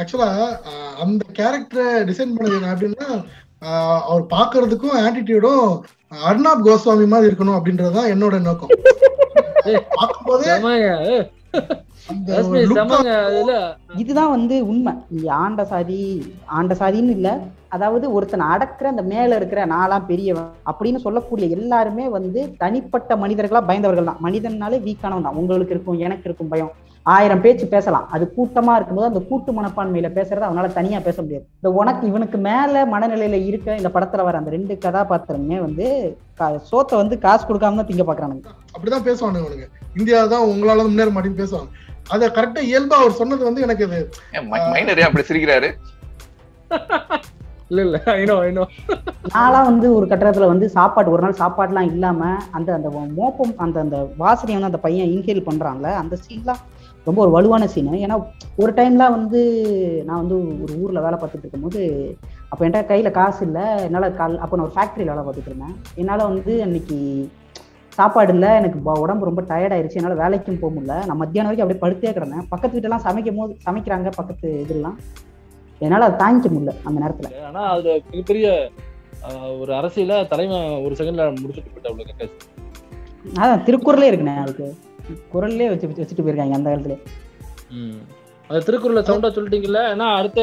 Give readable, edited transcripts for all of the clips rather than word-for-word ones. ஆக்சுவலா அந்த கேரக்டரை டிசைன் பண்ணது என்ன அப்படின்னா, அவர் பாக்குறதுக்கும் ஆட்டிடியூடும் அர்ணாப் கோஸ்வாமி மாதிரி இருக்கணும் அப்படின்றதுதான் என்னோட நோக்கம். இதுதான் வந்து உண்மை. ஆண்ட சாதி, ஆண்ட சாதின்னு இல்ல, அதாவது ஒருத்தனை அடக்குற அந்த மேல இருக்கிற நாலாம் பெரியவன் அப்படின்னு சொல்லக்கூடிய எல்லாருமே வந்து தனிப்பட்ட மனிதர்களா பயந்தவர்கள் தான். மனிதனாலே வீக்கானவன் தான். உங்களுக்கு இருக்கும், எனக்கு இருக்கும் பயம். 1000 பேச்சு பேசலாம். அது கூட்டமா இருக்கும்போது அந்த கூட்டு மனப்பான்மையில பேசுறது அவனால தனியா பேச முடியாது. இந்த உனக்கு இவனுக்கு மேல மனநிலையில இருக்க இந்த படத்துல வர அந்த ரெண்டு கதாபாத்திரமே வந்து சோத்தை வந்து காசு கொடுக்காம தான் திங்க பாக்குறானுங்க. அப்படிதான் பேசுவானுங்க அவனுங்க. இந்தியா தான் உங்களால முன்னேற மாட்டேன்னு பேசுவாங்க. அத கரெக்டா இயல்பா அவர் சொன்னது வந்து எனக்கு மைனரே அப்படி சிரிக்கிறாரு. இல்ல இல்ல ஐநோ நான்லாம் வந்து ஒரு கட்டத்துல வந்து சாப்பாடு ஒரு நாள் சாப்பாடுலாம் இல்லாம அந்த அந்த மோப்பம் அந்த அந்த வாசனையை வந்து அந்த பையன் இன்ஹேல் பண்றாங்கல்ல, அந்த சீன்லாம் ரொம்ப ஒரு வலுவான சீனு. ஏன்னா ஒரு டைம்லாம் வந்து நான் வந்து ஒரு ஊரில் வேலை பார்த்துட்டு இருக்கும்போது, அப்போ என்கிட்ட கையில் காசு இல்லை. என்னால் அப்போ நான் ஒரு ஃபேக்ட்ரியில் வேலை பார்த்துட்டு இருந்தேன். என்னால் வந்து அன்னைக்கு சாப்பாடு இல்லை, எனக்கு உடம்பு ரொம்ப டயர்டாயிருச்சு, என்னால் வேலைக்கும் போக முடியல. நான் மத்தியானம் வரைக்கும் அப்படியே படுத்தே கிடந்தேன். பக்கத்து வீட்டெல்லாம் சமைக்கும் போது சமைக்கிறாங்க பக்கத்து இதெல்லாம், என்னால் அதை தாங்கிக்க முடியல அந்த நேரத்தில். ஆனால் அது மிகப்பெரிய ஒரு அரசியல தலைமை ஒரு செகண்ட்ல முடிச்சுட்டு போயிட்டு. அதான் திருக்குறளே இருக்குண்ணே, அதுக்கு குரல்லே வச்சுட்டு போயிருக்காங்க அந்த காலத்துல. அது திருக்குறளை சவுண்டா சொல்லிட்டீங்கல்ல, ஏன்னா அடுத்த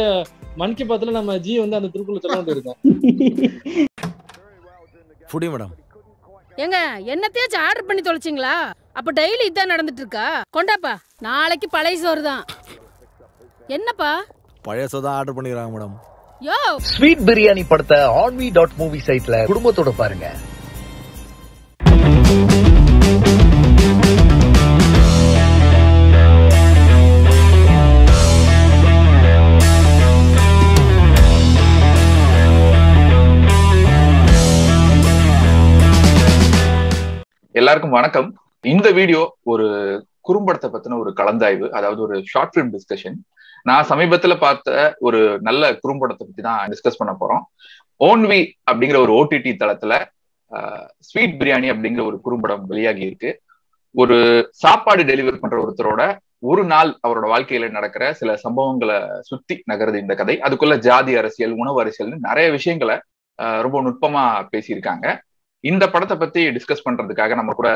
மணிக்கு பாத்துல நம்ம ஜி வந்து அந்த திருக்குறளை சொல்லிட்டு இருக்கோம். புடி மேடம் ஏங்க என்னத்தையாச்சும் ஆர்டர் பண்ணி தொலைச்சிங்களா? அப்ப டெய்லி இதான் நடந்துட்டு இருக்கா? கொண்டாப்பா, நாளைக்கு பழைய சோறு தான். என்னப்பா பழைய சோறு தான் ஆர்டர் பண்ணிடுறாங்க மேடம். யோ ஸ்வீட் பிரியாணி படத்தை onme.movie சைட்ல குடும்பத்தோட பாருங்க. எல்லாருக்கும் வணக்கம். இந்த வீடியோ ஒரு குறும்படத்தை பத்தின ஒரு கலந்தாய்வு, அதாவது ஒரு ஷார்ட் ஃபிலிம் டிஸ்கஷன். நான் சமீபத்துல பார்த்த ஒரு நல்ல குறும்படத்தை பத்தி தான் டிஸ்கஸ் பண்ண போறோம். ஓன்வி அப்படிங்கிற ஒரு ஓடிடி தளத்துல ஸ்வீட் பிரியாணி அப்படிங்கிற ஒரு குறும்படம் வெளியாகி இருக்கு. ஒரு சாப்பாடு டெலிவரி பண்ற ஒருத்தரோட ஒரு நாள் அவரோட வாழ்க்கையில நடக்கிற சில சம்பவங்களை சுத்தி நகருது இந்த கதை. அதுக்குள்ள ஜாதி அரசியல், உணவு அரசியல்னு நிறைய விஷயங்களை ரொம்ப நுட்பமா பேசியிருக்காங்க. இந்த படத்தை பத்தி டிஸ்கஸ் பண்றதுக்காக நம்ம கூட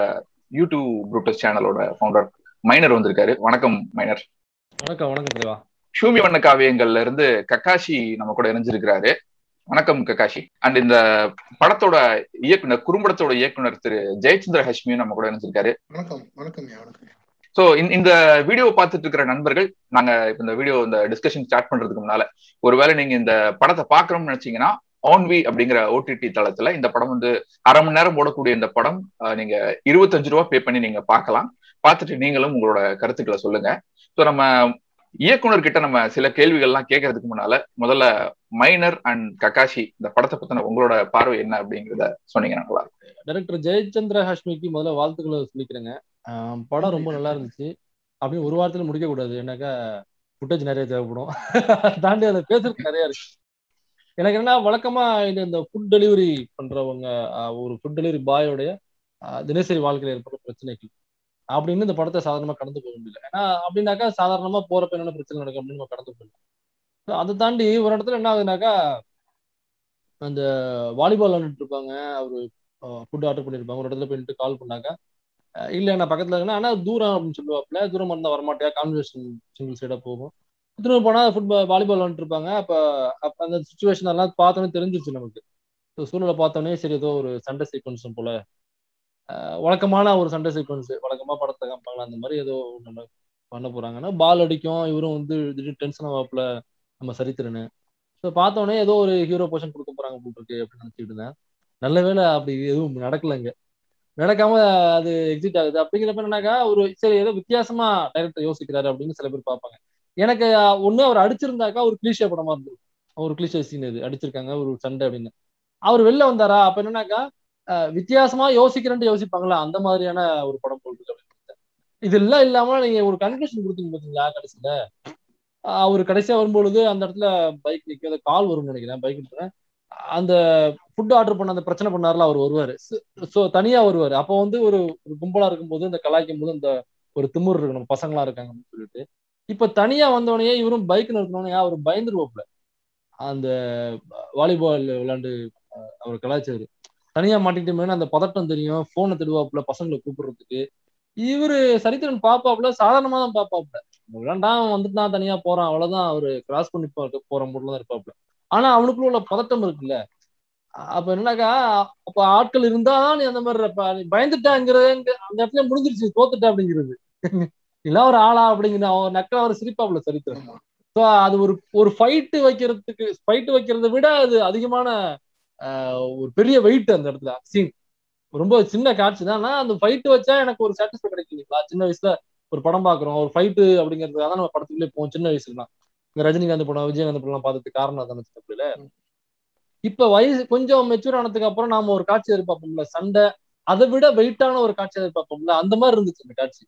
யூடியூப் ப்ரூட்டஸ் சேனலோட ஃபவுண்டர் மைனர் வந்திருக்காரு. வணக்கம் மைனர். வணக்கம். வணக்கம். ஷூமி வண்ண காவியங்கள்ல இருந்து கக்காஷி நம்ம கூட இணைஞ்சிருக்கிறாரு. வணக்கம் கக்காஷி. அண்ட் இந்த படத்தோட இயக்குனர், குறும்படத்தோட இயக்குனர் திரு ஜெயச்சந்திர ஹஷ்மியும் நம்ம கூட இணைஞ்சிருக்காரு. வணக்கம். வணக்கம். சோ இந்த வீடியோவை பார்த்துட்டு இருக்கிற நண்பர்கள், நாங்க இப்ப இந்த வீடியோ இந்த டிஸ்கஷன் ஸ்டார்ட் பண்றதுக்கு முன்னால ஒருவேளை நீங்க இந்த படத்தை பாக்கணும்னு நினைச்சீங்கன்னா OnWe அப்படிங்கிற ஓடிடி தளத்துல இந்த படம் வந்து அரை மணி நேரம் போடக்கூடிய இந்த படம் நீங்க ₹25 பே பண்ணி நீங்க பார்க்கலாம். பார்த்துட்டு நீங்களும் உங்களோட கருத்துக்களை சொல்லுங்க. ஸோ நம்ம இயக்குனர்கிட்ட நம்ம சில கேள்விகள்லாம் கேட்கறதுக்கு முன்னால முதல்ல மைனர் அண்ட் கக்காஷி இந்த படத்தை பத்தின உங்களோட பார்வை என்ன அப்படிங்கிறத சொன்னீங்கன்னா நல்லா இருக்கும். டைரக்டர் ஜெயச்சந்திர ஹாஷ்மிக்கு முதல்ல வாழ்த்துக்களை சொல்லிக்கிறேங்க. படம் ரொம்ப நல்லா இருந்துச்சு அப்படின்னு ஒரு வாரத்துல முடிக்க கூடாது, ஏன்னாக்கா ஃபுட்டேஜ் நிறைய தேவைப்படும். தாண்டி அதை பேசுறதுக்கு நிறைய இருக்கு. எனக்கு என்ன, வழக்கமா இந்த ஃபுட் டெலிவரி பண்றவங்க, ஒரு ஃபுட் டெலிவரி பாயோடைய தினசரி வாழ்க்கையில ஏற்படுற பிரச்சனைகள் அப்படின்னு இந்த படத்தை சாதாரணமா கடந்து போக முடியல. ஏன்னா அப்படின்னாக்கா சாதாரணமா போறப்ப என்னென்ன பிரச்சனை நடக்கும் அப்படின்னு நம்ம கடந்து போயிடலாம். ஸோ அதை தாண்டி ஒரு இடத்துல என்ன ஆகுதுனாக்கா, அந்த வாலிபால் விளையாண்டுட்டு இருப்பாங்க, அவரு ஃபுட் ஆர்டர் பண்ணியிருப்பாங்க. ஒரு இடத்துல போயிட்டு கால் பண்ணாக்கா, இல்லை நான் பக்கத்துல இருக்குன்னா ஆனா தூரம் அப்படின்னு சொல்லுவாப்புல, தூரமா இருந்தா வரமாட்டியா, கான்வர்சேஷன் சிங்கிள் சைடா போகும். திரும்ப போனால் ஃபுட்பால் வாலிபால் விளையாண்டுட்டு இருப்பாங்க. அப்போ அந்த சுச்சுவேஷன் எல்லாம் பார்த்தோன்னே தெரிஞ்சிருச்சு நமக்கு. ஸோ சூழ்நிலை பார்த்தோன்னே சரி ஏதோ ஒரு சண்டை சீக்வன்ஸும் போல, வழக்கமான ஒரு சண்டை சீக்வன்ஸு, வழக்கமாக படத்தை காமிப்பாங்களா அந்த மாதிரி ஏதோ ஒன்று பண்ண போகிறாங்கன்னா பால் அடிக்கும். இவரும் வந்து திடீர் டென்ஷனாக வாப்பில் நம்ம சரித்திரன்னு. ஸோ பார்த்தோன்னே ஏதோ ஒரு ஹீரோ போர்ஷன் கொடுக்க போகிறாங்க போட்டுருக்கு அப்படின்னு நினச்சிக்கிட்டு இருந்தேன். நல்ல வேலை அப்படி எதுவும் நடக்கலைங்க. நடக்காமல் அது எக்ஸிட் ஆகுது. அப்படிங்கிறப்ப என்னன்னாக்கா ஒரு சரி ஏதோ வித்தியாசமாக டைரக்டர் யோசிக்கிறாரு அப்படின்னு சில பேர் பார்ப்பாங்க. எனக்கு ஒண்ணு, அவர் அடிச்சிருந்தாக்கா ஒரு கிளிஷே படமா இருந்தது, ஒரு கிளிஷே சீன் இது அடிச்சிருக்காங்க ஒரு சண்டை அப்படின்னு. அவர் வெளில வந்தாரா அப்ப என்னன்னாக்கா வித்தியாசமா யோசிக்கிறேன்ட்டு யோசிப்பாங்களா, அந்த மாதிரியான ஒரு படம் போட்டு. இது எல்லாம் இல்லாம நீங்க ஒரு கன்க்ளூஷன் கொடுத்துங்க பார்த்தீங்களா கடைசியில. அவரு கடைசியா வரும்பொழுது அந்த இடத்துல பைக் நிற்கும், அந்த கால் வரும்னு நினைக்கிறேன், பைக் நிற்கிறேன். அந்த ஃபுட் ஆர்டர் பண்ண அந்த பிரச்சனை பண்ணாருல அவர் வருவாரு. ஸோ தனியா வருவாரு. அப்போ வந்து ஒரு கும்பலா இருக்கும்போது இந்த கலாய்க்கும் போது அந்த ஒரு திமுர் இருக்கு, நம்ம பசங்களா இருக்காங்கன்னு சொல்லிட்டு இப்ப தனியா வந்தவனையே இவரும் பைக் நிறுத்தினோடனே அவர் பயந்துருவாப்புல. அந்த வாலிபால் விளையாண்டு அவர் கலாச்சாரு தனியா மாட்டிக்கிட்டோம்னா அந்த பதட்டம் தெரியும், போனை திடுவாப்புல பசங்களை கூப்பிடுறதுக்கு. இவரு சரித்திரன் பாப்பாப்புல சாதாரணமா தான் பாப்பாப்புல, விளையாண்டா வந்துட்டு தான் தனியா போறான் அவ்வளவுதான், அவரு கிராஸ் பண்ணி போற பொருள் தான் இருப்பாப்புல. ஆனா அவனுக்குள்ள உள்ள பதட்டம் இருக்குல்ல, அப்ப என்னக்கா அப்ப ஆட்கள் இருந்தா நீ அந்த மாதிரி இருப்பா, நீ பயந்துட்டாங்கிறது அந்த இடத்துல முடிஞ்சிருச்சு, தோத்துட்ட அப்படிங்கிறது இல்ல ஒரு ஆளா அப்படிங்கிற அவன் நக்கல அவர் சிரிப்பாப்புல சரித்திரன். ஸோ அது ஒரு ஃபைட்டு வைக்கிறதுக்கு, ஃபைட்டு வைக்கிறத விட அது அதிகமான ஒரு பெரிய வெயிட் அந்த இடத்துல. சீன் ரொம்ப சின்ன காட்சி தான், ஆனா அந்த ஃபைட்டு வச்சா எனக்கு ஒரு சாட்டிஸ்ஃபை கிடைக்கும் இல்லைங்களா. சின்ன வயசுல ஒரு படம் பாக்குறோம், ஒரு ஃபைட்டு அப்படிங்கிறதுக்காக தான் நம்ம படத்துக்குள்ளே போவோம் சின்ன வயசுலாம். இந்த ரஜினிகாந்த் படம், விஜயகாந்த் படம் பார்த்ததுக்கு காரணம் தானே சின்ன. இப்ப வயசு கொஞ்சம் மெச்சூர் ஆனதுக்கு அப்புறம் நாம ஒரு காட்சி எதிர்பார்ப்போம்ல, சண்டை, அதை விட வெயிட்டான ஒரு காட்சி எதிர்பார்ப்போம்ல, அந்த மாதிரி இருந்துச்சு இந்த காட்சி.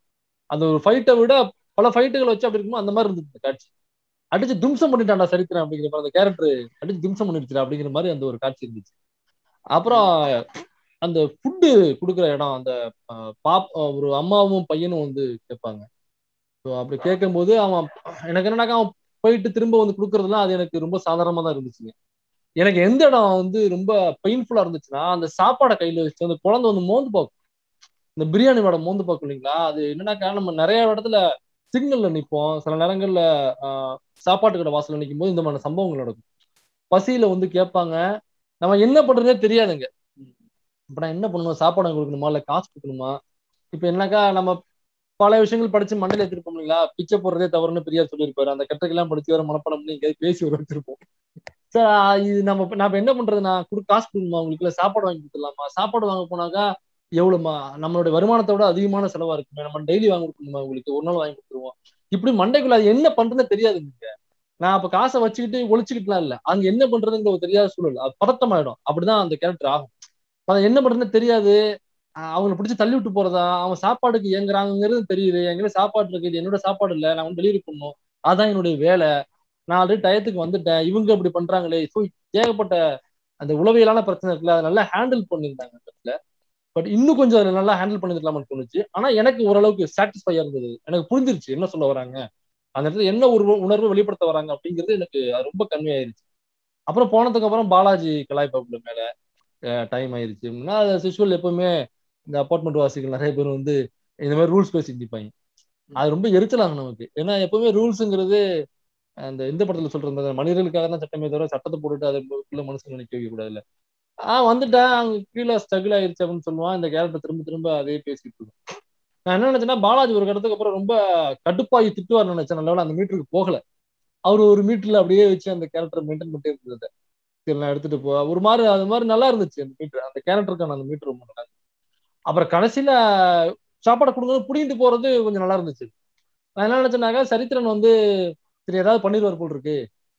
அந்த ஒரு ஃபைட்டை விட பல ஃபைட்டுகளை வச்சு அப்படி இருக்கும்போது அந்த மாதிரி இருந்துச்சு இந்த காட்சி. அடிச்சு தும்சம் பண்ணிட்டாண்டா சரித்திரன் அப்படிங்கிற மாதிரி, அந்த கேரக்டர் அடிச்சு தும்சம் பண்ணிடுச்சு அப்படிங்கிற மாதிரி அந்த ஒரு காட்சி இருந்துச்சு. அப்புறம் அந்த ஃபுட்டு கொடுக்குற இடம், அந்த ஒரு அம்மாவும் பையனும் வந்து கேட்பாங்க. ஸோ அப்படி கேட்கும்போது அவன் எனக்கு என்னன்னாக்கா அவன் போயிட்டு திரும்ப வந்து கொடுக்குறதுலாம் அது எனக்கு ரொம்ப சாதாரணமாக தான் இருந்துச்சுங்க. எனக்கு எந்த இடம் வந்து ரொம்ப பெயின்ஃபுல்லாக இருந்துச்சுன்னா, அந்த சாப்பாடை கையில் வச்சு அந்த குழந்தை வந்து மோந்து பார்க்கும், இந்த பிரியாணி வடை மோந்து பார்க்கும் இல்லைங்களா. அது என்னன்னாக்கா நம்ம நிறைய இடத்துல சிக்னல்ல நிற்போம், சில நேரங்கள்ல சாப்பாட்டு கடை வாசல்ல நிற்கும் போது இந்த மாதிரி சம்பவங்கள் நடக்கும். பசியில வந்து கேட்பாங்க, நம்ம என்ன பண்றதுனே தெரியாதுங்க. இப்ப நான் என்ன பண்ணணும், சாப்பாடு கொடுக்கணுமா இல்லை காசு கொடுக்கணுமா? இப்ப என்னக்கா நம்ம பல விஷயங்கள் படிச்சு மண்டையில எடுத்துருப்போம் இல்லைங்களா. பிச்சை போடுறதே தவறுன்னு பெரியார் சொல்லியிருப்பாரு, அந்த கட்டுக்கெல்லாம் படிச்சு வர மனப்பாடம் பண்ணி எங்கேயாவது பேசி ஒரு வச்சிருப்போம். சார் இது நம்ம என்ன பண்றது, நான் காசு கொடுக்கணுமா உங்களுக்கு, இல்லை சாப்பாடு வாங்கி கொடுத்துடலாமா? சாப்பாடு வாங்க போனாக்கா எவ்வளவுமா, நம்மளுடைய வருமானத்தை விட அதிகமான செலவா இருக்குமே, நம்ம டெய்லி வாங்கி கொடுக்கணுமா உங்களுக்கு, ஒரு நாள் வாங்கி கொடுத்துருவோம். இப்படி மண்டைக்குள்ள அது என்ன பண்றதுன்னு தெரியாதுங்க. நான் அப்ப காசை வச்சுக்கிட்டு ஒழிச்சுக்கிட்டுலாம் இல்லை, அங்க என்ன பண்றதுங்கிற தெரியாத சூழல், அது பதட்டமாயிடும். அப்படிதான் அந்த கேரக்டர் ஆகும். அதை என்ன பண்றதுன்னு தெரியாது, அவங்களை பிடிச்சி தள்ளி விட்டு போறதா, அவன் சாப்பாடுக்கு ஏங்குறாங்கிறது தெரியுது, என்கிட்ட சாப்பாடு இருக்கு, இது என்னோட சாப்பாடு இல்லை, நான் டெலிவரி பண்ணணும், அதான் என்னுடைய வேலை, நான் ஆல்ரெடி டயத்துக்கு வந்துட்டேன், இவங்க அப்படி பண்றாங்களே. ஸோ ஏகப்பட்ட அந்த உளவியலான பிரச்சனை இருக்குல்ல, அதை நல்லா ஹேண்டில் பண்ணியிருந்தாங்க இடத்துல. பட் இன்னும் கொஞ்சம் அதில் நல்லா ஹேண்டில் பண்ணிருக்கலாம்னு தோணுச்சு. ஆனா எனக்கு ஓரளவுக்கு சாட்டிஸ்ஃபையா இருந்தது, எனக்கு புரிஞ்சிருச்சு என்ன சொல்ல வராங்க, அந்த இடத்துல என்ன ஒரு உணர்வு வெளிப்படுத்த வராங்க அப்படிங்கிறது எனக்கு ரொம்ப கம்மியாயிருச்சு. அப்புறம் போனதுக்கு அப்புறம் பாலாஜி கலாய்ப்பாப்புல மேல டைம் ஆயிருச்சு அப்படின்னா, அது சிச்சுவல் எப்பவுமே இந்த அப்பார்ட்மெண்ட் வாசிகள் நிறைய பேர் வந்து இந்த மாதிரி ரூல்ஸ் பேசி நிற்பாங்க, அது ரொம்ப எரிச்சலாகும் நமக்கு. ஏன்னா எப்பவுமே ரூல்ஸுங்கிறது அந்த இந்த படத்துல சொல்றது மனிதர்களுக்காக தான் சட்டமே தவிர, சட்டத்தை போட்டுட்டு அதுக்குள்ள மனுஷன் நினைக்க வைக்க கூடாது. வந்துட்டேன் அங்க கீழே ஸ்ட்ரகிள் ஆயிடுச்சு அப்படின்னு சொல்லுவான். இந்த கேரக்டர் திரும்ப திரும்ப அதே பேசிட்டு இருக்கும். நான் என்ன நினைச்சேன்னா, பாலாஜி ஒரு இடத்துக்கு அப்புறம் ரொம்ப கடுப்பாகி திட்டுவார்னு நினைச்சேன். நல்லவேளை அந்த மீட்டருக்கு போகல, அவர் ஒரு மீட்டர்ல அப்படியே வச்சு அந்த கேரக்டரை மெயின்டைன் பண்ணிட்டே இருந்தது. சரி நான் எடுத்துட்டு போ ஒரு மாதிரி, அது மாதிரி நல்லா இருந்துச்சு அந்த மீட்டர், அந்த கேரக்டருக்கான அந்த மீட்டர் ரொம்ப நல்லா இருந்துச்சு. அப்புறம் கடைசியில சாப்பாடை கொடுக்கும்போது புடிங்கிட்டு போறது கொஞ்சம் நல்லா இருந்துச்சு. நான் என்ன நினைச்சேன்னாக்கா, சரித்திரன் வந்து சரி ஏதாவது பண்ணிடுவார் போல் இருக்கு,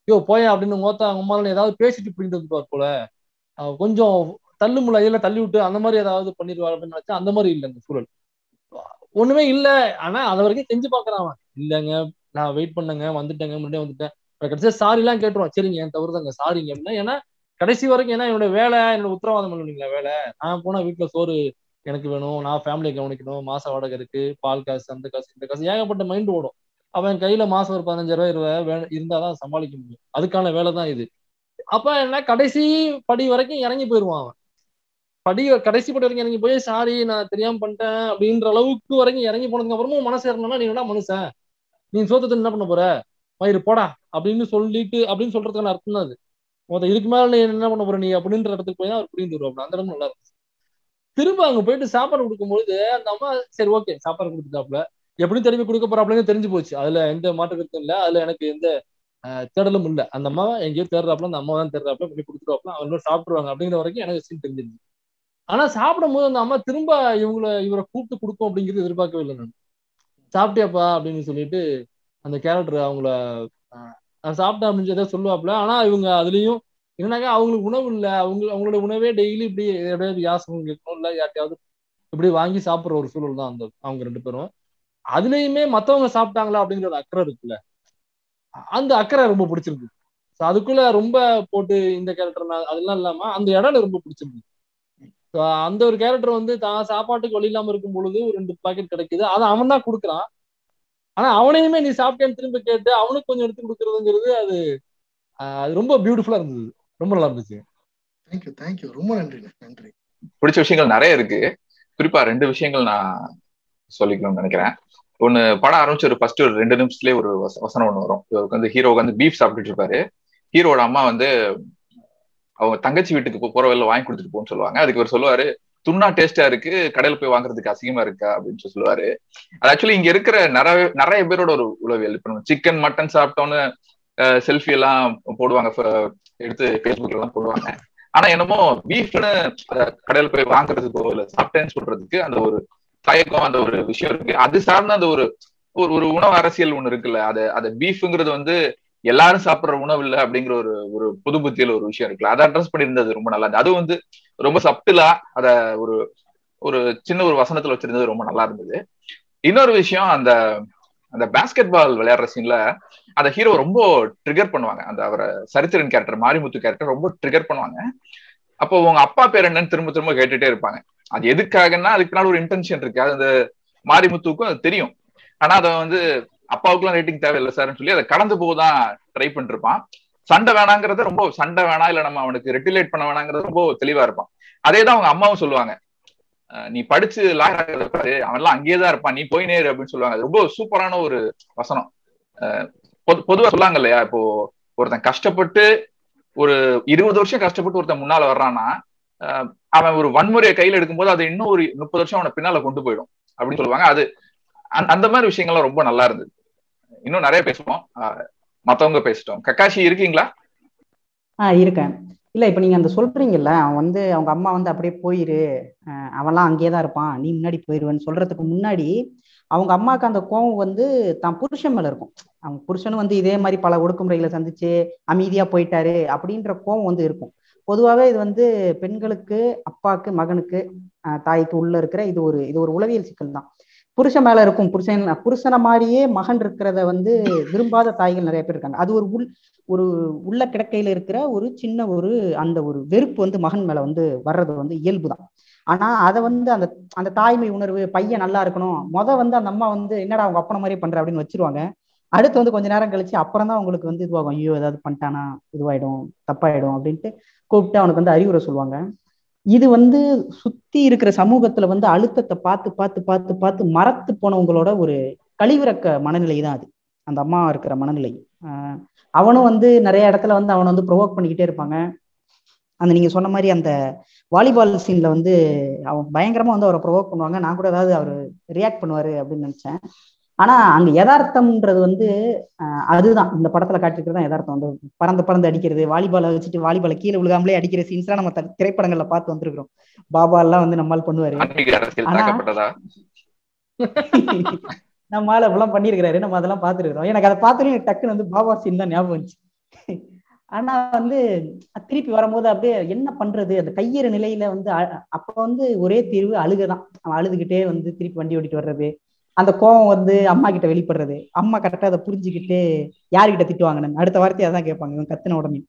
ஐயோ போயா அப்படின்னு மோத்தா அவங்க அம்மா ஏதாவது பேசிட்டு புடிங்கிட்டு வந்துருப்பார் போல, கொஞ்சம் தள்ளு முளையில தள்ளி விட்டு அந்த மாதிரி ஏதாவது பண்ணிடுவாரு அப்படின்னு நினைச்சா, அந்த மாதிரி இல்லை. அந்த சூழல் ஒண்ணுமே இல்லை. ஆனா அதை வரைக்கும் செஞ்சு பாக்குறான். இல்லைங்க நான் வெயிட் பண்ணங்க, வந்துட்டேங்க, முன்னாடியே வந்துட்டேன். கடைசியா சாரி எல்லாம் கேட்டுருவான். சரிங்க என் தவறுதாங்க சாரிங்க அப்படின்னா, ஏன்னா கடைசி வரைக்கும் ஏன்னா என்னோட வேலை, என்னோட உத்தரவாதம் இல்லைங்களா வேலை. நான் போனா வீட்டுல சோறு எனக்கு வேணும், நான் ஃபேமிலியை கவனிக்கணும், மாச வாடகை இருக்கு, பால் காசு, அந்த காசு, இந்த காசு, ஏகப்பட்ட மைண்ட் ஓடும். அவன் என் கையில மாசம் ஒரு 15,000 20,000 இருந்தாதான் சமாளிக்க முடியும், அதுக்கான வேலை தான் இது. அப்ப என்ன கடைசி படி வரைக்கும் இறங்கி போயிடுவான் அவன். கடைசி படி வரைக்கும் இறங்கி போய் சாரி நான் தெரியாம பண்ணிட்டேன் அப்படின்ற அளவுக்கு வரைக்கும் இறங்கி போனதுக்கு அப்புறமும் மனசு இறங்கினா, நீ என்ன மனுஷன், நீ சோத்தத்துல என்ன பண்ண போற, மயிறு போடா அப்படின்னு சொல்லிட்டு அப்படின்னு சொல்றதுக்கான அர்த்தம் தான் அது. மொத்தம் இதுக்கு மேல நீ என்ன பண்ண போற நீ அப்படின்ற இடத்துக்கு போய் தான் அவர் புரிந்து வருவாங்க. அந்த இடமும் நல்லா இருந்துச்சு. திரும்ப அங்க போயிட்டு சாப்பாடு கொடுக்கும்போது அந்த அம்மா சரி ஓகே சாப்பாடு கொடுத்துட்டாப்புல, எப்படியும் திரும்பி கொடுக்க போற அப்படின்னு தெரிஞ்சு போச்சு. அதுல எந்த மாற்று கருத்தும் இல்லை, அதுல எனக்கு எந்த தேடலும் இல்லை. அந்த அம்மா எங்கேயோ தேடுறாப்புல, அந்த அம்மா தான் தேடுறாப்புல, இப்படி கொடுத்துருவாப்புல, அவங்க சாப்பிடுவாங்க அப்படிங்கிற வரைக்கும் எனக்கு சீன் தெரிஞ்சிருச்சு. ஆனா சாப்பிடும் போது அந்த அம்மா திரும்ப இவரை கூப்பிட்டு கொடுக்கும் அப்படிங்கிறது எதிர்பார்க்கவே இல்லை நான். சாப்பிட்டியாப்பா அப்படின்னு சொல்லிட்டு அந்த கேரக்டர் அவங்கள சாப்பிட்டா அப்படின்னு ஏதாவது சொல்லுவாப்புல. ஆனா இவங்க அதுலயும் என்னன்னாக்கா அவங்களுக்கு உணவு இல்லை, அவங்களோட உணவே டெய்லி இப்படி எதாவது யாசகம் கேட்கணும், இல்லை யார்ட்டையாவது இப்படி வாங்கி சாப்பிட்ற ஒரு சூழல் தான் அந்த அவங்க ரெண்டு பேரும். அதுலயுமே மற்றவங்க சாப்பிட்டாங்களா அப்படிங்கிற ஒரு அக்கறை இருக்குல்ல, அந்த அக்கறை ரொம்ப பிடிச்சிருக்கு. ஸோ அதுக்குள்ள ரொம்ப போட்டு இந்த கேரக்டர் அதெல்லாம் இல்லாம அந்த இடம் ரொம்ப பிடிச்சிருக்கு. ஸோ அந்த ஒரு கேரக்டர் வந்து தான் சாப்பாட்டுக்கு வழி இல்லாம இருக்கும் பொழுது ஒரு 2 பாக்கெட் கிடைக்குது, அதை அவன் தான் கொடுக்குறான். ஆனா அவனையுமே நீ சாப்பிட்டேன்னு திரும்ப கேட்டு அவனுக்கு கொஞ்சம் எடுத்து கொடுக்கறதுங்கிறது அது அது ரொம்ப பியூட்டிஃபுல்லா இருந்தது, ரொம்ப நல்லா இருந்துச்சு. தேங்க்யூ தேங்க்யூ, ரொம்ப நன்றி நன்றி. பிடிச்ச விஷயங்கள் நிறைய இருக்கு. குறிப்பா ரெண்டு விஷயங்கள் நான் சொல்லிக்கணும்னு நினைக்கிறேன். ஒன்னு, படம் ஆரம்பிச்சு ஒரு ஃபர்ஸ்ட் ஒரு 2 நிமிஷத்துலேயே ஒரு வசனம் ஒண்ணு வரும். இவருக்கு வந்து ஹீரோவுக்கு வந்து பீஃப் சாப்பிட்டுட்டு இருப்பாரு. ஹீரோட அம்மா வந்து அவங்க தங்கச்சி வீட்டுக்கு போற வெளில வாங்கி கொடுத்துட்டு போன்னு சொல்லுவாங்க. அதுக்கு இவர் சொல்லுவாரு, துண்ணா டேஸ்டா இருக்கு, கடையில போய் வாங்குறதுக்கு அசிங்கமா இருக்கா அப்படின்னு சொல்லுவாரு. அது ஆக்சுவலி இங்க இருக்கிற நிறைய பேரோட ஒரு உளவியல். இப்ப நம்ம சிக்கன் மட்டன் சாப்பிட்டோன்னு செல்ஃபி எல்லாம் போடுவாங்க, எடுத்து பேஸ்புக்ல எல்லாம் போடுவாங்க. ஆனா என்னமோ பீஃப்னு கடையில போய் வாங்குறதுக்கோ இல்ல சாப்பிட்டேன்னு சொல்றதுக்கு அந்த ஒரு தயக்கம், அந்த ஒரு விஷயம் இருக்கு. அது சார்ந்த அந்த ஒரு ஒரு உணவு அரசியல் ஒண்ணு இருக்குல்ல, அதை பீஃப்ங்கிறது வந்து எல்லாரும் சாப்பிடுற உணவு இல்லை அப்படிங்கிற ஒரு ஒரு புது புத்தியில ஒரு விஷயம் இருக்குல்ல, அதை அட்ரஸ் பண்ணியிருந்தது ரொம்ப நல்லா இருந்தது. அது வந்து ரொம்ப சப்டிலா அத ஒரு ஒரு சின்ன ஒரு வசனத்துல வச்சிருந்தது, ரொம்ப நல்லா இருந்தது. இன்னொரு விஷயம், அந்த அந்த பேஸ்கெட் பால் விளையாடுற சீன்ல அந்த ஹீரோ ரொம்ப ட்ரிகர் பண்ணுவாங்க. அந்த அவரை சரித்திரன் கேரக்டர், மாரிமுத்து கேரக்டர் ரொம்ப ட்ரிகர் பண்ணுவாங்க. அப்போ உங்க அப்பா பேர் என்னன்னு திரும்ப திரும்ப கேட்டுட்டே இருப்பாங்க. அது எதுக்காகன்னா அதுக்குனால ஒரு இன்டென்ஷன் இருக்கு, அது அந்த மாரிமுத்துக்கும் அது தெரியும். ஆனா அதை வந்து அப்பாவுக்குலாம் ரேட்டிங் தேவையில்லை சார்ன்னு சொல்லி அதை கடந்து போதான் ட்ரை பண்ணிருப்பான். சண்டை வேணாங்கிறத ரொம்ப சண்டை வேணா இல்ல நம்ம அவனுக்கு ரெட்டிலேட் பண்ண வேணாங்கிறது ரொம்ப தெளிவா இருப்பான். அதேதான் அவங்க அம்மாவும் சொல்லுவாங்க, நீ படிச்சு லாயர் இருப்பாரு, அவன்லாம் அங்கேயேதான் இருப்பான், நீ போய் நேரு அப்படின்னு சொல்லுவாங்க. அது ரொம்ப சூப்பரான ஒரு வசனம். பொதுவா சொல்லுவாங்க இல்லையா, இப்போ ஒருத்தன் கஷ்டப்பட்டு ஒரு 20 வருஷம் கஷ்டப்பட்டு ஒருத்தன் முன்னால வர்றான்னா அவன் ஒரு வன்முறையை கையில எடுக்கும்போது அது இன்னும் ஒரு 30 வருஷம் அவனை பின்னால கொண்டு போயிடும் அப்படின்னு சொல்லுவாங்க. அது அந்த மாதிரி விஷயங்கள்லாம் ரொம்ப நல்லா இருந்தது. இன்னும் நிறைய பேசுவோம், மத்தவங்க பேசிட்டோம். கக்காஷி இருக்கீங்களா? இருக்கேன். இல்ல இப்ப நீங்க அந்த சொல்றீங்கல்ல, அவன் வந்து அவங்க அம்மா வந்து அப்படியே போயிரு, அவன்லாம் அங்கேயேதான் இருப்பான், நீ முன்னாடி போயிருவேன்னு சொல்றதுக்கு முன்னாடி அவங்க அம்மாவுக்கு அந்த கோவம் வந்து தான் புருஷன் மேல இருக்கும். அவங்க புருஷனும் வந்து இதே மாதிரி பல ஒடுக்குமுறைகளை சந்திச்சு அமைதியா போயிட்டாரு அப்படின்ற கோவம் வந்து இருக்கும். பொதுவாகவே இது வந்து பெண்களுக்கு, அப்பாவுக்கு, மகனுக்கு, தாய்க்கு உள்ள இருக்கிற இது ஒரு உளவியல் சிக்கல் தான். புருஷன் மேல இருக்கும், புருஷனை மாதிரியே மகன் இருக்கிறத வந்து விரும்பாத தாய்கள் நிறைய பேர் இருக்காங்க. அது ஒரு உள்ள கிடக்கையில இருக்கிற ஒரு சின்ன ஒரு அந்த ஒரு வெறுப்பு வந்து மகன் மேல வந்து வர்றது வந்து இயல்புதான். ஆனா அதை வந்து அந்த அந்த தாய்மை உணர்வு, பையன் நல்லா இருக்கணும், வந்து அந்த அம்மா வந்து என்னடா அவங்க அப்பன மாதிரி பண்ற அப்படின்னு வச்சிருவாங்க. அடுத்து வந்து கொஞ்ச நேரம் கழிச்சு அப்புறம் தான் அவங்களுக்கு வந்து இதுவாகும், ஐயோ ஏதாவது பண்ணிட்டானா இதுவாயிடும், தப்பாயிடும் அப்படின்ட்டு கூப்பிட்டு அவனுக்கு வந்து அறிவுரை சொல்லுவாங்க. இது வந்து சுத்தி இருக்கிற சமூகத்துல வந்து அழுத்தத்தை பார்த்து பார்த்து பார்த்து பார்த்து மறத்து போனவங்களோட ஒரு கழிவிறக்க மனநிலை தான் அது, அந்த அம்மா இருக்கிற மனநிலை. அவனும் வந்து நிறைய இடத்துல வந்து அவனை வந்து ப்ரொவோக் பண்ணிக்கிட்டே இருப்பாங்க. அந்த நீங்க சொன்ன மாதிரி அந்த வாலிபால் சீன்ல வந்து அவன் பயங்கரமா வந்து அவரை ப்ரொவோக் பண்ணுவாங்க. நான் கூட ஏதாவது அவரு ரியாக்ட் பண்ணுவாரு அப்படின்னு நினைச்சேன். ஆனா அங்க யதார்த்தம்ன்றது வந்து அதுதான் இந்த படத்துல காட்டிருக்கிறது தான் யதார்த்தம். அந்த பறந்து பறந்து அடிக்கிறது, வாலிபாலை வச்சுட்டு வாலிபாலை கீழே விழுகாமலே அடிக்கிற சீன்ஸ்லாம் நம்ம திரைப்படங்கள்ல பார்த்து வந்துருக்கிறோம். பாபா எல்லாம் வந்து நம்மால் பண்ணுவாரு, நம்மால் எல்லாம் பண்ணிருக்கிறாரு, நம்ம அதெல்லாம் பாத்துருக்கிறோம். எனக்கு அதை பார்த்துட்டு டக்குன்னு வந்து பாபா சீன் தான் ஞாபகம் வந்துச்சு. ஆனா வந்து திருப்பி வரும்போது அப்படியே என்ன பண்றது, அந்த கையற நிலையில வந்து அப்ப வந்து ஒரே தீர்வு அழுகதான். அவன் அழுதுகிட்டே வந்து திருப்பி வண்டி ஓட்டிட்டு வர்றது, அந்த கோவம் வந்து அம்மா கிட்ட வெளிப்படுறது, அம்மா கரெக்டா அதை புரிஞ்சுக்கிட்டு யாருகிட்ட திட்டுவாங்கன்னு அடுத்த வார்த்தையை அதான் கேட்பாங்க இவன் கத்தின உடனே.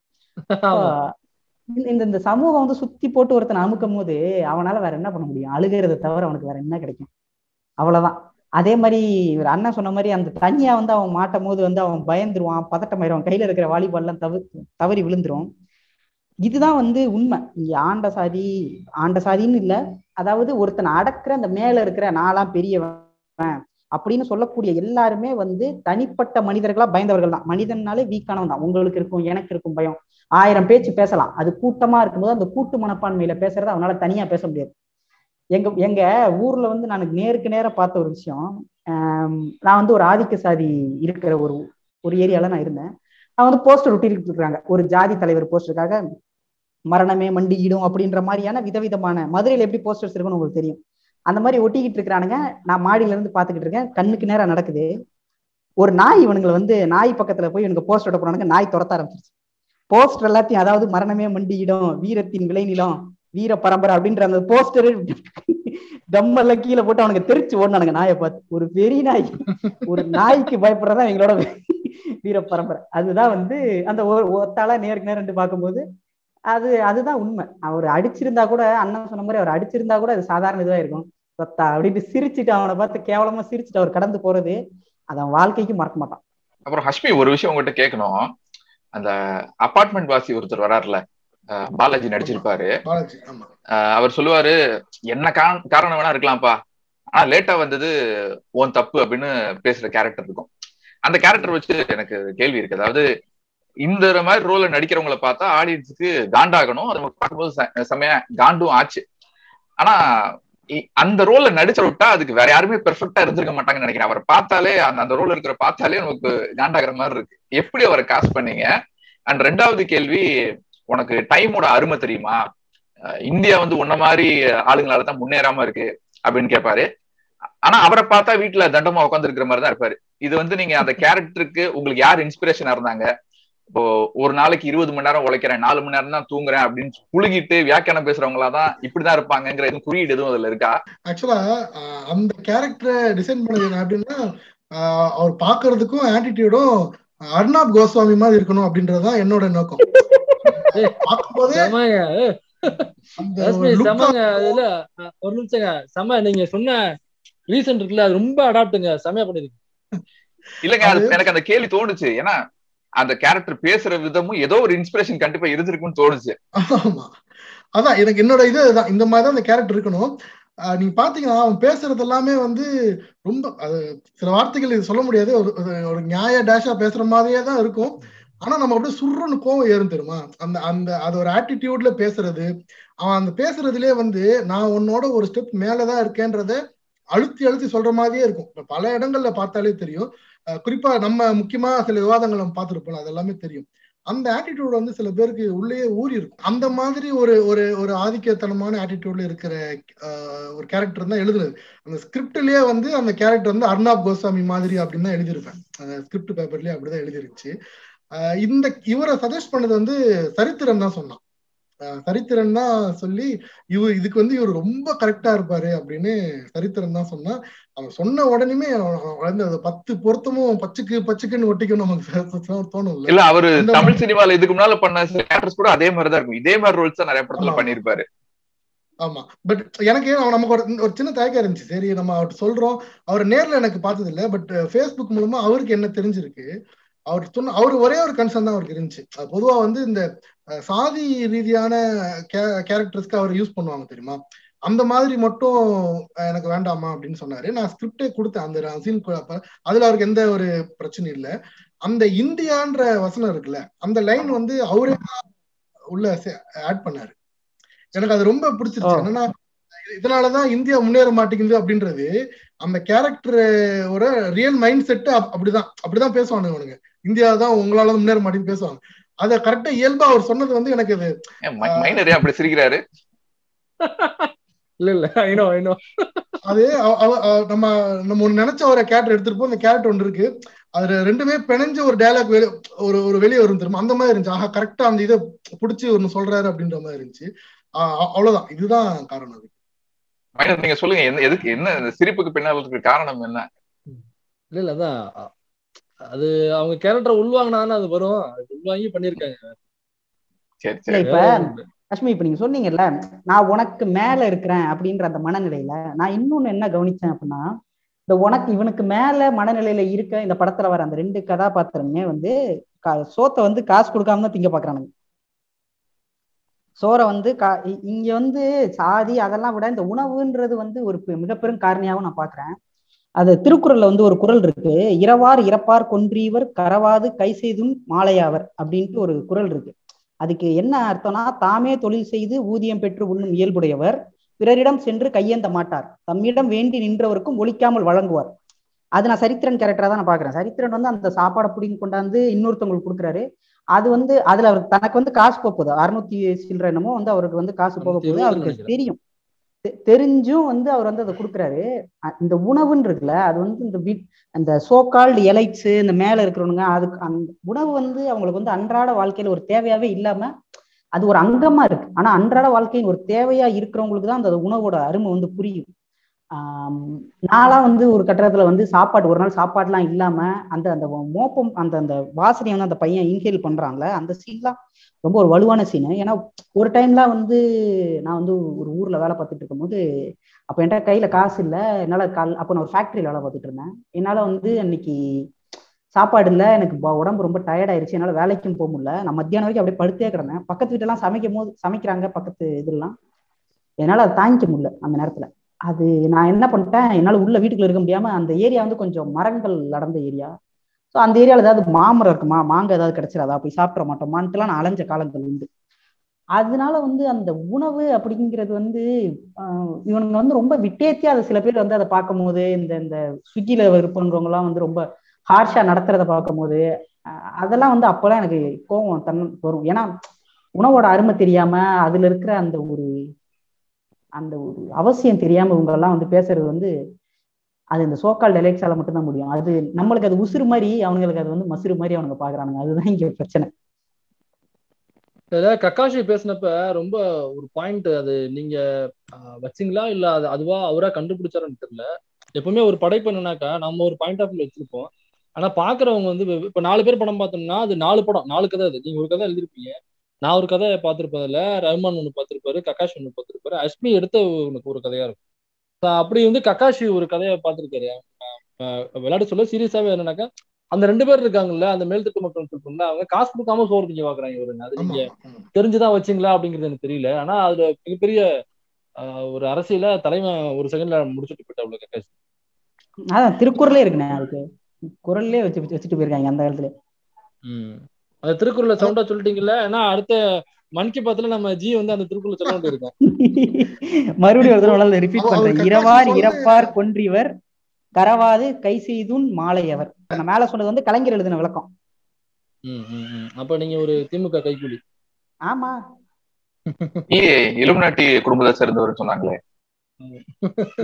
இந்த சமூகம் வந்து சுத்தி போட்டு ஒருத்தனை அமுக்கும் போது அவனால வேற என்ன பண்ண முடியும், அழுகிறத தவிர அவனுக்கு வேற என்ன கிடைக்கும், அவ்வளவுதான். அதே மாதிரி இவர் அண்ணன் சொன்ன மாதிரி அந்த தனியா வந்து அவன் மாட்டும் போது வந்து அவன் பயந்துருவான், பதட்டமாயிருவான், கையில இருக்கிற வாலிபால்லாம் தவறி விழுந்துரும். இதுதான் வந்து உண்மை. இங்க ஆண்ட சாதின்னு இல்ல, அதாவது ஒருத்தனை அடக்குற அந்த மேல இருக்கிற நாலாம் பெரியவன் அப்படின்னு சொல்லக்கூடிய எல்லாருமே வந்து தனிப்பட்ட மனிதர்களா பயந்தவர்கள் தான். மனிதனாலே வீக்கானவன் தான். உங்களுக்கு இருக்கும், எனக்கு இருக்கும் பயம். 1000 பேச்சு பேசலாம், அது கூட்டமா இருக்கும்போது அந்த கூட்டு மனப்பான்மையில பேசுறது அவனால தனியா பேச முடியாது. எங்க ஊர்ல வந்து நான் நேருக்கு நேர பார்த்த ஒரு விஷயம், நான் வந்து ஒரு ஆதிக்க சாதி இருக்கிற ஒரு ஏரியால நான் இருந்தேன். நான் வந்து போஸ்டர் ஒட்டிட்டு இருக்காங்க, ஒரு ஜாதி தலைவர் போஸ்டருக்காக மரணமே மண்டியிடும் அப்படின்ற மாதிரியான விதவிதமான மதுரையில எப்படி போஸ்டர்ஸ் இருக்குன்னு உங்களுக்கு தெரியும். அந்த மாதிரி ஒட்டிக்கிட்டு இருக்கிறானுங்க. நான் மாடியில இருந்து பாத்துக்கிட்டு இருக்கேன், கண்ணுக்கு நேரம் நடக்குது. ஒரு நாய் இவனுங்களை வந்து நாய் பக்கத்துல போய் இவனுக்கு போஸ்டர் ஒட்ட போனானுங்க, நாய் துரத்த ஆரம்பிச்சிருச்சு போஸ்டர் எல்லாத்தையும். அதாவது மரணமே மண்டியிடும், வீரத்தின் விளைநிலம், வீர பரம்பரை அப்படின்ற அந்த போஸ்டரு டம்மெல்லாம் கீழே போட்டு அவனுக்கு தெரிச்சு ஓடினானுங்க நாயை பார்த்து. ஒரு பெரிய நாய், ஒரு நாய்க்கு பயப்படுறதா எங்களோட வீர பரம்பரை. அதுதான் வந்து அந்த ஒத்தால நேருக்கு நேரம் பார்க்கும்போது அதுதான் உண்மை. அவர் அடிச்சிருந்தா கூட, அண்ணன் சொன்ன மாதிரி அவர் அடிச்சிருந்தா கூட அது சாதாரண இதுவா இருக்கும். அப்படின்ட்டு சிரிச்சுட்டு அவனை பார்த்து கேவலமா சிரிச்சுட்டு அவர் கடந்து போறது அத வாழ்க்கைக்கு மறக்க மாட்டான். அப்புறம் ஹஷ்மி ஒரு விஷயம் உங்ககிட்ட கேட்கணும். அந்த அபார்ட்மெண்ட் வாசி ஒருத்தர் வராருல, பாலாஜி நடிச்சிருப்பாரு, அவர் சொல்லுவாரு என்ன காரணம் வேணா இருக்கலாம்ப்பா, ஆனா லேட்டா வந்தது ஓன் தப்பு அப்படின்னு பேசுற கேரக்டர் இருக்கும். அந்த கேரக்டர் வச்சு எனக்கு கேள்வி இருக்கு. அதாவது இந்த மாதிரி ரோல நடிக்கிறவங்களை பார்த்தா ஆடியன்ஸுக்கு காண்டாகணும், அது பார்க்கும்போது செம்மையா காண்டும் ஆச்சு. ஆனா அந்த ரோல நடிச்ச விட்டா அதுக்கு வேற யாருமே பெர்ஃபெக்டா இருந்திருக்க மாட்டாங்கன்னு நினைக்கிறேன். அவரை பார்த்தாலே அந்த ரோல இருக்கிற பார்த்தாலே நமக்கு காண்டாகிற மாதிரி இருக்கு. எப்படி அவரை காஸ்ட் பண்ணீங்க? அண்ட் ரெண்டாவது கேள்வி, உனக்கு டைமோட அருமை தெரியுமா? இந்தியா வந்து உன்ன மாதிரி ஆளுங்களால தான் முன்னேறாம இருக்கு அப்படின்னு கேட்பாரு. ஆனா அவரை பார்த்தா வீட்டுல தண்டமா உட்கார்ந்து இருக்கிற மாதிரி தான் இருப்பாரு. இது வந்து நீங்க அந்த கேரக்டருக்கு உங்களுக்கு யார் இன்ஸ்பிரேஷனா இருந்தாங்க? இப்போ ஒரு நாளைக்கு 20 மணி நேரம் உழைக்கிறேன், 4 மணி நேரம் தான் தூங்குறேன் அப்படின்னு புழுகிட்டு வியாக்கியானம் பேசுறவங்களாதான் இப்படிதான் இருப்பாங்கிற எதுவும் குறியீடு எதுவும் அதுல இருக்கா? ஆக்சுவலா அந்த கேரக்டரை டிசைன் பண்ணது என்ன அப்படின்னா, அவர் பாக்குறதுக்கும் ஆட்டிடியூடும் அர்ணாப் கோஸ்வாமி மாதிரி இருக்கணும் அப்படின்றதுதான் என்னோட நோக்கம். ஒரு நிமிஷங்க செம, நீங்க சொன்ன ரீசன் இருக்குல்ல, அது ரொம்ப அடாப்டுங்க, செமையா பண்ணிருக்கு. இல்லங்க அது எனக்கு அந்த கேள்வி தோணுச்சு, ஏன்னா அந்த கேரக்டர் பேசுற விதமும் ஏதோ ஒரு இன்ஸ்பிரேஷன் கண்டிப்பா இருந்திருக்குன்னு தோணுச்சு. அதான் எனக்கு என்னோட இது அதுதான், இந்த மாதிரிதான் அந்த கேரக்டர் இருக்கணும். நீங்க பாத்தீங்கன்னா அவன் பேசுறது எல்லாமே வந்து ரொம்ப, அது சில வார்த்தைகள் இது சொல்ல முடியாது, ஒரு நியாய டேஷா பேசுற மாதிரியே தான் இருக்கும். ஆனா நம்ம அப்படியே சுருன்னு கோவம் ஏறும் தெரியுமா, அந்த அந்த அது ஒரு ஆட்டிடியூட்ல பேசுறது. அவன் அந்த பேசுறதுலயே வந்து நான் உன்னோட ஒரு ஸ்டெப் மேலதான் இருக்கேன்றத அழுத்தி அழுத்தி சொல்ற மாதிரியே இருக்கும். இப்ப பல இடங்கள்ல பார்த்தாலே தெரியும், குறிப்பா நம்ம முக்கியமா சில விவாதங்கள் நம்ம பார்த்துருப்போம், அது எல்லாமே தெரியும். அந்த ஆட்டிடியூட் வந்து சில பேருக்கு உள்ளேயே ஊறி இருக்கும். அந்த மாதிரி ஒரு ஒரு ஆதிக்கத்தனமான ஆட்டிடியூட்ல இருக்கிற ஒரு கேரக்டர் தான் எழுதுனது. அந்த ஸ்கிரிப்ட்லயே வந்து அந்த கேரக்டர் வந்து அர்ணாப் கோஸ்வாமி மாதிரி அப்படின்னு தான் எழுதியிருப்பேன், ஸ்கிரிப்ட் பேப்பர்லயே அப்படிதான் எழுதிருச்சு. இந்த இவரை சஜஸ்ட் பண்ணது வந்து சரித்திரன் தான் சொன்னான். சரித்திரன் தான் சொல்லி இதுக்கு வந்து இவர் ரொம்ப கரெக்டா இருப்பாரு அப்படின்னு சரித்திரன் தான் சொன்னான். அவன் சொன்ன உடனே வளர்ந்து 10 பொருத்தமும் பச்சுக்குன்னு ஒட்டிக்கும் நமக்கு தோணும். இல்ல அவரு தமிழ் சினிமால இதுக்கு முன்னால பண்ண கேரக்டர்ஸ் கூட அதே மாதிரிதான் இருக்கும், இதே மாதிரி ரோல்ஸ் தான் நிறைய படத்துல பண்ணிருப்பாரு. ஆமா, பட் எனக்கு நமக்கு ஒரு சின்ன தயக்கம் இருந்துச்சு, சரி நம்ம அவர்கிட்ட சொல்றோம், அவர் நேர்ல எனக்கு பார்த்தது இல்லை, பட் ஃபேஸ்புக் மூலமா அவருக்கு என்ன தெரிஞ்சிருக்கு. அவர் சொன்ன ஒரே ஒரு கன்சர்ன் தான் அவருக்கு இருந்துச்சு. பொதுவா வந்து இந்த சாதி ரீதியான கேரக்டர்ஸ்க்கு அவர் யூஸ் பண்ணுவாங்க தெரியுமா, அந்த மாதிரி மட்டும் எனக்கு வேண்டாமா அப்படின்னு சொன்னாரு. நான் ஸ்கிரிப்டே கொடுத்தேன், அந்த சீன் அதுல அவருக்கு எந்த ஒரு பிரச்சனையும் இல்லை. அந்த இந்தியான்ற வசனம் இருக்குல்ல, அந்த லைன் வந்து அவரே உள்ள ஆட் பண்ணாரு. எனக்கு அது ரொம்ப பிடிச்சிருச்சு. என்னன்னா இதனாலதான் இந்தியா முன்னேற மாட்டேங்குது அப்படின்றது அந்த கேரக்டரோட ரியல் மைண்ட் செட்டு. அப்படிதான் பேசுவானுங்க, இந்தியா தான் உங்களால முன்னேற மாட்டேங்குது பேசுவாங்க. அத கரெக்டா இயல்பா அவர் சொன்னது வந்து எனக்கு அப்படி சிரிக்கிறாரு. இல்ல இல்ல இன்னும் அது நம்ம ஒண்ணு நினைச்ச ஒரு கேரக்டர் எடுத்துருப்போம், அந்த கேரக்டர் ஒன்று இருக்கு, அதுல ரெண்டுமே பிணைஞ்ச ஒரு டயலாக் ஒரு வெளியே வரும் திரும்ப. அந்த மாதிரி இருந்துச்சு. ஆஹா கரெக்டா அந்த இதை பிடிச்சி ஒன்னு சொல்றாரு அப்படின்ற மாதிரி இருந்துச்சு. அவ்வளவுதான், இதுதான் காரணம். அது நீங்க சொல்லுங்க, எதுக்கு என்ன சிரிப்புக்கு பின்னால காரணம் என்ன? இல்ல இல்ல அதான் அது அவங்க கேரக்டர் உள்வாங்கினாதானே அது வரும், அது உள்வாங்கி பண்ணிருக்காங்க. இப்ப லட்சுமி இப்ப நீங்க சொன்னீங்கல்ல நான் உனக்கு மேல இருக்கிறேன் அப்படின்ற அந்த மனநிலையில நான் இன்னொன்னு என்ன கவனிச்சேன் அப்படின்னா, இந்த உனக்கு இவனுக்கு மேல மனநிலையில இருக்க இந்த படத்துல வர அந்த 2 கதாபாத்திரமே வந்து சோத்தை வந்து காசு கொடுக்காம தான் திங்க பாக்குறானுங்க. சோரை வந்து இங்க வந்து சாதி அதெல்லாம் விட இந்த உணவுன்றது வந்து ஒரு மிகப்பெரும் காரணியாகவும் நான் பாக்குறேன். அது திருக்குறள்ல வந்து ஒரு குறள் இருக்கு, இரவார் இறப்பார் கொன்றீவர் கரவாது கை செய்தும் மாலையாவர் அப்படின்ட்டு ஒரு குறள் இருக்கு. அதுக்கு என்ன அர்த்தம்னா, தாமே தொழில் செய்து ஊதியம் பெற்று உண்ணும் இயல்புடையவர் பிறரிடம் சென்று கையேந்த மாட்டார், தம்மிடம் வேண்டி நின்றவருக்கும் ஒழிக்காமல் வழங்குவார். அது நான் சரித்திரன் கேரக்டரா தான் நான் பாக்குறேன். சரித்திரன் வந்து அந்த சாப்பாடை புடிங்கி கொண்டாந்து இன்னொருத்தவங்களுக்கு கொடுக்குறாரு. அது வந்து அதுல அவருக்கு தனக்கு வந்து காசு போக போகுது, 600 சில்லற என்னமோ வந்து அவருக்கு வந்து காசு போக போகுது. அவருக்கு தெரியும், தெரிஞ்சும் வந்து அவர் வந்து அதை கொடுக்குறாரு. இந்த உணவுன்றதுல அது வந்து இந்த அந்த சோக்கால்டு எலைட்ஸு இந்த மேல இருக்கிறவனுங்க, அதுக்கு அந்த உணவு வந்து அவங்களுக்கு வந்து அன்றாட வாழ்க்கையில ஒரு தேவையாவே இல்லாம அது ஒரு அங்கமா இருக்கு. ஆனா அன்றாட வாழ்க்கையின் ஒரு தேவையா இருக்கிறவங்களுக்கு தான் அந்த உணவோட அருமை வந்து புரியும். நான்லாம் வந்து ஒரு கட்டத்துல வந்து சாப்பாடு ஒரு நாள் சாப்பாடுலாம் இல்லாம அந்த அந்த மோப்பம் அந்த அந்த வாசனையை வந்து அந்த பையன் இன்ஹேல் பண்றான்ல, அந்த சீன்லாம் ரொம்ப ஒரு வலுவான சீனு. ஏன்னா ஒரு டைம்லாம் வந்து நான் வந்து ஒரு ஊர்ல வேலை பார்த்துட்டு இருக்கும் போது அப்போ என்கிட்ட கையில் காசு இல்லை, என்னால் அப்போ நான் ஒரு ஃபேக்ட்ரியில் வேலை பார்த்துட்டு இருந்தேன். என்னால் வந்து அன்னைக்கு சாப்பாடு இல்லை, எனக்கு உடம்பு ரொம்ப டயர்ட் ஆயிடுச்சு, என்னால் வேலைக்கும் போக முடியல. நான் மத்தியானம் வரைக்கும் அப்படியே படுத்தே கிடந்தேன். பக்கத்து வீட்டெல்லாம் சமைக்கும் போது சமைக்கிறாங்க பக்கத்து இதெல்லாம், என்னால் அதை தாங்கிக்க முடியல அந்த நேரத்தில். அது நான் என்ன பண்ணிட்டேன், என்னால் உள்ள வீட்டுக்குள்ள இருக்க முடியாமல், அந்த ஏரியா வந்து கொஞ்சம் மரங்கள் நடந்த ஏரியா, ஸோ அந்த ஏரியாவில் ஏதாவது மாமரம் இருக்குமா, மாங்காய் ஏதாவது கிடைச்சிடாதா, போய் சாப்பிட மாட்டோமான்ட்டுலாம் நான் அலைஞ்ச காலங்கள் உண்டு. அதனால வந்து அந்த உணவு அப்படிங்கிறது வந்து இவனுங்க வந்து ரொம்ப விட்டேத்தியா அதை சில பேர் வந்து அதை பார்க்கும் போது, இந்த இந்த ஸ்விக்கியில இருப்பவங்க எல்லாம் வந்து ரொம்ப ஹார்ஷா நடத்துறத பார்க்கும் போது அதெல்லாம் வந்து அப்பெல்லாம் எனக்கு கோபம் தன் வரும். ஏன்னா உணவோட அருமை தெரியாம, அதுல இருக்கிற அந்த ஒரு அவசியம் தெரியாம இவங்க எல்லாம் வந்து பேசுறது வந்து, அது இந்த சோக்கால் டெலெக்ஸால மட்டும்தான் முடியும். அது நம்மளுக்கு அது உசுறு மாதிரி, அவங்களுக்கு அது வந்து மசுறு மாதிரி அவனுங்க பாக்குறானுங்க. அதுதான் இங்க பிரச்சனை. கக்காஷி பேசினப்ப ரொம்ப ஒரு பாயிண்ட் அது நீங்க வச்சிங்களா இல்ல அது அதுவா அவரா கண்டுபிடிச்சாருன்னு தெரியல. எப்பவுமே ஒரு படைப்பு என்னன்னாக்கா நம்ம ஒரு பாயிண்ட் ஆஃப் வியூ வச்சிருப்போம், ஆனா பாக்குறவங்க வந்து இப்ப 4 பேர் படம் பார்த்தோம்னா அது 4 படம் 4 கதை. அது நீங்க ஒரு கதை எழுதிருப்பீங்க, நான் ஒரு கதை பார்த்திருப்பதில்ல, ரஹ்மான் ஒண்ணு பார்த்திருப்பாரு, கக்காஷி ஒண்ணு பார்த்திருப்பாரு, ஹஷ்மி எடுத்த ஒரு கதையா இருக்கும். அப்படி வந்து கக்காஷி ஒரு கதையை பார்த்திருக்காரு விளையாட்டு சொல்ல சீரியஸாவே. என்னன்னாக்கா அந்த 2 பேர் இருக்காங்கல்ல, அந்த மேல்தட்டு மக்கள் சொல்றோம்ல, அவங்க காசு கொடுக்காம சோறு திங்க பாக்குறாங்க இவருங்க. அது நீங்க தெரிஞ்சுதான் வச்சுங்களா அப்படிங்கிறது எனக்கு தெரியல. ஆனா அதுல மிகப்பெரிய ஒரு அரசியல தலைமை ஒரு செகண்ட்ல முடிச்சுட்டு போயிட்டா அவ்வளவு கக்காஷி. அதான் திருக்குறளே இருக்குண்ணே, அதுக்கு குரல்லே வச்சுட்டு போயிருக்காங்க அந்த காலத்துல. அது திருக்குறளை சவுண்டா சொல்லிட்டீங்கல்ல, ஏன்னா அடுத்த மன் கி பாத்ல நம்ம ஜி வந்து அந்த திருக்குறளை சொல்ல வேண்டியிருக்கோம். மறுபடியும் இரவார் இறப்பார் கொன்றிவர் கரவாது கை செய்துன் மாலையவர். மேல சொன்னது வந்து கலைஞர் எழுதின விளக்கம். அப்ப நீங்க ஒரு திமுக கைகூலி. ஆமா, இலுமினாட்டி குடும்பத்தை சேர்ந்தவர் சொன்னாங்களே.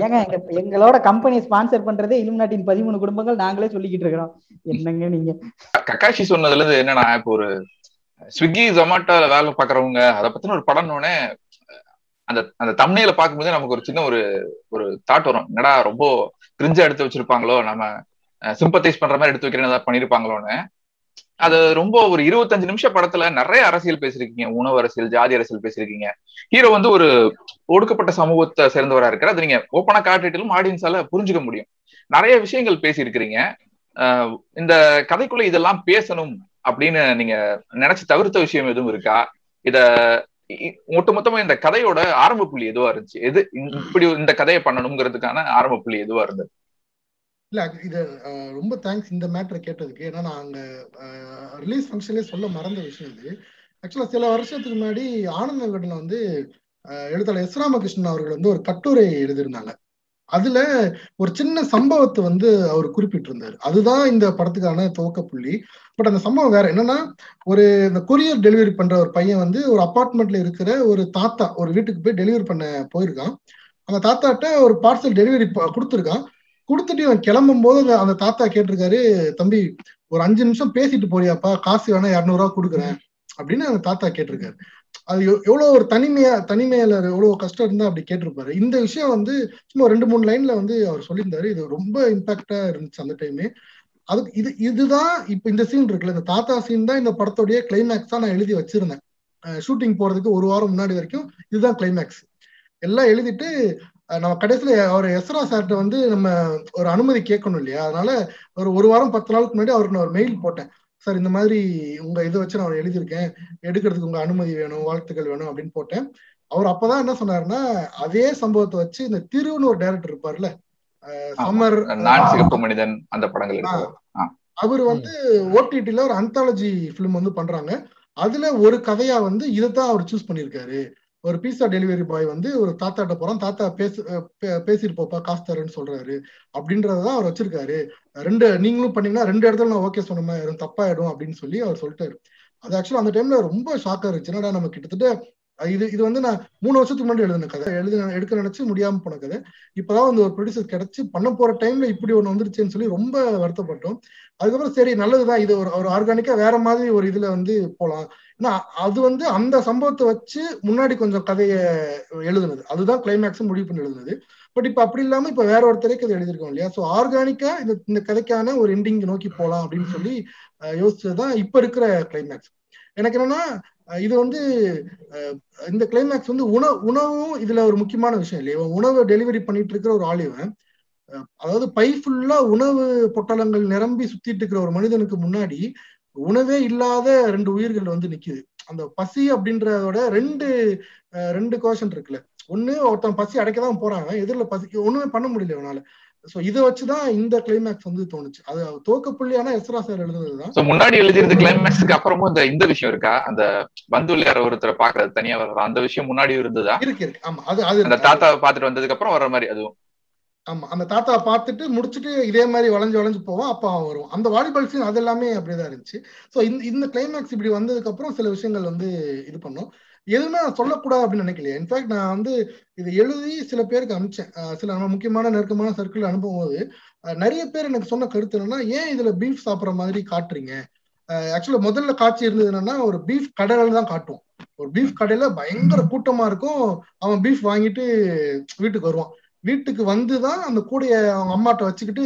ஏங்க எங்களோட கம்பெனி ஸ்பான்சர் பண்றதே இலுமினாட்டின் 13 குடும்பங்கள், நாங்களே சொல்லிக்கிட்டு இருக்கிறோம். என்னங்க நீங்க கக்காஷி சொன்னதுல இருந்து என்னன்னா, இப்போ ஒரு ஸ்விக்கி ஜொமாட்டோல வேலை பாக்குறவங்க அதை பத்தின ஒரு படம்னோடனே அந்த தம்ப்நெயில பாக்கும்போதே நமக்கு ஒரு சின்ன ஒரு தாட் வரும், என்னடா ரொம்ப கிரிஞ்சா எடுத்து வச்சிருப்பாங்களோ, நம்ம சிம்பத்தைஸ் பண்ற மாதிரி எடுத்து வைக்கிறேன்னு ஏதாவது பண்ணிருப்பாங்களோன்னு. அது ரொம்ப ஒரு 25 நிமிஷம் படத்துல நிறைய அரசியல் பேசிருக்கீங்க, உணவு அரசியல், ஜாதி அரசியல் பேசிருக்கீங்க. ஹீரோ வந்து ஒரு ஒடுக்கப்பட்ட சமூகத்தை சேர்ந்தவரா இருக்கிற, அது நீங்க ஓப்பனா காட்டிலும் ஆடியன்ஸால புரிஞ்சுக்க முடியும். நிறைய விஷயங்கள் பேசியிருக்கிறீங்க. இந்த கதைக்குள்ள இதெல்லாம் பேசணும் அப்படின்னு நீங்க நினைச்சு தவிர்த்த விஷயம் எதுவும் இருக்கா? இத ஒட்டுமொத்தமா இந்த கதையோட ஆரம்ப புள்ளி எதுவா இருந்துச்சு? எது இப்படி இந்த கதையை பண்ணணுங்கிறதுக்கான ஆரம்ப புள்ளி எதுவா இருந்தது? இல்ல இது ரொம்ப தேங்க்ஸ் இந்த மேட்டரை கேட்டதுக்கு. ஏன்னா நாங்க ரிலீஸ் ஃபங்க்ஷன்லேயே சொல்ல மறந்த விஷயம் இது. ஆக்சுவலா சில வருஷத்துக்கு முன்னாடி ஆனந்த விகடன்ல வந்து எழுத்தாளர் எஸ் ராமகிருஷ்ணன் அவர்கள் வந்து ஒரு கட்டுரை எழுதியிருந்தாங்க. அதுல ஒரு சின்ன சம்பவத்தை வந்து அவர் குறிப்பிட்டிருந்தாரு. அதுதான் இந்த படத்துக்கான துவக்க புள்ளி. பட் அந்த சம்பவம் வேற என்னன்னா, ஒரு இந்த கொரியர் டெலிவரி பண்ற ஒரு பையன் வந்து ஒரு அப்பார்ட்மெண்ட்ல இருக்கிற ஒரு தாத்தா ஒரு வீட்டுக்கு போய் டெலிவரி பண்ண போயிருக்கான். அந்த தாத்தாட்ட ஒரு பார்சல் டெலிவரி கொடுத்துருக்கான். கொடுத்துட்டு இவன் கிளம்பும் போது அந்த தாத்தா கேட்டிருக்காரு, தம்பி ஒரு 5 நிமிஷம் பேசிட்டு போறியாப்பா, காசு வேணா 200 ரூபா கொடுக்குறேன் அப்படின்னு அந்த தாத்தா கேட்டிருக்காரு. அது எவ்வளோ ஒரு தனிமையில எவ்வளோ கஷ்டம் இருந்தா அப்படி கேட்டிருப்பாரு. இந்த விஷயம் வந்து சும்மா 2-3 லைன்ல வந்து அவர் சொல்லியிருந்தாரு. இது ரொம்ப இம்பாக்டா இருந்துச்சு அந்த டைமே. அதுக்கு இதுதான் இப்ப இந்த சீன் இருக்குல்ல, இந்த தாத்தா சீன் தான் இந்த படத்தோடைய கிளைமேக்ஸா நான் எழுதி வச்சிருந்தேன். ஷூட்டிங் போறதுக்கு 1 வாரம் முன்னாடி வரைக்கும் இதுதான் கிளைமேக்ஸ் எல்லாம் எழுதிட்டு, நம்ம கடைசியில அவர் எஸ்ரா சார்ட்ட வந்து நம்ம ஒரு அனுமதி கேட்கணும் இல்லையா, அதனால ஒரு 1 வாரம் 10 நாளுக்கு முன்னாடி அவருக்கு நான் ஒரு மெயில் போட்டேன். சார் இந்த மாதிரி உங்க இதை வச்சு நான் எழுதியிருக்கேன், எடுக்கிறதுக்கு உங்க அனுமதி வேணும், வாழ்த்துக்கள் வேணும் அப்படின்னு போட்டேன். அவர் அப்பதான் என்ன சொன்னாருன்னா, அதே சம்பவத்தை வச்சு இந்த திருன்னு ஒரு டைரக்டர் இருப்பார்ல, சமர் மனிதன், அந்த படங்கள் அவர் வந்து ஓடிடில ஒரு அந்தாலஜி பிலிம் வந்து பண்றாங்க. அதுல ஒரு கதையா வந்து இதைத்தான் அவர் சூஸ் பண்ணியிருக்காரு. ஒரு பீஸா டெலிவரி பாய் வந்து ஒரு தாத்தாட்ட போறான், தாத்தா பேசிட்டு போப்பா காசு தரேன்னு சொல்றாரு அப்படின்றதான் அவர் வச்சிருக்காரு. நீங்களும் பண்ணீங்கன்னா 2 இடத்துல நான் ஓகே சொன்ன மாதிரி தப்பாயிடும் அப்படின்னு சொல்லி அவர் சொல்லிட்டாரு. அது ஆக்சுவலா அந்த டைம்ல ரொம்ப ஷாக்கா இருந்துச்சு. என்னடா நம்ம கிட்டத்தட்ட இது வந்து நான் 3 வருஷத்துக்கு முன்னாடி எழுதின கதை, எடுக்க நினைச்சு முடியாம போன கதை, இப்பதான் வந்து ஒரு ப்ரொடியூசர் கிடைச்சு பண்ண போற டைம்ல இப்படி ஒண்ணு வந்துருச்சுன்னு சொல்லி ரொம்ப வருத்தப்பட்டோம். அதுக்கப்புறம் சரி நல்லதுதான், இது ஒரு ஆர்கானிக்கா வேற மாதிரி ஒரு இதுல வந்து போலாம். ஏன்னா அது வந்து அந்த சம்பவத்தை வச்சு முன்னாடி கொஞ்சம் கதையை எழுதுனது, அதுதான் கிளைமேக்ஸ் முடிவு பண்ணி எழுதுனது. பட் இப்ப அப்படி இல்லாம இப்ப வேற ஒருத்தரைக்கு அதை எழுதியிருக்கோம் இல்லையா, ஸோ ஆர்கானிக்கா இந்த கதைக்கான ஒரு எண்டிங் நோக்கி போகலாம் அப்படின்னு சொல்லி யோசிச்சதுதான் இப்ப இருக்கிற கிளைமேக்ஸ். எனக்கு என்னன்னா இது வந்து இந்த கிளைமேக்ஸ் வந்து உணவும் இதுல ஒரு முக்கியமான விஷயம் இல்லையா உணவு டெலிவரி பண்ணிட்டு இருக்கிற ஒரு ஆள் இவன் அதாவது பை ஃபுல்லா உணவு பொட்டலங்கள் நிரம்பி சுத்திட்டு இருக்கிற ஒரு மனிதனுக்கு முன்னாடி உணவே இல்லாத ரெண்டு உயிர்கள் வந்து நிக்குது அந்த பசி அப்படின்றதோட ரெண்டு கோஷன் இருக்குல்ல ஒண்ணு ஒருத்தன் பசி அடைக்கதான் போறாங்க எதிரில பசிக்கு ஒண்ணுமே பண்ண முடியல இவனால சோ இத வச்சுதான் இந்த கிளைமேக்ஸ் வந்து தோணுச்சு அது தோக்கப்புள்ளியான எஸ்ரா சார் எழுதுனதுதான் முன்னாடி எழுதிருந்த கிளைமேக்ஸ்க்கு அப்புறமும் இந்த விஷயம் இருக்கா அந்த பந்துள்ளியார் ஒருத்தரை பாக்குறது தனியா வர்ற அந்த விஷயம் முன்னாடி இருந்ததா இருக்கு இருக்கு ஆமா அது அந்த தாத்தாவை பாத்துட்டு வந்ததுக்கு அப்புறம் வர்ற மாதிரி அதுவும் ஆமா அந்த தாத்தா பார்த்துட்டு முடிச்சுட்டு இதே மாதிரி வளைஞ்சு வளைஞ்சு போவான் அப்பா வரும் அந்த வாலிபால் சீன் அது எல்லாமே அப்படிதான் இருந்துச்சு சோ இந்த கிளைமேக்ஸ் இப்படி வந்ததுக்கு அப்புறம் சில விஷயங்கள் வந்து இது பண்ணோம் எதுவுமே நான் சொல்லக்கூடாது அப்படின்னு நினைக்கலையே இன்ஃபேக்ட் நான் வந்து இது எழுதி சில பேருக்கு அனுப்பிச்சேன் சில நம்ம முக்கியமான நெருக்கமான சர்க்கிள் அனுப்பும் போது நிறைய பேர் எனக்கு சொன்ன கருத்து என்னன்னா ஏன் இதுல பீஃப் சாப்பிட்ற மாதிரி காட்டுறீங்க ஆக்சுவலா முதல்ல காட்சி இருந்தது என்னன்னா ஒரு பீஃப் கடையில தான் காட்டுவோம் ஒரு பீஃப் கடையில பயங்கர கூட்டமா இருக்கும் அவன் பீஃப் வாங்கிட்டு வீட்டுக்கு வருவான் வீட்டுக்கு வந்துதான் அந்த கூடைய அவங்க அம்மாட்ட வச்சுக்கிட்டு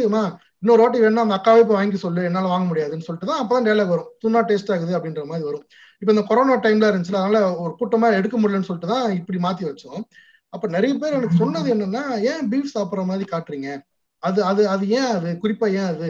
இன்னொரு வாட்டி வேணா அந்த அக்காவே இப்போ வாங்கி சொல்லு என்னால வாங்க முடியாதுன்னு சொல்லிட்டு தான் அப்பதான் டேலாக் வரும் துண்ணா டேஸ்ட் ஆகுது அப்படின்ற மாதிரி வரும் இப்ப இந்த கொரோனா டைம்ல இருந்துச்சுல அதனால ஒரு கூட்டமா எடுக்க முடியலன்னு சொல்லிட்டு தான் இப்படி மாத்தி வச்சோம் அப்ப நிறைய பேர் எனக்கு சொன்னது என்னன்னா ஏன் பீஃப் சாப்பிட்ற மாதிரி காட்டுறீங்க அது அது அது ஏன் அது குறிப்பா ஏன் அது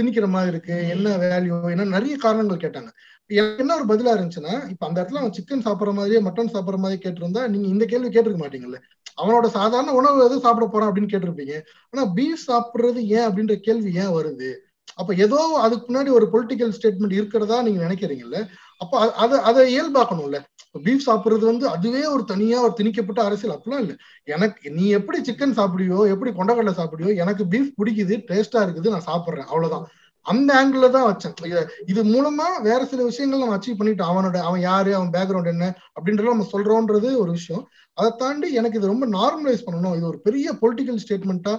திணிக்கிற மாதிரி இருக்கு என்ன வேல்யூ என்ன நிறைய காரணங்கள் கேட்டாங்க எனக்கு என்ன ஒரு பதிலா இருந்துச்சுன்னா இப்ப அந்த இடத்துல அவன் சிக்கன் சாப்பிட்ற மாதிரியே மட்டன் சாப்பிட்ற மாதிரி கேட்டிருந்தா நீங்க இந்த கேள்வி கேட்டிருக்க மாட்டீங்கல்ல அவனோட சாதாரண உணவு எதுவும் சாப்பிட போறான் அப்படின்னு கேட்டிருப்பீங்க ஆனா பீஃப் சாப்பிட்றது ஏன் அப்படின்ற கேள்வி ஏன் வருது அப்ப ஏதோ அதுக்கு முன்னாடி ஒரு பொலிட்டிக்கல் ஸ்டேட்மெண்ட் இருக்கிறதா நீங்க நினைக்கிறீங்கல்ல அப்ப அதை இயல்பாக்கணும்ல பீஃப் சாப்பிட்றது வந்து அதுவே ஒரு தனியா ஒரு திணிக்கப்பட்ட அரசியல் அப்படிலாம் இல்லை எனக்கு நீ எப்படி சிக்கன் சாப்பிடுவியோ எப்படி கொண்டக்கடலை சாப்பிடுவியோ எனக்கு பீஃப் பிடிக்குது டேஸ்டா இருக்குது நான் சாப்பிட்றேன் அவ்வளவுதான் அந்த ஆங்கிள் தான் வச்சேன் இது மூலமா வேற சில விஷயங்கள் நம்ம அச்சீவ் பண்ணிட்டோம் அவன் யாரு அவன் பேக்ரவுண்ட் என்ன அப்படின்றத நம்ம சொல்றோன்றது ஒரு விஷயம் அதை தாண்டி எனக்கு இது ரொம்ப நார்மலைஸ் பண்ணணும் இது ஒரு பெரிய பொலிட்டிக்கல் ஸ்டேட்மெண்ட்டா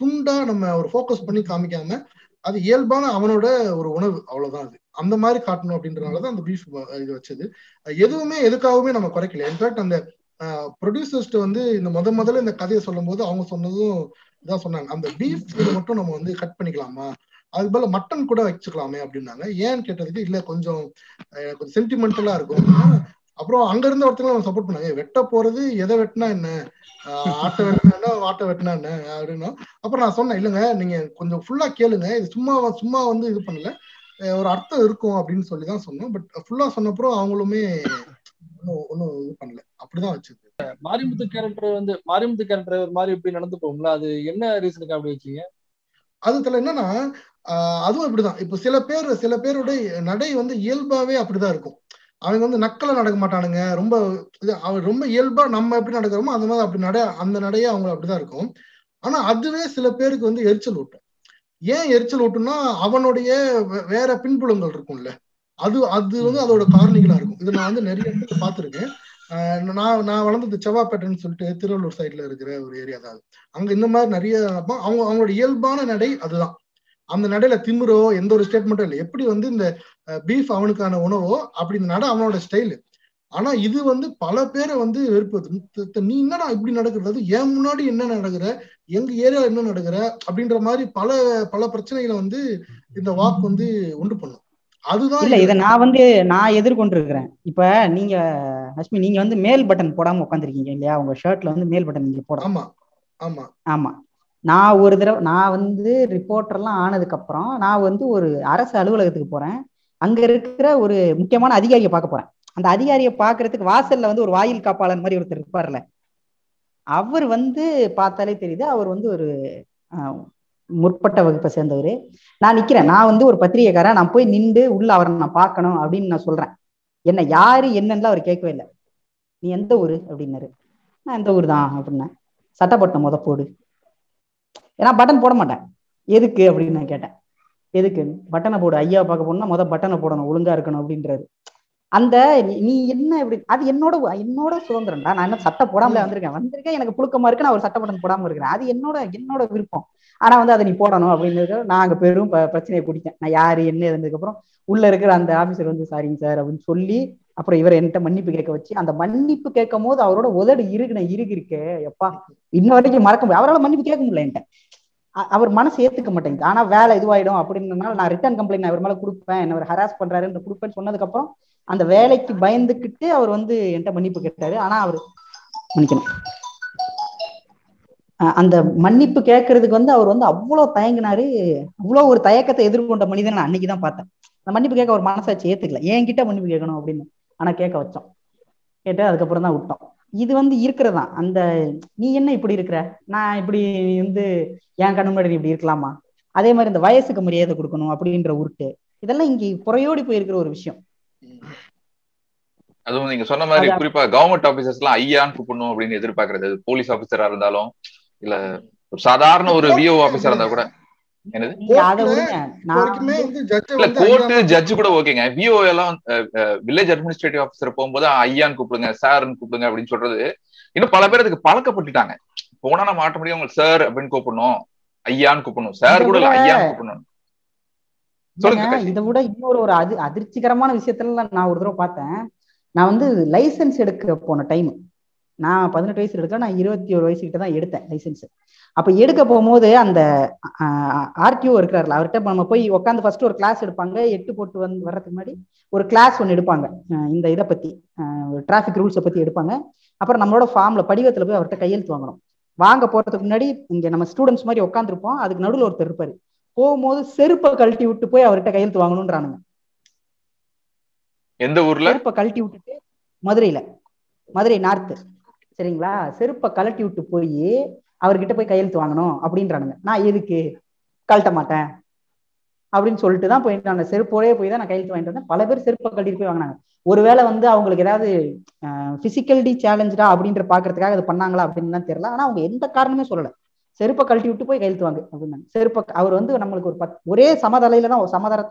துண்டா நம்ம ஒரு ஃபோக்கஸ் பண்ணி காமிக்காம அது இயல்பான அவனோட ஒரு உணவு அவ்வளவுதான் அது அந்த மாதிரி காட்டணும் அப்படின்றதுனாலதான் அந்த பீஃப் இது வச்சது எதுவுமே எதுக்காகவுமே நம்ம குறைக்கல இன்ஃபேக்ட் அந்த ப்ரொடியூசர்ஸ்ட்டு வந்து இந்த முதல்ல இந்த கதையை சொல்லும் போது அவங்க சொன்னதும் இதான் சொன்னாங்க அந்த பீஃப் இது மட்டும் நம்ம வந்து கட் பண்ணிக்கலாமா அது போல மட்டன் கூட வச்சுக்கலாமே அப்படின்னாங்க ஏன்னு கேட்டதுக்கு இல்ல கொஞ்சம் சென்டிமெண்டலா இருக்கும் அப்புறம் அங்க இருந்த ஒருத்தங்களை நம்ம சப்போர்ட் பண்ணாங்க வெட்ட போறது எதை வெட்டினா என்ன ஆட்டை வெட்டினா என்ன அப்படின்னா அப்புறம் நான் சொன்னேன் இல்லைங்க நீங்க கொஞ்சம் ஃபுல்லா கேளுங்க இது சும்மா வந்து இது பண்ணல ஒரு அர்த்தம் இருக்கும் அப்படின்னு சொல்லிதான் சொன்னோம் பட் ஃபுல்லா சொன்னப்புறம் அவங்களுமே ஒன்னும் இது பண்ணல அப்படிதான் வச்சுது மாரிமுத்து கேரக்டர் ஒரு மாதிரி இப்படி நடந்து போகும்ல அது என்ன ரீசனுக்கு அப்படி வச்சீங்க அதுல என்னன்னா அதுவும் இப்படிதான் இப்ப சில பேரோட நடை வந்து இயல்பாவே அப்படிதான் இருக்கும் அவங்க வந்து நக்கல நடக்க மாட்டானுங்க ரொம்ப இயல்பா நம்ம எப்படி நடக்கிறோமோ அந்த மாதிரி அப்படி அந்த நடையே அவங்க அப்படிதான் இருக்கும் ஆனா அதுவே சில பேருக்கு வந்து எரிச்சல் ஊட்டும் ஏன் எரிச்சல் ஊட்டும்னா அவனுடைய வேற பின்புலங்கள் இருக்கும்ல அது வந்து அதோட காரணிகளா இருக்கும் இது நான் வந்து நிறைய இடத்துல பாத்திருக்கேன் நான் வளர்ந்தது செவ்வாப்பேட்டைன்னு சொல்லிட்டு திருவள்ளூர் சைட்ல இருக்கிற ஒரு ஏரியா தான் அங்க இந்த மாதிரி நிறைய அவங்களோட இயல்பான நடை அதுதான் அந்த நடையில திமிரோ எந்த ஒரு ஸ்டேட்மெண்ட்டும் இல்லை எப்படி வந்து இந்த பீஃப் அவனுக்கான உணவோ அப்படி இந்த நடை அவனோட ஸ்டைலு ஆனா இது வந்து பல பேரை வந்து வெறுப்பு நீ என்னடா இப்படி நடக்கிறது ஏன் முன்னாடி என்ன நடக்கிற எங்க ஏரியாவில் என்ன நடக்கிற அப்படின்ற மாதிரி பல பிரச்சனைகளை வந்து இந்த வாக் வந்து உண்டு பண்ணும் அதுதான் இல்ல இதை நான் எதிர்கொண்டு இருக்கிறேன் இப்ப நீங்க ஹஷ்மி நீங்க வந்து மேல் பட்டன் போடாம உட்காந்துருக்கீங்க இல்லையா உங்க ஷர்ட்ல வந்து மேல் பட்டன் நீங்க போடாம ஆமா ஆமா ஆமா நான் ஒரு தடவை நான் வந்து ரிப்போர்ட்டர்லாம் ஆனதுக்கு அப்புறம் நான் வந்து ஒரு அரசு அலுவலகத்துக்கு போறேன் அங்க இருக்கிற ஒரு முக்கியமான அதிகாரியை பார்க்க போறேன் அந்த அதிகாரியை பாக்குறதுக்கு வாசல்ல வந்து ஒரு வாயில் காப்பாளன் மாதிரி ஒருத்தர் இருப்பார்ல அவர் வந்து பார்த்தாலே தெரியுது அவர் வந்து ஒரு முற்பட்ட வகுப்பை சேர்ந்தவர் நான் நிக்கிறேன் நான் வந்து ஒரு பத்திரிகைக்காரன் நான் போய் நின்று உள்ள அவரை நான் பார்க்கணும் அப்படின்னு நான் சொல்றேன் என்ன யாரு என்னன்னா அவர் கேட்கவே இல்லை நீ எந்த ஊரு அப்படின்னாரு நான் எந்த ஊர் தான் அப்படின்னேன் சட்டப்பட்டம் போடு ஏன்னா பட்டன் போட மாட்டேன் எதுக்கு அப்படின்னு நான் கேட்டேன் எதுக்கு பட்டனை போடு ஐயாவை பார்க்க போனா பட்டனை போடணும் ஒழுங்கா இருக்கணும் அப்படின்றாரு அந்த நீ என்ன இப்படி அது என்னோட சுதந்திரம்டா நான் என்ன சட்டை போடாமல வந்திருக்கேன் எனக்கு புழுக்கமா இருக்கு நான் ஒரு சட்ட பட்டன் போடாம இருக்கிறேன் அது என்னோட விருப்பம் ஆனா வந்து அதை நீ போடணும் அப்படின்னு நாங்க பெரும் பிரச்சனையை குடிச்சேன் நான் யாரு என்ன இருந்ததுக்கு அப்புறம் உள்ள இருக்கிற அந்த ஆபீசர் வந்து சாரிங்க சார் அப்படின்னு சொல்லி அப்புறம் இவரை என்கிட்ட மன்னிப்பு கேட்க வச்சு அந்த மன்னிப்பு கேட்கும் போது அவரோட உதடு இருக்கு எப்பா இன்ன வரைக்கும் மறக்க முடியாது அவரால் மன்னிப்பு கேட்க முடியல என்கிட்ட அவர் மனசு ஏத்துக்க மாட்டேங்குது. ஆனா வேலை இதுவாயிடும் அப்படின்னா நான் ரிட்டர்ன் கம்ப்ளைண்ட் அவர் மேல கொடுப்பேன், என்ன அவர் ஹராஸ் பண்றாருன்ற கொடுப்பேன்னு சொன்னதுக்கு அப்புறம் அந்த வேலைக்கு பயந்துகிட்டு அவர் வந்து என்கிட்ட மன்னிப்பு கேட்டாரு. ஆனா அவரு மன்னிக்கணும், அந்த மன்னிப்பு கேட்கறதுக்கு வந்து அவர் வந்து அவ்வளவு தயங்கினாரு, அவ்வளவு ஒரு தயக்கத்தை எதிர்கொண்ட மனிதன் நான் அன்னைக்குதான் பார்த்தேன். அந்த மன்னிப்பு கேட்க ஒரு மனசாச்சு ஏத்துக்கல, என்கிட்ட மன்னிப்பு கேட்கணும் அப்படின்னு. ஆனா கேட்க வச்சோம், கேட்டு அதுக்கப்புறம் தான் விட்டோம். இது வந்து இருக்கிறதான், அந்த நீ என்ன இப்படி இருக்கிற, நான் இப்படி வந்து என் கண்ணு முன்னாடி இப்படி இருக்கலாமா, அதே மாதிரி இந்த வயசுக்கு மரியாதை கொடுக்கணும் அப்படின்ற உருட்டு, இதெல்லாம் இங்க புறையோடி போயிருக்கிற ஒரு விஷயம். அதுவும் நீங்க சொன்ன மாதிரி குறிப்பா கவர்மெண்ட் ஆபீசர்ஸ் எல்லாம் ஐயான்னு கூப்பிடணும் அப்படின்னு எதிர்பார்க்கறது, போலீஸ் ஆபீசரா இருந்தாலும் இல்ல ஒரு சாதாரண ஒரு விஓ ஆபீசரா இருந்தா கூட கோர்ட்டு ஜட்ஜு கூட ஓகேங்க. விஓ எல்லாம் வில்லேஜ் அட்மினிஸ்ட்ரேட்டிவ் ஆபீசர் போகும்போது ஐயான்னு கூப்பிடுங்க, சார்ன்னு கூப்பிடுங்க அப்படின்னு சொல்றது இன்னும் பல பேர் அதுக்கு பழக்கப்பட்டுட்டாங்க. போனா நம்ம ஆட்ட முடியும், உங்களுக்கு சார் அப்படின்னு கூப்பிடணும், ஐயான்னு கூப்பிடணும், சார் கூட ஐயான்னு கூப்பிடணும். இதை விட இன்னொரு ஒரு அதிர்ச்சிகரமான விஷயத்துல நான் ஒரு தடவை பார்த்தேன். நான் வந்து லைசன்ஸ் எடுக்க போன டைம், நான் 18 வயசுல எடுக்கல, நான் 21 வயசுக்கிட்ட தான் எடுத்தேன் லைசன்ஸ். அப்ப எடுக்க போகும்போது அந்த ஆர்டிஓ இருக்கிறாருல அவர்கிட்ட நம்ம போய் உட்காந்து ஃபர்ஸ்ட் ஒரு கிளாஸ் எடுப்பாங்க, 8 போட்டு வந்து வர்றதுக்கு முன்னாடி ஒரு கிளாஸ் ஒன்று எடுப்பாங்க, இந்த இதை பத்தி டிராஃபிக் ரூல்ஸை பத்தி எடுப்பாங்க. அப்புறம் நம்மளோட ஃபார்ம்ல படிவத்துல போய் அவர்கிட்ட கையெழுத்து வாங்கணும். வாங்க போறதுக்கு முன்னாடி இங்க நம்ம ஸ்டூடெண்ட்ஸ் மாதிரி உட்காந்துருப்போம், அதுக்கு நடுவில் ஒருத்தர் இருப்பாரு, போகும்போது செருப்பை கழட்டி விட்டு போய் அவர்கிட்ட கையெழுத்து வாங்கணும்ன்றானுங்க. எந்த ஊர்ல? செருப்பை கழட்டி விட்டுட்டு மதுரையில, மதுரை நார்த்து சரிங்களா, செருப்பை கழட்டி விட்டு போய் அவர்கிட்ட போய் கையெழுத்து வாங்கணும் அப்படின்றானுங்க. நான் எதுக்கு கழட்ட மாட்டேன் அப்படின்னு சொல்லிட்டு தான் போயிட்டு நான் செருப்போடே போய் தான் நான் கையெழுத்து வாங்கிட்டு வந்தேன். பல பேர் செருப்பை கழட்டிட்டு போய் வாங்கினாங்க. ஒருவேளை வந்து அவங்களுக்கு ஏதாவது பிசிக்கலி சேலஞ்சா அப்படின்ற பாக்குறதுக்காக அது பண்ணாங்களா அப்படின்னு தான் தெரியல. ஆனா அவங்க எந்த காரணமே சொல்லலை, செருப்பை கழட்டி விட்டு போய் கையெழுத்து வாங்க அப்படின்னாங்க. செருப்பை அவர் வந்து நம்மளுக்கு ஒரு ஒரே சமதலையில தான்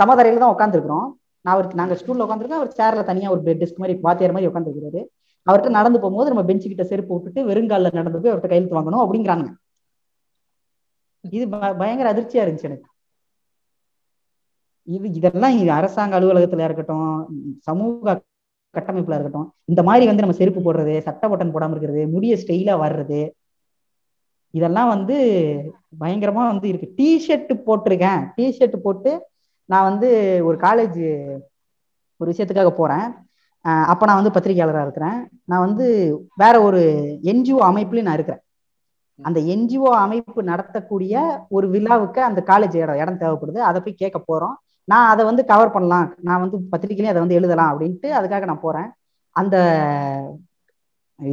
சமதரையில தான் உட்காந்துருக்கிறோம். நான் அவருக்கு நாங்க ஸ்டூல்ல உட்காந்துருக்கோம், அவர் சேர்ல தனியா ஒரு டெஸ்க் மாதிரி வாத்தியார் மாதிரி உட்காந்துருக்கிறாரு. அவர்கிட்ட நடந்து போகும்போது நம்ம பெஞ்சு கிட்ட செருப்பு விட்டுட்டு வெறுங்கால நடந்து போய் அவர்கிட்ட கையெழுத்து வாங்கணும் அப்படிங்கிறாங்க. இது பயங்கர அதிர்ச்சியா இருந்துச்சு எனக்கு. இது இதெல்லாம் அரசாங்க அலுவலகத்துல இருக்கட்டும், சமூக கட்டமைப்புல இருக்கட்டும், இந்த மாதிரி வந்து நம்ம செருப்பு போடுறது, சட்டை பட்டன் போடாம இருக்கிறது, முடிய ஸ்டைலா வர்றது, இதெல்லாம் வந்து பயங்கரமா வந்து இருக்கு. டிஷர்ட் போட்டிருக்கேன், டிஷர்ட் போட்டு நான் வந்து ஒரு காலேஜ் ஒரு விஷயத்துக்காக போறேன். அப்போ நான் வந்து பத்திரிகையாளராக இருக்கிறேன், நான் வந்து வேற ஒரு என்ஜிஓ அமைப்புலேயும் நான் இருக்கிறேன். அந்த என்ஜிஓ அமைப்பு நடத்தக்கூடிய ஒரு விழாவுக்கு அந்த காலேஜ் இடம் தேவைப்படுது, அதை போய் கேட்க போறோம். நான் அதை வந்து கவர் பண்ணலாம், நான் வந்து பத்திரிகையிலையும் அதை வந்து எழுதலாம் அப்படின்ட்டு அதுக்காக நான் போறேன். அந்த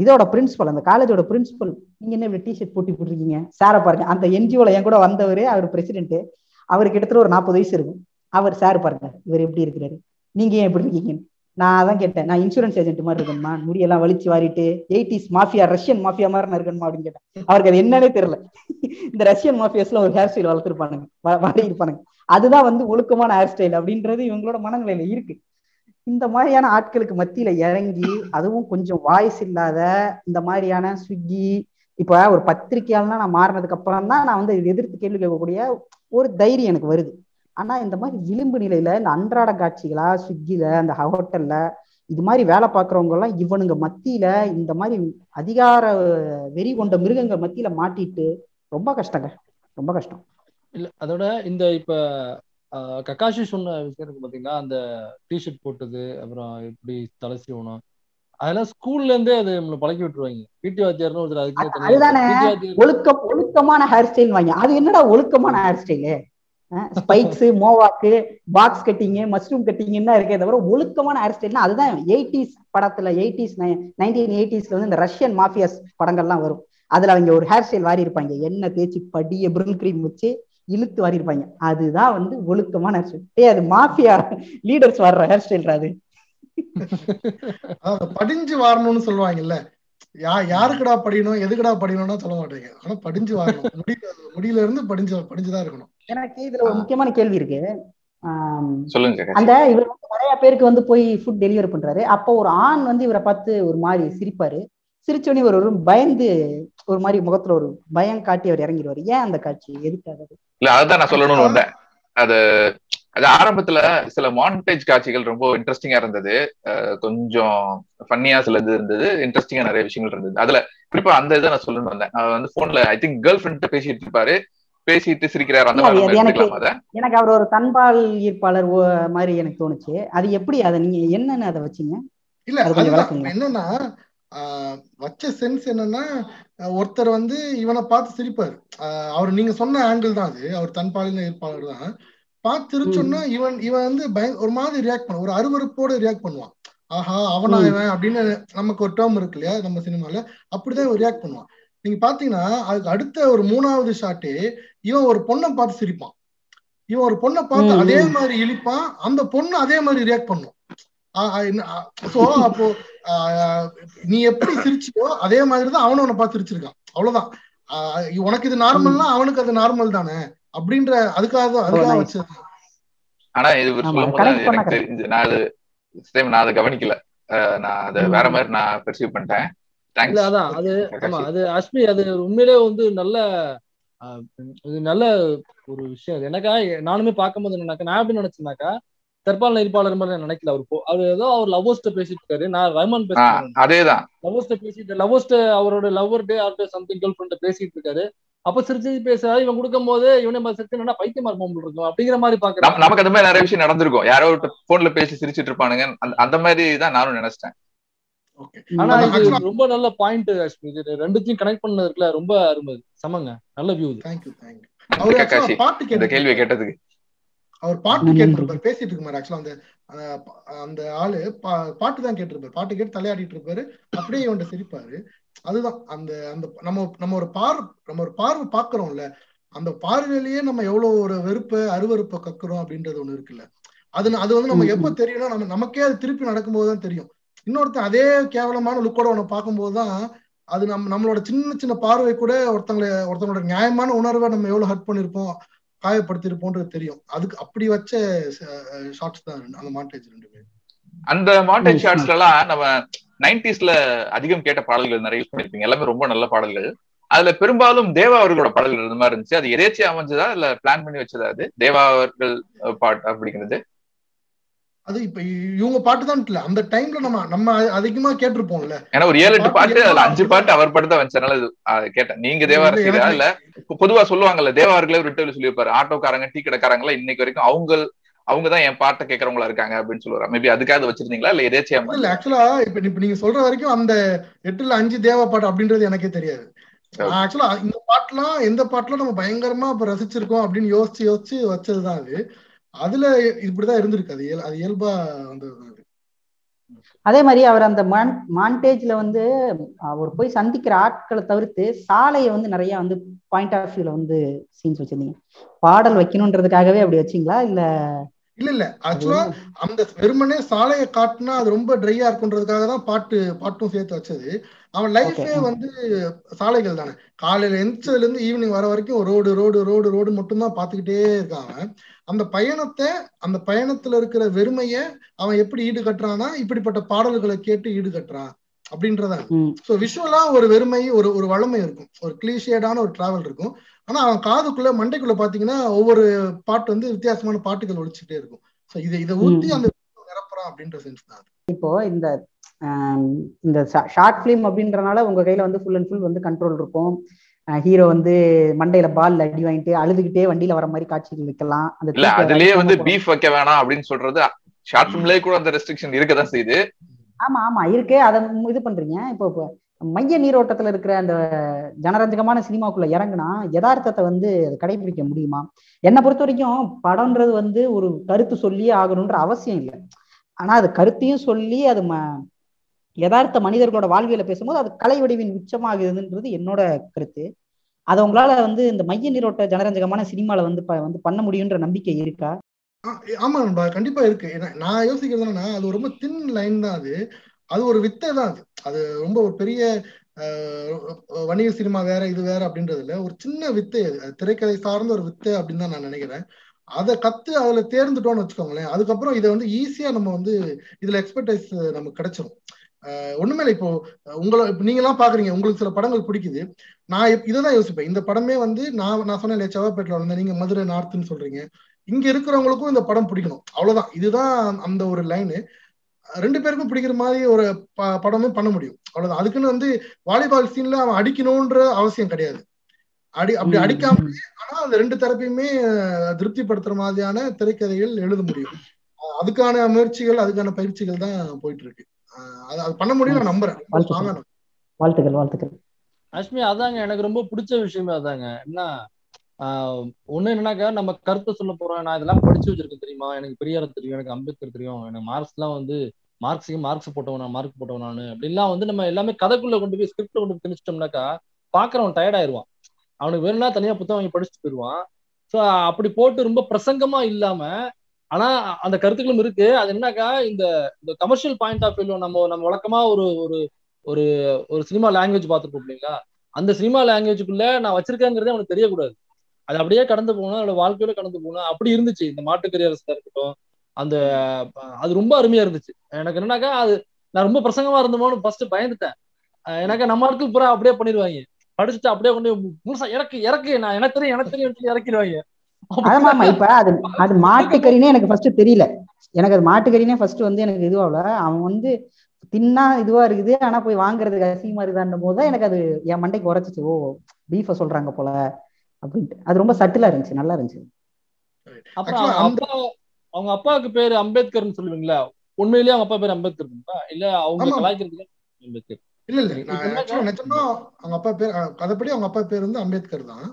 இதோட பிரின்சிபல், அந்த காலேஜோட பிரின்சிபல், நீங்க என்ன இப்படி டிஷர்ட் போட்டி போட்டிருக்கீங்க சாரை பாருங்க, அந்த என்ஜிஓவில் என் கூட வந்தவர், அவர் பிரசிடென்ட், அவருக்கு கிட்டத்தட்ட ஒரு 40 வயசு இருக்கும். அவர் சார் பாருங்க இவர் எப்படி இருக்கிறாரு, நீங்க ஏன் எப்படி இருக்கீங்கன்னு நான் அதான் கேட்டேன். நான் இன்சூரன்ஸ் ஏஜென்ட் மாதிரி இருக்கணுமா, முடியெல்லாம் வலிச்சு வாரிட்டு 80s மாஃபியா, ரஷ்யன் மாஃபியா மாதிரி நான் இருக்கணுமா அப்படின்னு கேட்டேன். அவருக்கு அது என்னன்னே தெரியல. இந்த ரஷ்யன் மாஃபியாஸ்ல ஒரு ஹேர் ஸ்டைல் வளர்த்துருப்பானுங்க, வாடி இருப்பானுங்க, அதுதான் வந்து ஒழுக்கமான ஹேர் ஸ்டைல் அப்படின்றது இவங்களோட மனநிலையில இருக்கு. இந்த மாதிரியான ஆட்களுக்கு மத்தியில இறங்கி, அதுவும் கொஞ்சம் வாய்ஸ் இல்லாத இந்த மாதிரியான ஸ்விக்கி, இப்ப ஒரு பத்திரிகையாளனா நான் மாறினதுக்கு அப்புறம் தான் நான் வந்து எதிர்த்து கேள்வி கேட்கக்கூடிய ஒரு தைரியம் எனக்கு வருது. ஆனா இந்த மாதிரி விளிம்பு நிலையில இந்த அன்றாட காட்சிகளா ஸ்விக்கில அந்த ஹோட்டல்ல இது மாதிரி வேலை பார்க்கறவங்க எல்லாம் இவனுங்க மத்தியில இந்த மாதிரி அதிகார வெறி கொண்ட மிருகங்க மத்தியில மாட்டிட்டு ரொம்ப கஷ்டங்க, ரொம்ப கஷ்டம். இல்ல அதோட இந்த இப்ப கக்காஷி சொன்ன விஷயம் இருக்கு பாத்தீங்கன்னா, அந்த டிஷர்ட் போட்டது, அப்புறம் எப்படி தலைசிவனும், அதெல்லாம் ஸ்கூல்ல இருந்தே அது நம்மளை பழக்கி விட்டுருவாங்க. பிடி வாத்தியார்னு ஒருத்தர் ஒழுக்கமான ஹேர் ஸ்டைல் வாங்க, அது என்னடா ஒழுக்கமான hair style, spikes, mohawk, box cutting, mushroom கட்டிங்னா இருக்கே தவிர ஒழுக்கமான ஹேர் ஸ்டைல்னா அதுதான் 80s படத்துல, 1980sல வந்து இந்த ரஷ்யன் மாஃபியாஸ் படங்கள்லாம் வரும், அதுல அவங்க ஒரு ஹேர் ஸ்டைல் வாரி இருப்பாங்க, எண்ணெய் தேய்ச்சி படிய பிரில் கிரீம் வச்சு இழுத்து வாரி இருப்பாங்க, அதுதான் வந்து ஒழுக்கமான ஹேர் ஸ்டைல். ஏ அது மாஃபியா லீடர்ஸ் வர்ற ஹேர் ஸ்டைல், அது படிஞ்சு வாரணும்னு சொல்லுவாங்கல்ல, யாருக்கடா படிக்கணும் எதுக்கடா படிக்கணும்னா சொல்ல மாட்டீங்க, ஆனா படிஞ்சு வாரணும், முடியில இருந்து படிஞ்சுதான் இருக்கணும். எனக்கு இதுல ஒரு முக்கியமான கேள்வி இருக்கு. அந்த இவர் வந்து நிறைய பேருக்கு வந்து போய் ஃபுட் டெலிவரி பண்றாரு, அப்போ ஒரு ஆண் வந்து இவரை பார்த்து ஒரு மாதிரி சிரிப்பாரு, சிரிச்சோடனே ஒரு பயந்து ஒரு மாதிரி முகத்துல ஒரு பயம் காட்டி அவர் இறங்கிடுவாரு. ஏன் அந்த காட்சி, எதுக்காக? இல்ல அதுதான் நான் சொல்லணும்னு வந்தேன். அது அது ஆரம்பத்துல சில மாண்டேஜ் காட்சிகள் ரொம்ப இன்ட்ரெஸ்டிங்கா இருந்தது, கொஞ்சம் ஃபன்னியா சிலது இருந்தது, இன்ட்ரெஸ்டிங்கா நிறைய விஷயங்கள் இருந்தது. அதுல குறிப்பா அந்த இதை நான் சொல்லணும் வந்தேன். அவர் வந்து போன்ல ஐ திங்க் கேர்ள் ஃப்ரெண்ட் பேசிட்டு இருப்பாரு, பேசிட்டு சிரிக்கிறாரு. அந்த எனக்கு அவர் ஒரு தன்பால் ஈர்ப்பாளர் மாதிரி எனக்கு தோணுச்சு. அது எப்படி அதை நீங்க என்னன்னு அதை வச்சீங்க? இல்ல என்னன்னா வச்ச சென்ஸ் என்னன்னா, ஒருத்தர் வந்து இவனை பார்த்து சிரிப்பாரு. அவர் நீங்க சொன்ன ஆங்கிள் தான் அது, அவர் தன்பாலின ஈர்ப்பாளர் தான். பார்த்து சிரிச்சோன்னா இவன் இவன் வந்து ஒரு மாதிரி ரியாக்ட் பண்ணுவான், ஒரு அருவருப்போட ரியாக்ட் பண்ணுவான். ஆஹா அவனா இவன் அப்படின்னு நமக்கு ஒரு டேர்ம் இருக்கு இல்லையா நம்ம சினிமால, அப்படிதான் ரியாக்ட் பண்ணுவான். நீங்க பாத்தீங்கன்னா அதுக்கு அடுத்த ஒரு மூணாவது ஷாட்டு இவன் ஒரு பொண்ணை பார்த்து சிரிப்பான், இவன் ஒரு பொண்ணை பார்த்து அதே மாதிரி இழிப்பான், அந்த பொண்ணு அதே மாதிரி ரியாக்ட் பண்ணும். அப்போ நீ எப்படி சிரிச்சியோ அதே மாதிரிதான் அவனும் அவனை பார்த்து சிரிச்சிருக்கான். அவ்வளவுதான், உனக்கு இது நார்மல்னா அவனுக்கு அது நார்மல் தானே அப்படின்ற, அதுக்காக அதுக்காக வச்சிருக்கான். ஆனா இது நான் அதை கவனிக்கல, நான் அதை வேற மாதிரி நான் பெர்சீவ் பண்ணிட்டேன். அஸ்மி அது உண்மையிலே வந்து நல்ல நல்ல ஒரு விஷயம். எனக்கா நானுமே பார்க்கும்போது என்னன்னாக்கா, நான் எப்படி நினைச்சேன்னாக்கா தற்பால் நெறிப்பாளர் மாதிரி நான் நினைக்கல. அவர் ஏதோ அவர் லவ்வோஸ்ட பேசிட்டு இருக்காரு, நான் ரஹ்மான் பேசுறேன், அதேதான் லவ்வோஸ்ட பேசிட்டு லவ்வோஸ்ட அவரோட லவ்வர் டே ஆர் சம்திங் கேர்ள் ஃப்ரெண்ட் பேசிட்டு இருக்காரு. அப்ப சிரிச்சு பேசுறாரு, இவன் கொடுக்கும் போது இவனே சிரிச்சுன்னா பைத்தியமா இருப்போம் இருக்கும் அப்படிங்கிற மாதிரி பாக்குறேன். நமக்கு அந்த மாதிரி நிறைய விஷயம் நடந்திருக்கும், யாரோ போன்ல பேசி சிரிச்சுட்டு இருப்பானுங்க, அந்த மாதிரி தான் நானும் நினைச்சிட்டேன். ஆனா இது ரொம்ப நல்ல பாயிண்ட் அஸ்மி, இது ரெண்டுத்தையும் கனெக்ட் பண்ணது இருக்குல்ல, ரொம்ப அருமை. சமங்க நல்ல view. Thank you thank you. Kakashi இந்த கேள்வி கேட்டதுக்கு அவர் பாட்டு கேட்டிருப்பாரு, பேசிட்டு இருக்குமாரு. ஆக்சுவலா அந்த அந்த ஆளு பாட்டு தான் கேட்டிருப்பாரு, பாட்டு கேட்டு தலையாடிட்டு இருப்பாரு, அப்படியே இவன் சிரிப்பாரு. அதுதான் அந்த அந்த நம்ம ஒரு பார்வை பாக்குறோம்ல, அந்த பார்வையிலேயே நம்ம எவ்வளவு ஒரு வெறுப்பை அருவருப்பை கக்குறோம் அப்படின்றது ஒண்ணு இருக்குல்ல. அது வந்து நம்ம எப்ப தெரியும்னா, நம்ம நமக்கே அது திருப்பி நடக்கும்போதுதான் தெரியும். இன்னொருத்தன் அதே கேவலமான லுக்கோட உன்னை பார்க்கும்போதுதான் அது நம்மளோட சின்ன சின்ன பார்வை கூட ஒருத்தனோட நியாயமான உணர்வை நம்ம எவ்வளவு ஹர்ட் பண்ணிருப்போம், காயப்படுத்திருப்போன்றது தெரியும். அதுக்கு அப்படி வச்ச ஷார்ட்ஸ் தான் அந்த மாண்டேஜ் ரெண்டுமே. அந்த மாண்டேஜ் ஷார்ட்ஸ்ல எல்லாம் நம்ம 90ஸ்ல அதிகம் கேட்ட பாடல்கள் நிறைய யூஸ் பண்ணிருப்பீங்க, எல்லாமே ரொம்ப நல்ல பாடல்கள். அதுல பெரும்பாலும் தேவா அவர்களோட பாடல்கள் இந்த மாதிரி இருந்துச்சு. அது எதேச்சியா அமைஞ்சதா இல்ல பிளான் பண்ணி வச்சதா? அது தேவா அவர்கள் பாட்டு அப்படிங்கிறது அது இப்ப இவங்க பாட்டு தான் இல்ல, அந்த டைம்ல நம்ம அதிகமா கேட்டிருப்போம்ல. ஏன்னா ஒரு 7-8 பாட்டு, அதுல 5 பாட்டு அவர் பாட்டு தான் வச்சனால கேட்டேன். நீங்க தேவா ரசிகரா இல்ல? பொதுவா சொல்லுவாங்கல்ல, தேவார்களே ஒரு ரிட்டர்ல சொல்லியிருப்பாரு, ஆட்டோக்காரங்க டீ கடைக்காரங்களா இன்னைக்கு வரைக்கும் அவங்கதான் என் பாட்டை கேட்கறவங்களா இருக்காங்க அப்படின்னு சொல்லுவாரு. மேபி அதுக்காக வச்சிருந்தீங்களா இல்ல எதேச்சியா? இல்ல ஆக்சுவலா இப்ப நீங்க சொல்ற வரைக்கும் அந்த 8ல் 5 தேவா பாட்டு அப்படின்றது எனக்கே தெரியாது. ஆக்சுவலா இந்த பாட்டுலாம் எந்த பாட்டுலாம் நம்ம பயங்கரமா இப்ப ரசிச்சிருக்கோம் அப்படின்னு யோசிச்சு யோசிச்சு வச்சதுதான் அது. அதுல இப்படிதான் இருந்திருக்கு, அது இயல்பா வந்தது. அதே மாதிரி அவர் அந்த மாண்டேஜ்ல வந்து அவர் போய் சந்திக்கிற ஆட்களை தவிர்த்து சாலையை வந்து நிறைய வந்து பாயிண்ட் ஆஃப் வியூல வந்து சீன்ஸ் வச்சிருந்தீங்க. பாடல் வைக்கணும்ன்றதுக்காகவே அப்படி வச்சீங்களா இல்ல? இல்ல ஆக்சுவலா அந்த வெறுமனே சாலையை காட்டுனா அது ரொம்ப ட்ரையா இருக்குன்றதுக்காக தான் பாட்டும் சேர்த்து வச்சது. அவன் லைஃபே வந்து சாலைகள் தானே, காலையில எந்திரதுல இருந்து ஈவினிங் வர வரைக்கும் ரோடு ரோடு ரோடு ரோடு மட்டும்தான் பாத்துக்கிட்டே இருக்கான். அந்த பயணத்துல இருக்கிற வெறுமைய அவன் எப்படி ஈடுகட்டுறான்னா இப்படிப்பட்ட பாடல்களை கேட்டு ஈடுகட்டுறான் அப்படின்றதான். சோ விஷுவலா ஒரு வெறுமை, ஒரு வளமை இருக்கும், ஒரு கிளீஷேடான ஒரு டிராவல் இருக்கும். ஆனா அவன் மண்டைக்குள்ள பாத்தீங்கன்னா ஒவ்வொரு பாட்டு வந்து வித்தியாசமான பாட்டுகள் ஒழிச்சுட்டே இருக்கும். சோ இதை ஊத்தி அந்த நிரப்புறான் அப்படின்ற சென்ஸ் தான். இப்போ இந்த ஷார்ட் பிலிம் அப்படின்றனால உங்க கையில வந்து ஃபுல் அண்ட் ஃபுல் வந்து கண்ட்ரோல் இருக்கும். ஹீரோ வந்து மண்டையில பால்ல அடி வாங்கிட்டு அழுதுகிட்டே வண்டியில வர மாதிரி காட்சிகள் வைக்கலாம். இல்ல அதுலயே வந்து பீஃப் வைக்க வேணாம் அப்படின்னு சொல்றது ஷார்ட் பிலிம்லயே கூட அந்த ரெஸ்ட்ரிக்ஷன் இருக்கதான் செய்யுது. ஆமா இருக்கு. அதை இது பண்றீங்க. இப்போ மைய நீரோட்டத்துல இருக்கிற அந்த ஜனரஞ்சகமான சினிமாக்குள்ள இறங்குனா யதார்த்தத்தை வந்து அதை கடைபிடிக்க முடியுமா? என்னை பொறுத்த வரைக்கும் படம்ன்றது வந்து ஒரு கருத்து சொல்லியே ஆகணும்ன்ற அவசியம் இல்லை. ஆனா அது கருத்தையும் சொல்லி அது யதார்த்த மனிதர்களோட வாழ்வியல பேசும்போது அது கலை வடிவின் உச்சமாகுதுன்றது என்னோட கருத்து. அதை உங்களால வந்து இந்த மைய நீரோட்ட ஜனரஞ்சகமான சினிமால வந்து பண்ண முடியும்ன்ற நம்பிக்கை இருக்கா? ஆமா நண்பா, கண்டிப்பா இருக்கு. நான் யோசிக்கிறது என்னன்னா, அது ரொம்ப தின் லைன் தான். அது ஒரு வித்தை தான். அது ரொம்ப ஒரு பெரிய வணிக சினிமா வேற இது வேற அப்படின்றதுல ஒரு சின்ன வித்தை, திரைக்கதை சார்ந்த ஒரு வித்தை அப்படின்னு தான் நான் நினைக்கிறேன். அதை அதுல தேர்ந்துட்டோம்னு வச்சுக்கோங்களேன், அதுக்கப்புறம் இதை வந்து ஈஸியா நம்ம வந்து இதுல எக்ஸ்பர்டைஸ் நமக்கு கிடைச்சிடும். ஒண்ணுமே இல்லை. இப்போ உங்களை நீங்க எல்லாம் பாக்குறீங்க, உங்களுக்கு சில படங்கள் பிடிக்குது. நான் இதைதான் யோசிப்பேன். இந்த படமே வந்து நான் சொன்னேன் செவாப்பேட்டில் வளர்ந்தேன், நீங்க மதுரை நார்த்துன்னு சொல்றீங்க. இங்க இருக்கிறவங்களுக்கும் இந்த படம் பிடிக்கணும். அவ்வளவுதான். இதுதான் அந்த ஒரு லைனு. ரெண்டு பேருக்கும் பிடிக்கிற மாதிரி ஒரு படமே பண்ண முடியும். அவ்வளவுதான். அதுக்குன்னு வந்து வாலிபால் சீன்ல அவன் அடிக்கணும்ன்ற அவசியம் கிடையாது. அப்படி அடிக்காம ஆனா அந்த ரெண்டு தரப்பையுமே திருப்திப்படுத்துற மாதிரியான திரைக்கதைகள் எழுத முடியும். அதுக்கான முயற்சிகள், அதுக்கான பயிற்சிகள் தான் போயிட்டு இருக்கு. அது பண்ண முடியும் நான் நம்புறேன். வாழ்த்துக்கள், வாழ்த்துக்கள் அஷ்மி. அதாங்க எனக்கு ரொம்ப பிடிச்ச விஷயமே அதாங்க. என்ன ஒண்ணு என்னன்னாக்கா நம்ம கருத்தை சொல்ல போறோம். நான் இதெல்லாம் படிச்சு வச்சிருக்கேன் தெரியுமா, எனக்கு பெரியார் தெரியும், எனக்கு அம்பேத்கர் தெரியும், எனக்கு மார்க்ஸ் எல்லாம் வந்து மார்க்ஸ் போட்டவன் நான், மார்க் போட்டவன் நான் அப்படின்லாம் வந்து நம்ம எல்லாமே கதைக்குள்ள கொண்டு போய் ஸ்கிரிப்ட்ல கொண்டு போய் திணிச்சிட்டோம்னாக்கா பாக்குறவன் டயர்ட் ஆயிடுவான். அவனுக்கு வேணும்னா தனியா புத்தகம் வாங்கி படிச்சுட்டு போயிடுவான். ஸோ அப்படி போட்டு ரொம்ப பிரசங்கமா இல்லாம, ஆனா அந்த கருத்துக்களும் இருக்கு. அது என்னக்கா இந்த கமர்ஷியல் பாயிண்ட் ஆஃப் வியூல நம்ம வழக்கமா ஒரு ஒரு ஒரு சினிமா லாங்குவேஜ் பார்த்துருப்போம் இல்லைங்களா, அந்த சினிமா லாங்குவேஜுக்குள்ள நான் வச்சிருக்கேங்கிறதே அவனுக்கு தெரியக்கூடாது. அது அப்படியே கடந்து போகணும், அதோட வாழ்க்கையோட கடந்து போகணும். அப்படி இருந்துச்சு இந்த மாட்டுக்கறி அரசா இருக்கட்டும், அந்த அது ரொம்ப அருமையா இருந்துச்சு. எனக்கு என்னன்னாக்கா அது நான் ரொம்ப பிரசங்கமா இருந்தோம்னு ஃபர்ஸ்ட் பயந்துட்டேன். எனக்கு நம்ம ஆட்கள் பூரா அப்படியே பண்ணிடுவாங்க, படிச்சுட்டு அப்படியே கொண்டு முழுசா எனக்கு நான் எனக்கு தெரியும் இறக்கிடுவாங்க. ஆமாமா, இப்ப அது மாட்டுக்கறினே எனக்கு ஃபர்ஸ்ட் தெரியல. எனக்கு அது மாட்டுக்கறினே ஃபர்ஸ்ட் வந்து எனக்கு இதுவாகல. அவன் வந்து தின்னா இதுவா இருக்குது, ஆனா போய் வாங்குறதுக்கு அசிங்கமா இருக்குதான் போதுதான் எனக்கு அது என் மண்டைக்கு உரைச்சிச்சு. ஓ, பீஃப சொல்றாங்க போல அப்படின்ட்டு. அது ரொம்ப சட்டிலா இருந்துச்சு, நல்லா இருந்துச்சு. அப்புறம் அவங்க அப்பாவுக்கு பேரு அம்பேத்கர்னு சொல்லுவீங்களா? உண்மையிலேயே அவங்க அப்பா பேரு அம்பேத்கர் இல்ல அவங்க கலாய்க்கிறதுக்கு அம்பேத்கர்? இல்ல இல்ல, நிஜமா அவங்க அப்பா பேர் கதைப்படி அவங்க அப்பா பேர் வந்து அம்பேத்கர் தான்.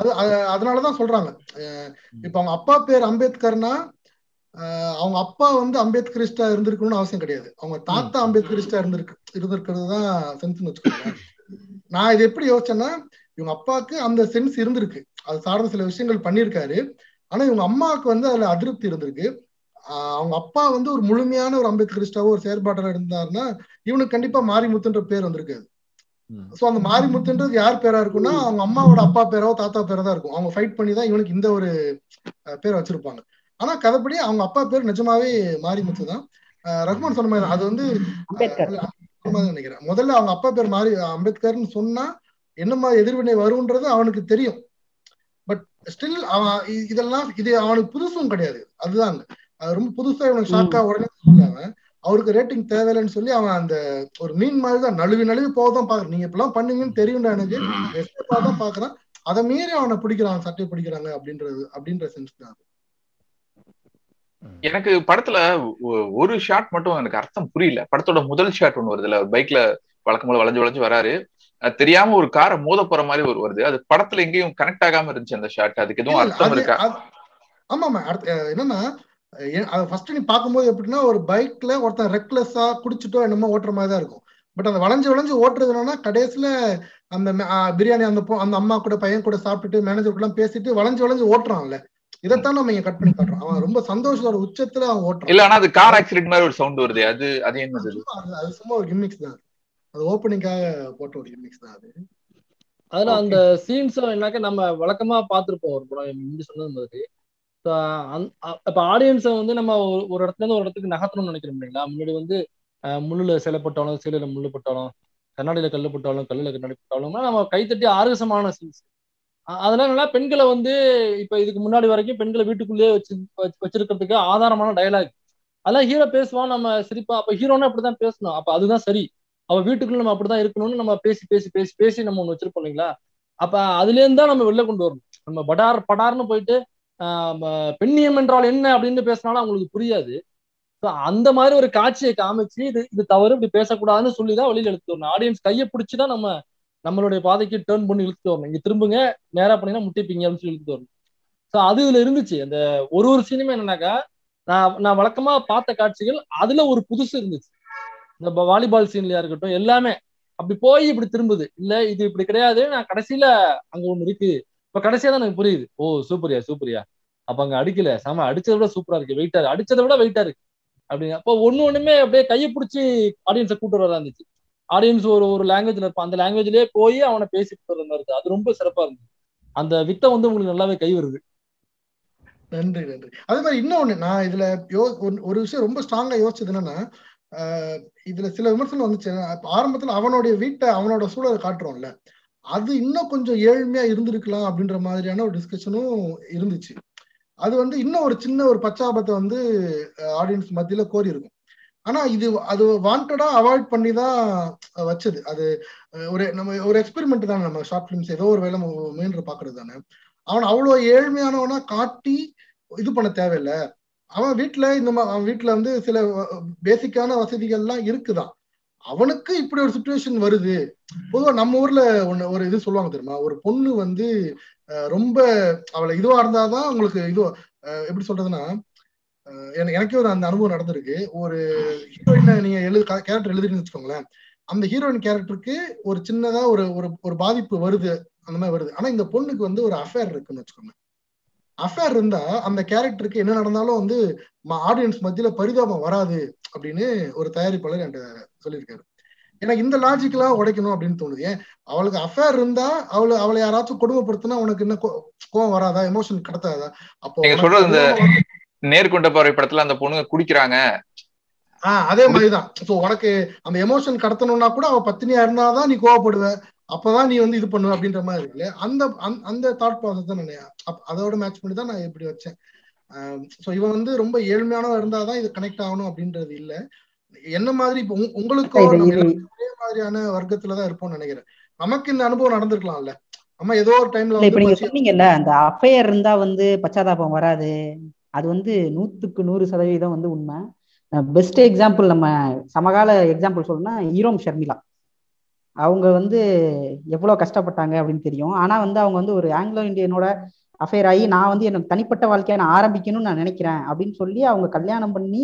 அது அதனாலதான் சொல்றாங்க. இப்ப அவங்க அப்பா பேர் அம்பேத்கர்னா அவங்க அப்பா வந்து அம்பேத்கரிஸ்டா இருந்திருக்கணும்னு அவசியம் கிடையாது. அவங்க தாத்தா அம்பேத்கரிஸ்டா இருந்திருக்கிறது தான் சென்ஸ்ன்னு வச்சுக்கோங்க. நான் இது எப்படி யோசிச்சேன்னா, இவங்க அப்பாவுக்கு அந்த சென்ஸ் இருந்திருக்கு, அது சார்ந்த சில விஷயங்கள் பண்ணியிருக்காரு. ஆனா இவங்க அம்மாவுக்கு வந்து அதுல அதிருப்தி இருந்திருக்கு. அவங்க அப்பா வந்து ஒரு முழுமையான ஒரு அம்பேத்கரிஸ்டாவோ ஒரு செயற்பாட்டாளர் இருந்தாருன்னா இவனுக்கு கண்டிப்பா மாரிமுத்துன்ற பேர் வந்திருக்காது. சோ அந்த மாரிமுத்துன்றது யார் பேரா இருக்கும்னா அவங்க அம்மாவோட அப்பா பேராவோ தாத்தா பேரா தான் இருக்கும். அவங்க ஃபைட் பண்ணி தான் இவனுக்கு இந்த ஒரு பேரை வச்சிருப்பாங்க. ஆனா கதைப்படி அவங்க அப்பா பேர் நிஜமாவே மாரிமுத்து தான். ரகுமான் சொன்ன மாதிரி அது வந்து நினைக்கிறேன். முதல்ல அவங்க அப்பா பேர் மாரி அம்பேத்கர்னு சொன்னா என்னமா எதிர்வினை வரும்ன்றது அவனுக்கு தெரியும். பட் ஸ்டில் அவன் இதெல்லாம் இது அவனுக்கு புதுசும் கிடையாது. அதுதான் அது ரொம்ப புதுசா இவனுக்கு ஷாக்கா உடனே சொல்லாம அவருக்கு ரேட்டிங் தேவையில்லைன்னு சொல்லி அவன் அந்த ஒரு மீன் மாதிரிதான் நழுவி போகதான் பாக்குறான். நீங்க இப்பெல்லாம் பண்ணுங்கன்னு தெரியும்டா எனக்கு தான் பாக்குறான். அதை மீறி அவனை பிடிக்கிறான், சட்டை பிடிக்கிறாங்க அப்படின்ற சென்ஸ் தான். எனக்கு படத்துல ஒரு ஷாட் மட்டும் எனக்கு அர்த்தம் புரியல. படத்தோட முதல் ஷாட் ஒண்ணு வருது இல்ல, பைக்ல வழக்கம்போல வளைஞ்சு வராரு, அது தெரியாம ஒரு காரை மோத போற மாதிரி ஒரு வருது. அது படத்துல எங்கேயும் கனெக்ட் ஆகாம இருந்துச்சு அந்த ஷாட். அதுக்கு எதுவும் அர்த்தம் இருக்கா? ஆமாமா, என்னன்னா அதை ஃபர்ஸ்ட் நீ பார்க்கும்போது எப்படின்னா ஒரு பைக்ல ஒருத்தன் ரெக்லெஸ்ஸா குடிச்சுட்டோ என்னமோ ஓட்டுற மாதிரி தான் இருக்கும். பட் அந்த வளைஞ்சு ஓட்டுறது என்னன்னா கடைசியில அந்த பிரியாணி அந்த அம்மா கூட பையன் கூட சாப்பிட்டுட்டு மேனேஜர் கூட பேசிட்டு வளைஞ்சு ஓட்டுறான்ல, இதைத்தான் நம்ம இங்க கட் பண்ணி காட்டுறோம். அவன் ரொம்ப சந்தோஷத்தோட உச்சத்துல அவன் ஓட்டுறான். இல்ல, ஆனா அது கார் ஆக்சிடென்ட் மாதிரி ஒரு சவுண்ட் வருது. அது என்னது? அது சும்மா ஒரு கிமிக்ஸ் தான். அது ஓப்பனிங்காக போட்ட ஒரு கிமிக்ஸ் தான் அது. அதுல அந்த சீன்ஸ் என்னாக்க நம்ம வழக்கமா பார்த்திருப்போம் ஒரு படம் முன்னாடி சொன்னது மாதிரி. இப்ப ஆடியன்ஸை வந்து நம்ம ஒரு இடத்துல இருந்து ஒரு இடத்துக்கு நகர்த்தணும்னு நினைக்கிறோம் இல்லைங்களா. முன்னாடி வந்து முள்ளுல சிலைப்பட்டாலும், சீலையில முள்ளு பட்டாலும், கண்ணாடியில கல்லு பட்டாலும், கல்லுல கண்ணாடி பட்டாலும்னா நம்ம கைத்தட்டி ஆர்வசமான சீன்ஸ். அதெல்லாம் நல்லா பெண்களை வந்து இப்ப இதுக்கு முன்னாடி வரைக்கும் பெண்களை வீட்டுக்குள்ளேயே வச்சிருக்கிறதுக்கு ஆதாரமான டயலாக். அதெல்லாம் ஹீரோ பேசுவான், நம்ம சிரிப்பா. அப்ப ஹீரோனா அப்படிதான் பேசணும், அப்ப அதுதான் சரி. அவ வீட்டுக்குள்ள நம்ம அப்படிதான் இருக்கணும்னு நம்ம பேசி பேசி பேசி பேசி நம்ம ஒண்ணு வச்சிருப்போம் இல்லைங்களா. அப்ப அதுல இருந்தா நம்ம வெளில கொண்டு வரணும். நம்ம படார்னு போயிட்டு பெண்ணியம் என்றால் என்ன அப்படின்னு பேசினாலும் அவங்களுக்கு புரியாது. அந்த மாதிரி ஒரு காட்சியை காமிச்சு இது தவறு, இப்படி பேசக்கூடாதுன்னு சொல்லிதான் வெளியில எடுத்துட்டு வரணும். ஆடியன்ஸ் கையை பிடிச்சிதான் நம்மளுடைய பாதைக்கு டேர்ன் பண்ணி இழுத்துட்டு வரணும். இங்க திரும்புங்க, நேரா பண்ணீங்கன்னா முட்டிப்பீங்க அப்படின்னு சொல்லி இழுத்துட்டு வரணும். ஸோ அது இதுல இருந்துச்சு. அந்த ஒரு சீனுமே என்னன்னாக்கா நான் வழக்கமா பார்த்த காட்சிகள் அதுல ஒரு புதுசு இருந்துச்சு. இந்த வாலிபால் சீன்லயா இருக்கட்டும் எல்லாமே அப்படி போய் இப்படி திரும்புது. இல்ல இது இப்படி கிடையாது, நான் கடைசியில அங்க ஒண்ணு இருக்கு. இப்ப கடைசியா தான் எனக்கு புரியுது. ஓ, சூப்பரியா அப்ப அங்க அடிக்கல, சாம அடிச்சதை விட சூப்பரா இருக்கு, வெயிட்டா இருக்கு அப்படின்னு. அப்போ ஒண்ணுமே அப்படியே கையை பிடிச்சி ஆடியன்ஸை கூட்டு வரதா இருந்துச்சு. ஆடியன்ஸ் ஒரு லாங்குவேஜ்ல இருப்பான், அந்த லாங்குவேஜ்லயே போய் அவனை பேசிட்டு வர மாதிரி. அது ரொம்ப சிறப்பா இருந்துச்சு. அந்த வித்தை வந்து உங்களுக்கு நல்லாவே கை வருது. நன்றி நன்றி. அதே மாதிரி இன்னொன்னு நான் இதுல ஒரு விஷயம் ரொம்ப ஸ்ட்ராங்கா யோசிச்சது என்னன்னா, இதுல சில விமர்சனம் வந்துச்சு. ஆரம்பத்துல அவனுடைய வீட்டை அவனோட சூழலை காட்டுறோம்ல, அது இன்னும் கொஞ்சம் ஏழ்மையா இருந்திருக்கலாம் அப்படின்ற மாதிரியான ஒரு டிஸ்கஷனும் இருந்துச்சு. அது வந்து இன்னும் ஒரு சின்ன ஒரு பச்சாபத்தை வந்து ஆடியன்ஸ் மத்தியில கோரி இருக்கும். ஆனா இது அது வாண்டடா அவாய்ட் பண்ணி தான் வச்சது. அது ஒரு நம்ம ஒரு எக்ஸ்பெரிமெண்ட் தானே, நம்ம ஷார்ட் ஃபிலிம்ஸ் ஏதோ ஒரு வேலை முயன்று பாக்குறது தானே. அவன் அவ்வளோ ஏழ்மையானவனா காட்டி இது பண்ண தேவையில்லை. அவன் வீட்டுல இந்த அவன் வீட்டுல வந்து சில பேசிக்கான வசதிகள்லாம் இருக்குதான், அவனுக்கு இப்படி ஒரு சுச்சுவேஷன் வருது. பொதுவா நம்ம ஊர்ல ஒண்ணு ஒரு இது சொல்லுவாங்க தெரியுமா, ஒரு பொண்ணு வந்து ரொம்ப அவளை இதுவா இருந்தாதான் அவங்களுக்கு இது எப்படி சொல்றதுன்னா, எனக்கே ஒரு அந்த அனுபவம் நடந்திருக்கு. ஒரு ஹீரோயினை நீங்க கேரக்டர் எழுதுறீங்கன்னு வச்சுக்கோங்களேன், அந்த ஹீரோயின் கேரக்டருக்கு ஒரு சின்னதா ஒரு ஒரு பாதிப்பு வருது, அந்த மாதிரி வருது. ஆனா இந்த பொண்ணுக்கு வந்து ஒரு அஃபேர் இருக்குன்னு வச்சுக்கோங்க. அஃபேர் இருந்தா அந்த கேரக்டருக்கு என்ன நடந்தாலும் வந்து ஆடியன்ஸ் மத்தியில பரிதாபம் வராது அப்படின்னு ஒரு தயாரிப்பாளர் என்கிட்ட சொல்லியிருக்காரு. எனக்கு இந்த லாஜிக்கெல்லாம் உடைக்கணும் அப்படின்னு தோணுது. ஏன் அவளுக்கு அஃபேர் இருந்தா அவளை யாராச்சும் கொடுமைப்படுத்தினா உனக்கு என்ன கோவம் வராதா, எமோஷன் கடத்தாதா? அப்போ நேர்கொண்ட பார்வை படத்துல அந்த பொண்ணுங்க குடிக்கிறாங்க, அதே மாதிரிதான். சோ உனக்கு அந்த எமோஷன் கடத்தணும்னா கூட அவ பத்தினியா இருந்தாதான் நீ கோவப்படுவ, அப்பதான் நீ வந்து இது பண்ணுவ அப்படின்ற மாதிரி இருக்குல்ல. அந்த அந்த தாட் ப்ராசஸ் தான் நான் அதோட மேட்ச் பண்ணி தான் நான் இப்படி வச்சேன். சோ இவன் வந்து ரொம்ப ஏழ்மையானவா இருந்தாதான் இது கனெக்ட் ஆகணும் அப்படின்றது இல்ல. என்ன மாதிரி இப்போ உங்களுக்கும் ஒரே மாதிரியான வர்க்கத்துலதான் இருப்போம்னு நினைக்கிறேன். நமக்கு இந்த அனுபவம் நடந்திருக்கலாம்ல, நம்ம ஏதோ ஒரு டைம்ல இப்ப நீங்க சொன்னீங்கல்ல அந்த அஃபேர் இருந்தா வந்து பச்சாதாபம் வராது, அது வந்து 100% வந்து உண்மை. பெஸ்ட் எக்ஸாம்பிள் நம்ம சமகால எக்ஸாம்பிள் சொல்லணும்னா ஈரோம் ஷர்மிளா. அவங்க வந்து எவ்வளோ கஷ்டப்பட்டாங்க அப்படின்னு தெரியும். ஆனால் வந்து அவங்க வந்து ஒரு ஆங்கிலோ இண்டியனோட அஃபேர் ஆகி நான் வந்து எனக்கு தனிப்பட்ட வாழ்க்கையை நான் ஆரம்பிக்கணும்னு நான் நினைக்கிறேன் அப்படின்னு சொல்லி அவங்க கல்யாணம் பண்ணி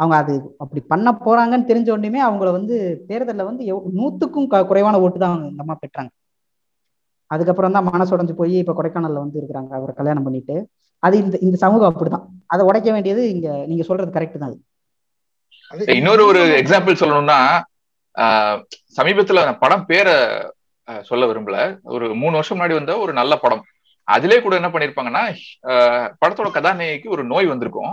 அவங்க அது அப்படி பண்ண போறாங்கன்னு தெரிஞ்ச உடனே அவங்கள வந்து தேர்தலில் வந்து 100க்கும் குறைவான ஓட்டு தான் அவங்க அம்மா பெற்றாங்க. அதுக்கப்புறம் தான் மனசு உடஞ்சு போய் இப்போ கொடைக்கானல்ல வந்து இருக்கிறாங்க அவரை கல்யாணம் பண்ணிட்டு. அது இந்த சமூகம் அப்படிதான், அதை உடைக்க வேண்டியது இங்க நீங்க சொல்றது கரெக்ட் தான். அது இன்னொரு ஒரு எக்ஸாம்பிள் சொல்லணும்னா, சமீபத்துல படம் பேரை சொல்ல விரும்பல, ஒரு 3 வருஷம் முன்னாடி வந்த ஒரு நல்ல படம். அதிலே கூட என்ன பண்ணிருப்பாங்கன்னா, படத்தோட கதாநாயகிக்கு ஒரு நோய் வந்திருக்கும்,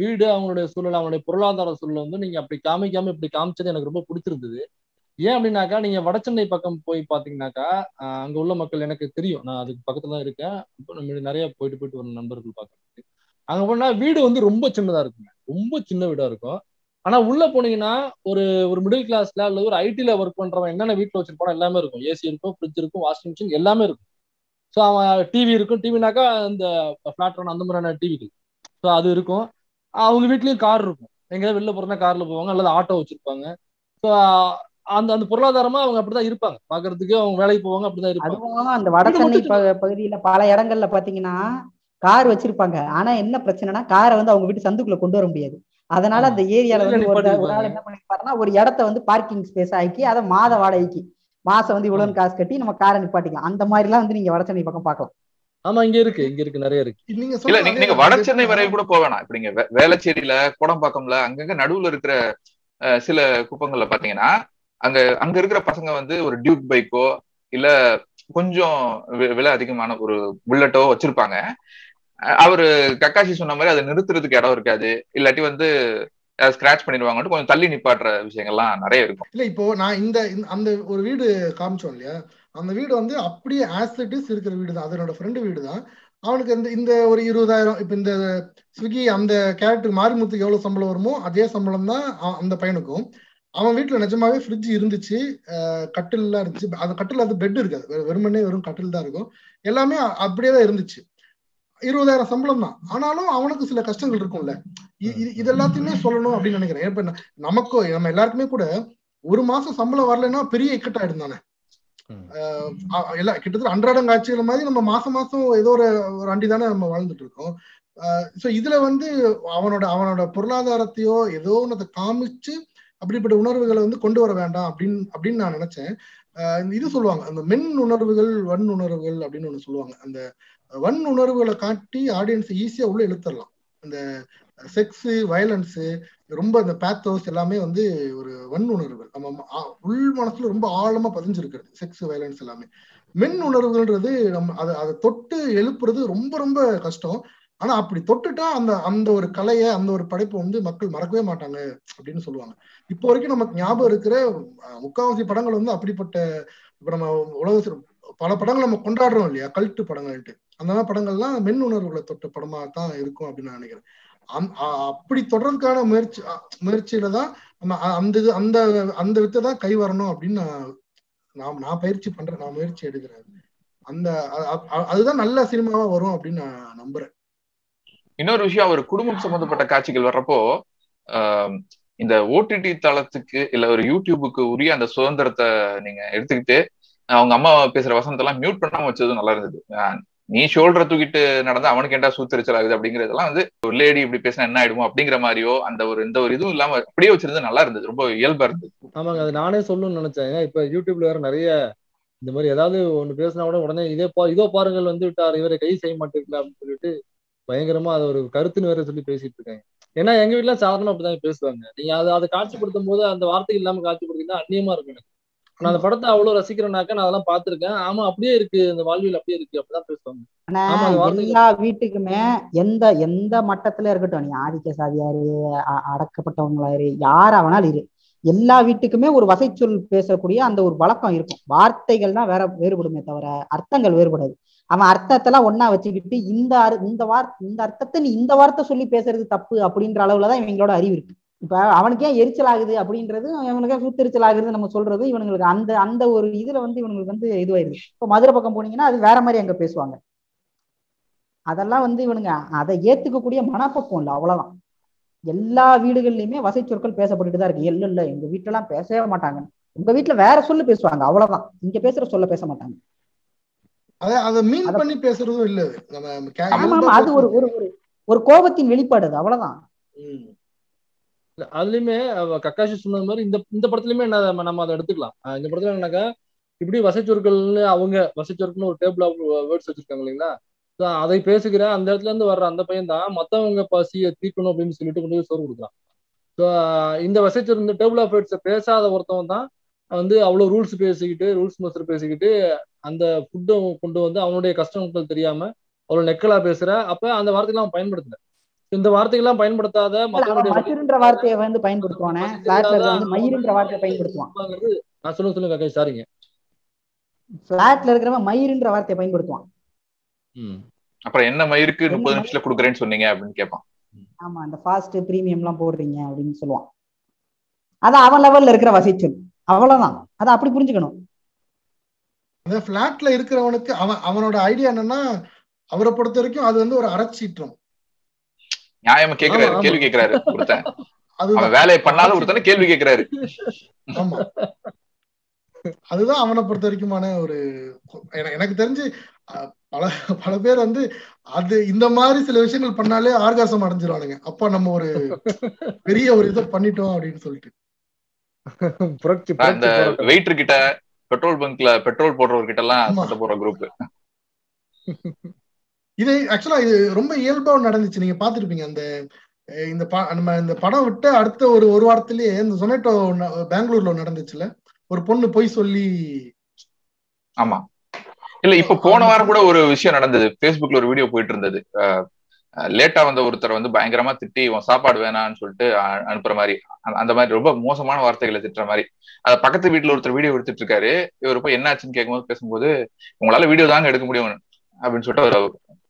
வீடு, அவங்களுடைய சூழல், அவங்களுடைய பொருளாதார சூழல் வந்து நீங்க அப்படி காமிக்காம இப்படி காமிச்சது எனக்கு ரொம்ப பிடிச்சிருந்தது. ஏன் அப்படின்னாக்கா, நீங்க வடச்சென்னை பக்கம் போய் பாத்தீங்கன்னாக்கா அங்க உள்ள மக்கள் எனக்கு தெரியும், நான் அதுக்கு பக்கத்துல தான் இருக்கேன். இப்போ நம்ம நிறைய போயிட்டு வர நண்பர்கள் பார்க்கறதுக்கு அங்க போனா வீடு வந்து ரொம்ப சின்னதா இருக்குங்க, ரொம்ப சின்ன வீடா இருக்கும். ஆனா உள்ள போனீங்கன்னா ஒரு மிடில் கிளாஸ்ல அல்லது ஒரு ஐடில ஒர்க் பண்றவன் என்னென்ன வீட்டுல வச்சிருப்பானோ எல்லாமே இருக்கும். ஏசி இருக்கும், ஃப்ரிட்ஜ் இருக்கும், வாஷிங் மிஷின் எல்லாமே இருக்கும். ஸோ அவன் டிவி இருக்கும், டிவினாக்கா இந்த பிளாட் அந்த மாதிரியான டிவிகள், ஸோ அது இருக்கும். அவங்க வீட்லயும் கார் இருக்கும், எங்கேயாவது வெளில போறதுனா கார்ல போவாங்க அல்லது ஆட்டோ வச்சிருப்பாங்க. ஸோ அந்த அந்த பொருளாதாரமா அவங்க அப்படிதான் இருப்பாங்க, பாக்குறதுக்கு அவங்க வேலைக்கு போவாங்க, அப்படிதான் இருப்பாங்க. அந்த வட சென்னை பகுதியில பல இடங்கள்ல பாத்தீங்கன்னா கார் வச்சிருப்பாங்க. ஆனா என்ன பிரச்சனைனா, காரை வந்து அவங்க வீட்டு சந்துக்குள்ள கொண்டு வர முடியாது. அதனால அந்த ஏரியால வந்து ஒரு ஆள் என்ன பண்ணிருப்பாருன்னா, ஒரு இடத்த வந்து பார்க்கிங் ஸ்பேஸ் ஆக்கி அதை மாத வாடகைக்கு மாசம் வந்து இவ்வளவு காசு கட்டி நம்ம காரை நிப்பாட்டிக்கலாம். அந்த மாதிரி எல்லாம் வந்து நீங்க வட சென்னை பக்கம் பாக்கலாம். ஆமா, இங்க இருக்கு நிறைய இருக்கு. நீங்க வட சென்னை வரைய கூட போவேணா, இப்படிங்க வேளச்சேரியில கோடம்பாக்கம்ல அங்கங்க நடுவுல இருக்கிற சில குப்பங்கள்ல பாத்தீங்கன்னா அங்க இருக்கிற பசங்க வந்து ஒரு டியூக் பைக்கோ இல்ல கொஞ்சம் விலை அதிகமான ஒரு புல்லட்டோ வச்சிருப்பாங்க. அவரு கக்காஷி சொன்ன மாதிரி அதை நிறுத்துறதுக்கு இடம் இருக்காது, இல்லாட்டி வந்து ஸ்கிராச் பண்ணிடுவாங்கன்னு கொஞ்சம் தள்ளி நிப்பாட்டுற விஷயங்கள்லாம் நிறைய இருக்கும். இல்ல இப்போ நான் அந்த ஒரு வீடு காமிச்சோம் இல்லையா, அந்த வீடு வந்து அப்படியே ஆசிட்டிஸ் இருக்கிற வீடு தான், அதனோட ஃப்ரெண்டு வீடு தான். அவனுக்கு இந்த ஒரு 20,000 இப்ப இந்த ஸ்விக்கி அந்த கேரக்டர் மாரிமுத்துக்கு எவ்வளவு சம்பளம் வருமோ அதே சம்பளம் தான் அந்த பையனுக்கும். அவன் வீட்டுல நிஜமாவே ஃப்ரிட்ஜ் இருந்துச்சு, கட்டில் எல்லாம் இருந்துச்சு. அந்த கட்டில் அது பெட் இருக்காது, வெறும் கட்டில் தான் இருக்கும், எல்லாமே அப்படியே தான் இருந்துச்சு. 20,000 சம்பளம் தான், ஆனாலும் அவனுக்கு சில கஷ்டங்கள் இருக்கும்ல. இது எல்லாத்தையுமே சொல்லணும் அப்படின்னு நினைக்கிறேன். இப்ப நமக்கோ நம்ம எல்லாருக்குமே கூட 1 மாசம் சம்பளம் வரலன்னா பெரிய இக்கட்டாயிடும் தானே. கிட்டத்தட்ட அன்றாடம் காட்சிகள் மாதிரி நம்ம மாசம் ஏதோ ஒரு அண்டி தானே நம்ம வாழ்ந்துட்டு இருக்கோம். சோ இதுல வந்து அவனோட பொருளாதாரத்தையோ ஏதோ ஒன்னதை காமிச்சு அப்படிப்பட்ட உணர்வுகளை வந்து கொண்டு வர வேண்டாம் அப்படின்னு நான் நினைச்சேன். இது சொல்லுவாங்க அந்த மென் உணர்வுகள், வன் உணர்வுகள் அப்படின்னு ஒண்ணு சொல்லுவாங்க. அந்த வன் உணர்வுகளை காட்டி ஆடியன்ஸ் ஈஸியா உள்ள இழுத்துடலாம். அந்த செக்ஸ் வயலன்ஸ் ரொம்ப அந்த பேத்தோஸ் எல்லாமே வந்து ஒரு வன்னுணர்வுகள் நம்ம உள் மனசுல ரொம்ப ஆழமா பதிஞ்சிருக்கிறது. செக்ஸ் வயலன்ஸ் எல்லாமே மென் உணர்வுகள்ன்றது நம்ம அதை தொட்டு எழுப்புறது ரொம்ப ரொம்ப கஷ்டம். ஆனா அப்படி தொட்டுட்டா அந்த அந்த ஒரு கலையை அந்த ஒரு படைப்பை வந்து மக்கள் மறக்கவே மாட்டாங்க அப்படின்னு சொல்லுவாங்க. இப்போ வரைக்கும் நமக்கு ஞாபகம் இருக்கிற முக்காவாசி படங்கள் வந்து அப்படிப்பட்ட இப்ப நம்ம உலக பல படங்கள் நம்ம கொண்டாடுறோம் இல்லையா, கல்ட்டு படங்கள்ட்டு அந்த மாதிரி படங்கள்லாம் மென் உணர்வுகளை தொட்ட படமா தான் இருக்கும் அப்படின்னு நான் நினைக்கிறேன். அப்படி தொடர்றதுக்கான முயற்சியில தான் நம்ம அந்த அந்த அந்த வித்தை தான் கை வரணும் அப்படின்னு நான் பயிற்சி பண்றேன், நான் முயற்சி எடுக்கிறேன். அந்த அதுதான் நல்ல சினிமாவா வரும் அப்படின்னு நான் நம்புறேன். இன்னொரு விஷயம், ஒரு குடும்பம் சம்பந்தப்பட்ட காட்சிகள் வர்றப்போ இந்த ஓடிடி தளத்துக்கு இல்ல ஒரு யூடியூபுக்கு உரிய அந்த சுதந்திரத்தை நீங்க எடுத்துக்கிட்டு அவங்க அம்மா பேசுற வசனத்தெல்லாம் மியூட் பண்ணாம வச்சதும் நல்லா இருந்தது. நீ ஷோல்டரை தூக்கிட்டு நடந்தா அவனுக்கு ஏண்டா சூத்திரிச்சல் ஆகுது அப்படிங்கிறதெல்லாம் வந்து ஒரு லேடி இப்படி பேசினா என்ன ஆயிடுமோ அப்படிங்கிற மாதிரியோ அந்த ஒரு எந்த ஒரு இதுவும் இல்லாம அப்படியே வச்சிருந்தது நல்லா இருந்தது, ரொம்ப இயல்பா இருந்தது. ஆமாங்க, அது நானே சொல்லணும்னு நினைச்சேன். ஏன்னா இப்ப யூடியூப்ல வேற நிறைய இந்த மாதிரி ஏதாவது ஒண்ணு பேசினா கூட உடனே இதோ பாருங்கள் வந்து விட்டார் இவரை கை செய்ய மாட்டேங்கல அப்படின்னு சொல்லிட்டு பயங்கரமா அது ஒரு கருத்துன்னு வேற சொல்லி பேசிட்டு இருக்காங்க. ஏன்னா எங்க வீட்டுல சாதாரணமா அப்படிதான் பேசுவாங்க. நீங்க அதை காட்சிப்படுத்தும் போது அந்த வார்த்தை இல்லாம காட்சிப்படுத்தீங்கன்னா அந்நியமா இருக்கும் எனக்கு. நான் அந்த படத்தை அவ்வளவு ரசிக்கிறேனாக்கா நான் அதெல்லாம் பாத்துருக்கேன். ஆமா அப்படியே இருக்கு, அந்த வாழ்வியல் அப்படியே இருக்கு அப்படிதான் பேசுவாங்க. ஆனா எல்லா வீட்டுக்குமே எந்த மட்டத்துல இருக்கட்டும், நீ ஆதிக்க சாதியாரு அடக்கப்பட்டவங்களாரு யாரா வேணாலும் இரு, எல்லா வீட்டுக்குமே ஒரு வசைச்சொல் பேசக்கூடிய அந்த ஒரு வழக்கம் இருக்கும். வார்த்தைகள் தான் வேறுபடுமே தவிர அர்த்தங்கள் வேறுபடாது. அவன் அர்த்தத்தெல்லாம் ஒன்னா வச்சுக்கிட்டு இந்த அர்த்தத்தை நீ இந்த வார்த்தை சொல்லி பேசுறது தப்பு அப்படின்ற அளவுலதான் இவங்களோட அறிவு இருக்கு. இப்ப அவனுக்கு ஏன் எரிச்சல் ஆகுது அப்படின்றது, இவனுக்கு சூத்தெரிச்சல் ஆகுது நம்ம சொல்றது, இவனுங்களுக்கு அந்த அந்த ஒரு இதுல வந்து இவனுங்களுக்கு வந்து இதுவாயிருது. இப்ப மதுரை பக்கம் போனீங்கன்னா அது வேற மாதிரி அங்க பேசுவாங்க. அதெல்லாம் வந்து இவனுங்க அதை ஏத்துக்கக்கூடிய மனப்பக்கம் இல்லை. அவ்வளவுதான், எல்லா வீடுகள்லயுமே வசை சொற்கள் பேசப்பட்டுட்டுதான் இருக்கு. இல்ல எங்க வீட்டுல எல்லாம் பேசவே மாட்டாங்க, உங்க வீட்டுல வேற சொல்லு பேசுவாங்க, அவ்வளவுதான். இங்க பேசுற சொல்ல பேச மாட்டாங்க. அது ஒரு கோபத்தின் வெளிப்பாடு, அவ்வளவுதான். அதுலயுமே கக்காஷி சொன்னது மாதிரி இந்த படத்துலயுமே நம்ம அதை எடுத்துக்கலாம். இந்த படத்துல என்னன்னாக்கா இப்படி வசைச்சொற்கள்னு அவங்க வசைச்சொற்கள்னு ஒரு டேபிள் ஆஃப் வேர்ட்ஸ் வச்சிருக்காங்க இல்லைங்களா, அதை பேசுகிற அந்த இடத்துல இருந்து வர்ற அந்த பையன் தான் மத்தவங்க பசியை தீர்க்கணும் அப்படின்னு சொல்லிட்டு கொண்டு போய் சோறு கொடுக்குறான். ஸோ இந்த வசைச்சொல் இந்த டேபிள் ஆஃப் வேர்ட்ஸை பேசாத ஒருத்தவன் தான் வந்து அவ்வளவு ரூல்ஸ் மஸ்டர் பேசிக்கிட்டு அந்த ஃபுட்டை கொண்டு வந்து அவனுடைய கஷ்டங்கள் தெரியாம அவ்வளவு நெக்கலா பேசுற. அப்ப அந்த வார்த்தைகள் அவன் பயன்படுத்தல, இந்த வார்த்தைகள்லாம் பயன்படுத்தாத வார்த்தையை வந்து பயன்படுத்துவான். சொல்லுங்க கக்கா, சாரிங்க. பிளாட்ல இருக்கிறவன் மயிருன்ற வார்த்தையை பயன்படுத்துவான். அப்புறம் என்ன மயிருக்கு 30 நிமிஷத்துல குடுக்குறேன்னு சொன்னீங்க அப்படின்னு கேட்பான். ஆமா, அந்த ஃபாஸ்ட் பிரீமியம் எல்லாம் போடுறீங்க அப்படின்னு சொல்லுவான். அது அவன் லெவல்ல இருக்கிற வசைச்சொல், அவ்வளவுதான். அதை அப்படி புரிஞ்சுக்கணும். அந்த பிளாட்ல இருக்கிறவனுக்கு அவனோட ஐடியா என்னன்னா, அவரை பொறுத்த வரைக்கும் அது வந்து ஒரு அரைச்சீற்றம். நியாயமா கேக்குறாரு, கேள்வி கேக்குறாரு, அவன் வேலையை பண்ணாத ஒருத்தன கேள்வி கேக்குறாரு. ஆமா, அதுதான் அவனை பொறுத்த வரைக்குமான ஒரு எனக்கு தெரிஞ்சு பல பேர் வந்து அது இந்த மாதிரி சில விஷயங்கள் பண்ணாலே ஆர்காசம் அடைஞ்சிருவானுங்க. அப்பா நம்ம ஒரு பெரிய ஒரு இதை பண்ணிட்டோம் அப்படின்னு சொல்லிட்டு அந்த வெயிட்டர் கிட்ட பெட்ரோல் பங்க்ல பெட்ரோல் போடுறவர்கிட்ட எல்லாம் போற குரூப். இது ஆக்சுவலா இது ரொம்ப இயல்பா நடந்துச்சு, நீங்க பாத்துருப்பீங்க. அந்த நம்ம இந்த படம் விட்ட அடுத்த ஒரு வாரத்திலேயே இந்த சொமேட்டோ பெங்களூர்ல நடந்துச்சுல, ஒரு பொண்ணு போய் சொல்லி. ஆமா, இல்ல இப்ப போன வாரம் கூட ஒரு விஷயம் நடந்தது, பேஸ்புக்ல ஒரு வீடியோ போயிட்டு இருந்தது. லேட்டா வந்த ஒருத்தர் வந்து பயங்கரமா திட்டி சாப்பாடு வேணான்னு சொல்லிட்டு அனுப்புற மாதிரி, அந்த மாதிரி ரொம்ப மோசமான வார்த்தைகளை திட்டுற மாதிரி. அத பக்கத்து வீட்டுல ஒருத்தர் வீடியோ எடுத்துட்டு இருக்காரு. இவரு போய் என்ன ஆச்சுன்னு கேட்கும்போது பேசும்போது உங்களால வீடியோ தாங்க எடுக்க முடியும் அப்படின்னு சொல்லிட்டு அவர்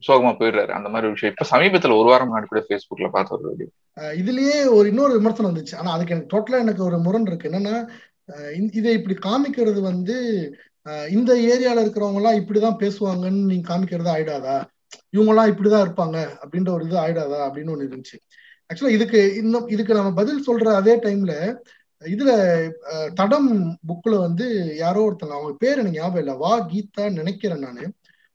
சோகமா போயிடுறாரு. அந்த மாதிரி விஷயம் இப்ப சமீபத்துல ஒரு வாரம் முன்னாடி கூட பேஸ்புக்ல பார்த்த ஒரு வீடியோ. இதுலயே ஒரு இன்னொரு விமர்சனம் வந்துச்சு. ஆனா அதுக்கு எனக்கு டோட்டலா எனக்கு ஒரு முரண் இருக்கு. என்னன்னா இதை இப்படி காமிக்கிறது வந்து இந்த ஏரியால இருக்கிறவங்க எல்லாம் இப்படிதான் பேசுவாங்கன்னு நீங்க காமிக்கிறதா ஆயிடாதா, இவங்க எல்லாம் இப்படிதான் இருப்பாங்க அப்படின்ற ஒரு இது ஆயிடாதா அப்படின்னு ஒண்ணு இருந்துச்சு. ஆக்சுவலா இதுக்கு நம்ம பதில் சொல்ற அதே டைம்ல இதுல தடம் புக்ல வந்து யாரோ ஒருத்தங்க, அவங்க பேர் எனக்கு ஞாபகம் இல்லை, வா கீதா நினைக்கிறேன் நானு,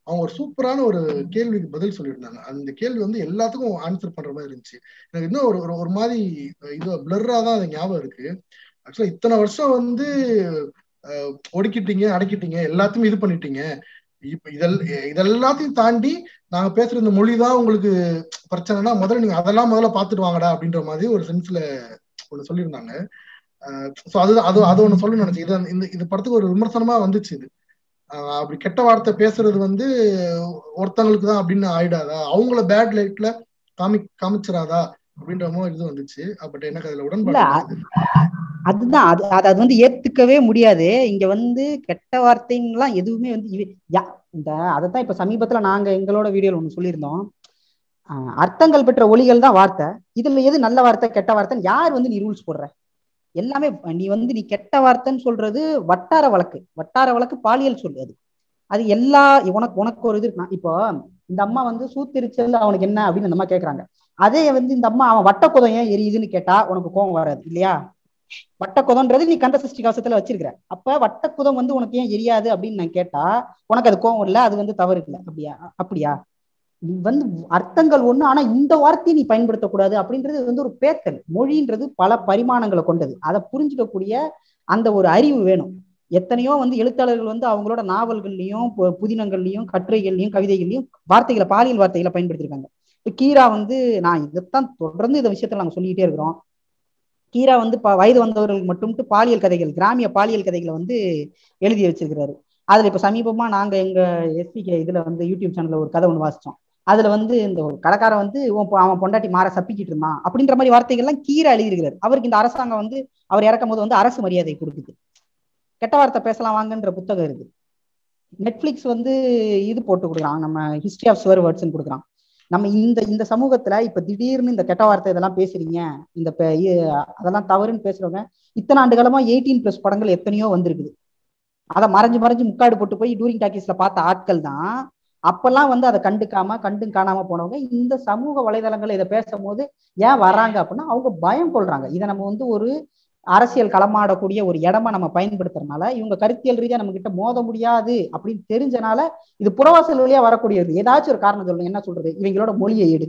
அவங்க ஒரு சூப்பரான ஒரு கேள்விக்கு பதில் சொல்லியிருந்தாங்க. அந்த கேள்வி வந்து எல்லாத்துக்கும் ஆன்சர் பண்ற மாதிரி இருந்துச்சு. எனக்கு இன்னும் ஒரு ஒரு மாதிரி இது பிளர்ரா தான் அது ஞாபகம் இருக்கு. ஆக்சுவலா இத்தனை வருஷம் வந்து ஒடுக்கிட்டீங்க, அடக்கிட்டீங்க, எல்லாத்தையும் இது பண்ணிட்டீங்க, இதெல்லாத்தையும் தாண்டி நாங்க பேசுற இந்த மொழிதான் உங்களுக்கு பிரச்சனைனா முதல்ல நீங்க அதெல்லாம் முதல்ல பாத்துட்டு வாங்கடா அப்படின்ற மாதிரி ஒரு சென்ஸ்ல ஒண்ணு சொல்லியிருந்தாங்க. சோ அது ஒண்ணு சொல்லணும்னு நினைச்சேன். இந்த படத்துக்கு ஒரு விமர்சனமா வந்துச்சு. இது அப்படி கெட்ட வார்த்தை பேசுறது வந்து ஒருத்தங்களுக்கு தான் அப்படின்னு ஆயிடாதா, அவங்கள பேட் லைட்ல காமிச்சிடாதா அப்படின்ற மாதிரி இது வந்துச்சு. பட் எனக்கு அதுல உடன்பாடு அதுதான். அது வந்து ஏத்துக்கவே முடியாது. இங்க வந்து கெட்ட வார்த்தைங்கெல்லாம் எதுவுமே வந்து இந்த அதைத்தான் இப்ப சமீபத்துல நாங்க எங்களோட வீடியோல ஒண்ணு சொல்லியிருந்தோம். அர்த்தங்கள் பெற்ற ஒலிகள் தான் வார்த்தை. இதுல எது நல்ல வார்த்தை கெட்ட வார்த்தைன்னு யார் வந்து நீ ரூல்ஸ் போடுற? எல்லாமே நீ கெட்ட வார்த்தைன்னு சொல்றது வட்டார வழக்கு பாலியல் சொல்லு. அது எல்லா உனக்கு ஒரு இது இருக்குன்னா, இப்போ இந்த அம்மா வந்து சூத்திருச்சல் அவனுக்கு என்ன அப்படின்னு இந்த அம்மா கேக்குறாங்க. அதே வந்து இந்த அம்மா அவன் வட்டக்குதம் ஏன் எரியுதுன்னு கேட்டா உனக்கு கோபம் வராது இல்லையா? வட்டக்குதம்ன்றது நீ கந்த சஷ்டி கவசத்துல வச்சிருக்கிற. அப்ப வட்டக்குதம் வந்து உனக்கு ஏன் எரியாது அப்படின்னு நான் கேட்டா உனக்கு அது கோபம் இல்லை, அது வந்து தவறு இல்லை. அப்படியா நீ வந்து அர்த்தங்கள் ஒண்ணு, ஆனா இந்த வார்த்தையை நீ பயன்படுத்தக்கூடாது அப்படின்றது வந்து ஒரு பேத்தல். மொழின்றது பல பரிமாணங்களை கொண்டது. அதை புரிஞ்சுக்கக்கூடிய அந்த ஒரு அறிவு வேணும். எத்தனையோ வந்து எழுத்தாளர்கள் வந்து அவங்களோட நாவல்கள்லயும் புதினங்கள்லயும் கட்டுரைகள்லயும் கவிதைகள்லயும் வார்த்தைகளை பாலியல் வார்த்தைகளை பயன்படுத்திருக்காங்க. இப்ப கீரா வந்து நான் இதைத்தான் தொடர்ந்து இந்த விஷயத்துல நாங்க சொல்லிக்கிட்டே இருக்கிறோம். கீரா வந்து வயது வந்தவர்களுக்கு மட்டும்ட்டு பாலியல் கதைகள், கிராமிய பாலியல் கதைகளை வந்து எழுதி வச்சிருக்கிறாரு. அதுல இப்ப சமீபமா நாங்க எங்க எஸ்பிகே இதுல வந்து யூடியூப் சேனல்ல ஒரு கதை ஒன்று வாசிச்சோம். அதுல வந்து இந்த ஒரு கடைக்காரன் வந்து அவன் பொண்டாட்டி மாற சப்பிக்கிட்டு இருந்தான் அப்படின்ற மாதிரி வார்த்தைகள் எல்லாம் கீரை எழுதியிருக்கிறார். அவருக்கு இந்த அரசாங்கம் வந்து அவர் இறக்கும் போது வந்து அரசு மரியாதை கொடுக்குது. கெட்ட வார்த்தை பேசலாம் வாங்கன்ற புத்தகம் இருக்கு. நெட்ஃபிளிக்ஸ் வந்து இது போட்டு கொடுக்குறான், நம்ம ஹிஸ்டரி ஆஃப் ஸ்வேர் வேர்ட்ஸ்ன்னு கொடுக்குறான். நம்ம இந்த சமூகத்துல இப்ப திடீர்னு இந்த கெட்ட வார்த்தை இதெல்லாம் பேசுறீங்க, இந்த அதெல்லாம் தவறுன்னு பேசுறவங்க இத்தனை ஆண்டு காலமா 18+ படங்கள் எத்தனையோ வந்திருக்குது. அதை மறைஞ்சு முக்காடு போட்டு போய் டூரிங் டாக்கீஸ்ல பார்த்த ஆட்கள் தான் அப்பெல்லாம் வந்து அதை கண்டும் காணாம போனவங்க. இந்த சமூக வலைதளங்கள் இதை பேசும் போது ஏன் வர்றாங்க அப்படின்னா அவங்க பயம் கொள்றாங்க. இதை நம்ம வந்து ஒரு அரசியல் களமாடக்கூடிய ஒரு இடமா நம்ம பயன்படுத்துறதுனால, இவங்க கருத்தியல் ரீதியா நம்ம கிட்ட மோத முடியாது அப்படின்னு தெரிஞ்சனால இது புறவாசல் வழியா வரக்கூடியது. ஏதாச்சும் ஒரு காரணம் சொல்லணும். என்ன சொல்றது, இவங்களோட மொழியை எடு,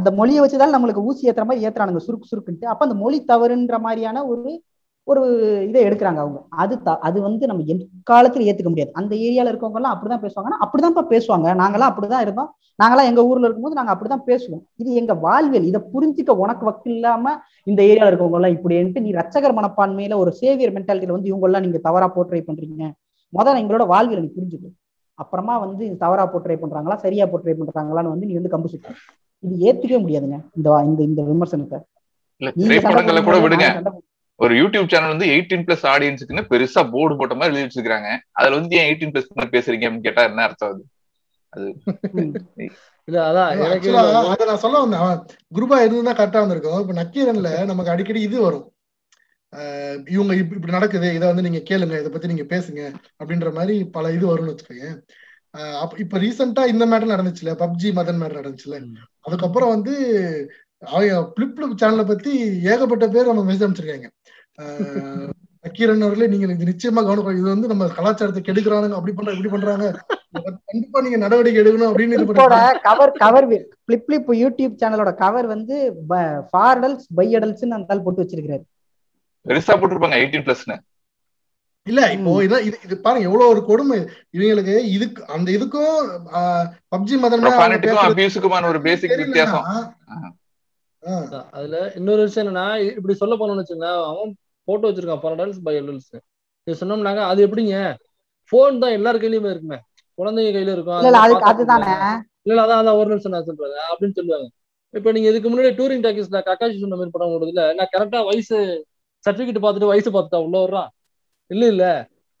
அந்த மொழியை வச்சுதான் நம்மளுக்கு ஊசி ஏத்துற மாதிரி ஏத்துறானுங்க சுருக்குன்ட்டு. அப்ப அந்த மொழி தவறுன்ற மாதிரியான ஒரு இதை எடுக்கிறாங்க அவங்க. அது வந்து நம்ம எக்காலத்துல ஏத்துக்க முடியாது. அந்த ஏரியால இருக்கவங்க எல்லாம் அப்படிதான் பேசுவாங்கன்னா அப்படிதான்ப்பா பேசுவாங்க. நாங்களாம் அப்படிதான் இருந்தோம், நாங்களாம் எங்க ஊர்ல இருக்கும்போது நாங்க அப்படிதான் பேசுவோம். இது எங்க வாழ்வியல், இதை புரிஞ்சுக்க உனக்கு வக்கு இல்லாம இந்த ஏரியால இருக்கவங்க எல்லாம் இப்படின்ட்டு நீ ரட்சகர் மனப்பான்மையில ஒரு சேவியர் மென்டாலிட்டியில வந்து இவங்க எல்லாம் நீங்க தவறா போர்ட்ரை பண்றீங்க. முதல்ல எங்களோட வாழ்வியல் நீ புரிஞ்சுக்கணும், அப்புறமா வந்து தவறா போர்ட்ரை பண்றாங்களா சரியா போர்ட்ரை பண்றாங்களான்னு வந்து நீ வந்து கம்பு சுத்த. இது ஏத்துக்கவே முடியாதுங்க இந்த விமர்சனத்தை. திரைப்படங்களை கூட விடுங்க, ஒரு யூடியூப் சேனல் வந்து 18+ ஆடியன்ஸுக்குன்னு பெருசா போர்டு போட்ட மாதிரி எழுதி வச்சிருக்காங்க. அதுல வந்து ஏன் 18+ பேசுறீங்க கேட்டா என்ன அர்த்தம்? அது இல்ல அதான் நான் சொல்ல வந்தேன். குரூப்பா இருந்தா கரெக்டா வந்திருக்கோம். இப்ப நக்கீரன்ல நமக்கு அடிக்கடி இது வரும், இவங்க இப்படி நடக்குது, இதை வந்து நீங்க கேளுங்க, இதை பத்தி நீங்க பேசுங்க அப்படின்ற மாதிரி பல இது வரும்னு வச்சுக்கோங்க. இப்ப ரீசெண்டா இந்த மேட்டர் நடந்துச்சுல, பப்ஜி மதன் மேட்டர் நடந்துச்சுல, அதுக்கப்புறம் வந்து பிளிப் சேனலை பத்தி ஏகப்பட்ட பேர் நம்ம மெசேஜ் அனுப்பிச்சிருக்காங்க. நக்கீரன் அவர்களே நீங்க நிச்சயமா கவனிப்போம், இது வந்து நம்ம கலாச்சாரத்தை கெடுக்கிறானுங்க, இப்படி பண்றாங்க, கண்டிப்பா நீங்க நடவடிக்கை எடுக்கணும் அப்படின்னு. பிளிப் யூடியூப் சேனலோட கவர் வந்து ஃபார்டல்ஸ் பை அடல்ஸ் அந்த போட்டு வச்சிருக்காரு. பெருசா போட்டுருப்பாங்க 18+ன்னு. இல்ல இப்போ இது பாருங்க எவ்வளவு ஒரு கொடுமை இவங்களுக்கு. இதுக்கு அந்த இதுக்கும் பப்ஜி மதன் அதுல இன்னொரு விஷயம் என்னன்னா, இப்படி சொல்ல போனோம்னு வச்சுக்கோங்க, அவன் போட்டோ வச்சிருக்கான் 4 adults by adults. இது சொன்னோம்னாங்க அது எப்படிங்க, போன் தான் எல்லாரு கையிலயுமே இருக்குமே, குழந்தைங்க கையில இருக்கும். இல்ல அதான் ஒரு நிமிஷம் நான் சொல்றேன் அப்படின்னு சொல்லுவாங்க. இப்ப நீங்க இதுக்கு முன்னாடி டூரிங் டாக்கீஸ்ல கக்காஷி சொன்ன மாதிரி படம் ஓடுதுல, நான் கரெக்டா வயசு சர்டிபிகேட் பார்த்துட்டு வயசு பார்த்துட்டா உள்ள வர்றான். இல்ல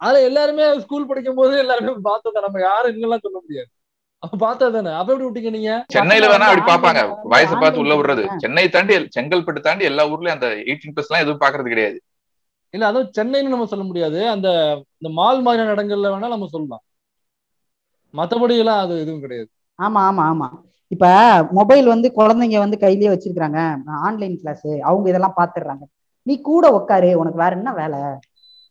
அதுல எல்லாருமே ஸ்கூல் படிக்கும் போது எல்லாருமே பார்த்தா நம்ம யாரும் இல்லைன்னா சொல்ல முடியாது. சென்னையில வேணா அப்படி பாப்பாங்க, வயசை பார்த்து உள்ள விடுறது. சென்னை தாண்டி செங்கல்பட்டு தாண்டி எல்லா ஊர்லயும் அந்த 18+ எல்லாம் எதுவும் பாக்குறது கிடையாது. இல்ல அதுவும் சென்னைன்னு நம்ம சொல்ல முடியாது, அந்த மால் மாதிரியான இடங்கள்ல வேணா நம்ம சொல்லலாம், மத்தபடி எல்லாம் அது எதுவும் கிடையாது. ஆமா இப்ப மொபைல் வந்து குழந்தைங்க வந்து கையிலேயே வச்சிருக்காங்க, ஆன்லைன் கிளாஸ் அவங்க இதெல்லாம் பாத்துடுறாங்க. நீ கூட உட்காரு, உனக்கு வேற என்ன வேலை,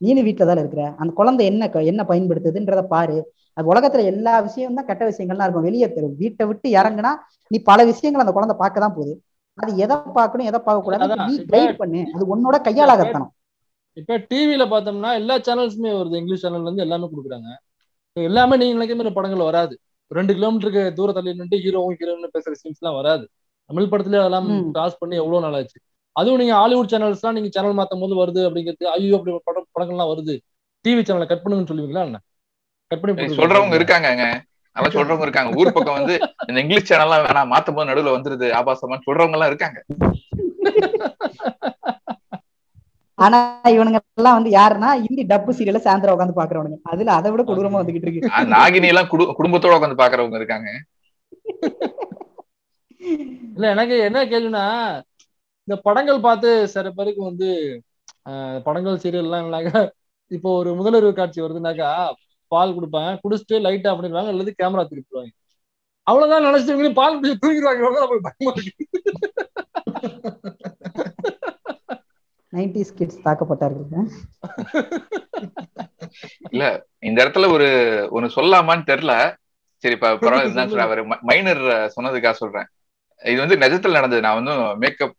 நீனு வீட்டுலதான் இருக்கிற, அந்த குழந்தை என்ன பயன்படுத்துதுன்றத பாரு. அது உலகத்துல எல்லா விஷயம் தான் கெட்ட விஷயங்கள்லாம் இருக்கும். வெளியே தெரியும், வீட்டை விட்டு இறங்குனா நீ பல விஷயங்கள் அந்த குழந்தை பார்க்கதான் போகுது. அது எதை பார்க்கணும் எதை பார்க்க கூடாது நீ கைட் பண்ணு, அது உன்னோட கையாளாகத்தணும். இப்ப டிவில பார்த்தோம்னா எல்லா சேனல்ஸுமே வருது, இங்கிலீஷ் சேனல்ல இருந்து எல்லாமே கொடுக்குறாங்க. எல்லாமே நீங்க நினைக்கிற மாதிரி படங்கள் வராது. 2 கிலோமீட்டருக்கு தூரத்துல நின்று ஹீரோவும் ஹீரோன்னு பேசுற சீன்ஸ் எல்லாம் வராது. தமிழ் படத்துல அதெல்லாம் கிராஸ் பண்ணி எவ்வளவு நாளாச்சு. அதுவும் நீங்க ஹாலிவுட் சேனல்ஸ் எல்லாம் நீங்க சேனல் மாத்தும் போது வருது அப்படிங்கிறது, ஐயோ அப்படி படங்கள்லாம் வருது, டிவி சேனலை கட் பண்ணுங்கன்னு சொல்லுவீங்களா? என்ன கட் பண்ணி சொல்றவங்க இருக்காங்க, அவன் சொல்றவங்க இருக்காங்க. ஊர் பக்கம் வந்து இந்த இங்கிலீஷ் சேனல் எல்லாம் வேணா மாத்தும் போது நடுவுல வந்துருது ஆபாசமா சொல்றவங்க எல்லாம் இருக்காங்க. ஆனா இவனுங்க எல்லாம் வந்து யாருன்னா ஹிந்தி டப்பு சீரியல்ல சாயந்தரம் உட்காந்து பாக்குறவனுங்க. அதுல அதை விட கொடூரமா வந்துகிட்டு இருக்கு. நாகினி எல்லாம் குடும்பத்தோட உட்காந்து பாக்குறவங்க இருக்காங்க. இல்ல எனக்கு என்ன கேள்வினா, இந்த படங்கள் பார்த்து சில பேருக்கு வந்து படங்கள் சீரியல் எல்லாம் இப்போ ஒரு முதலுறவு காட்சி வருதுனாக்கா பால் குடுப்பாங்க, குடிச்சிட்டு லைட் ஆஃப் பண்ணிடுவாங்க, அல்லது கேமரா திருப்பிடுவாங்க. அவ்வளவுதான் நினைச்சிட்டு பால் குடிச்சு தூங்கிடுவாங்க. இல்ல இந்த இடத்துல ஒரு சொல்லாமான்னு தெரியல. சரி பரவாயில்ல, மைனர் சொன்னதுக்காக சொல்றேன். இது வந்து நிஜத்துல நடந்தது. நான் வந்து மேக்கப்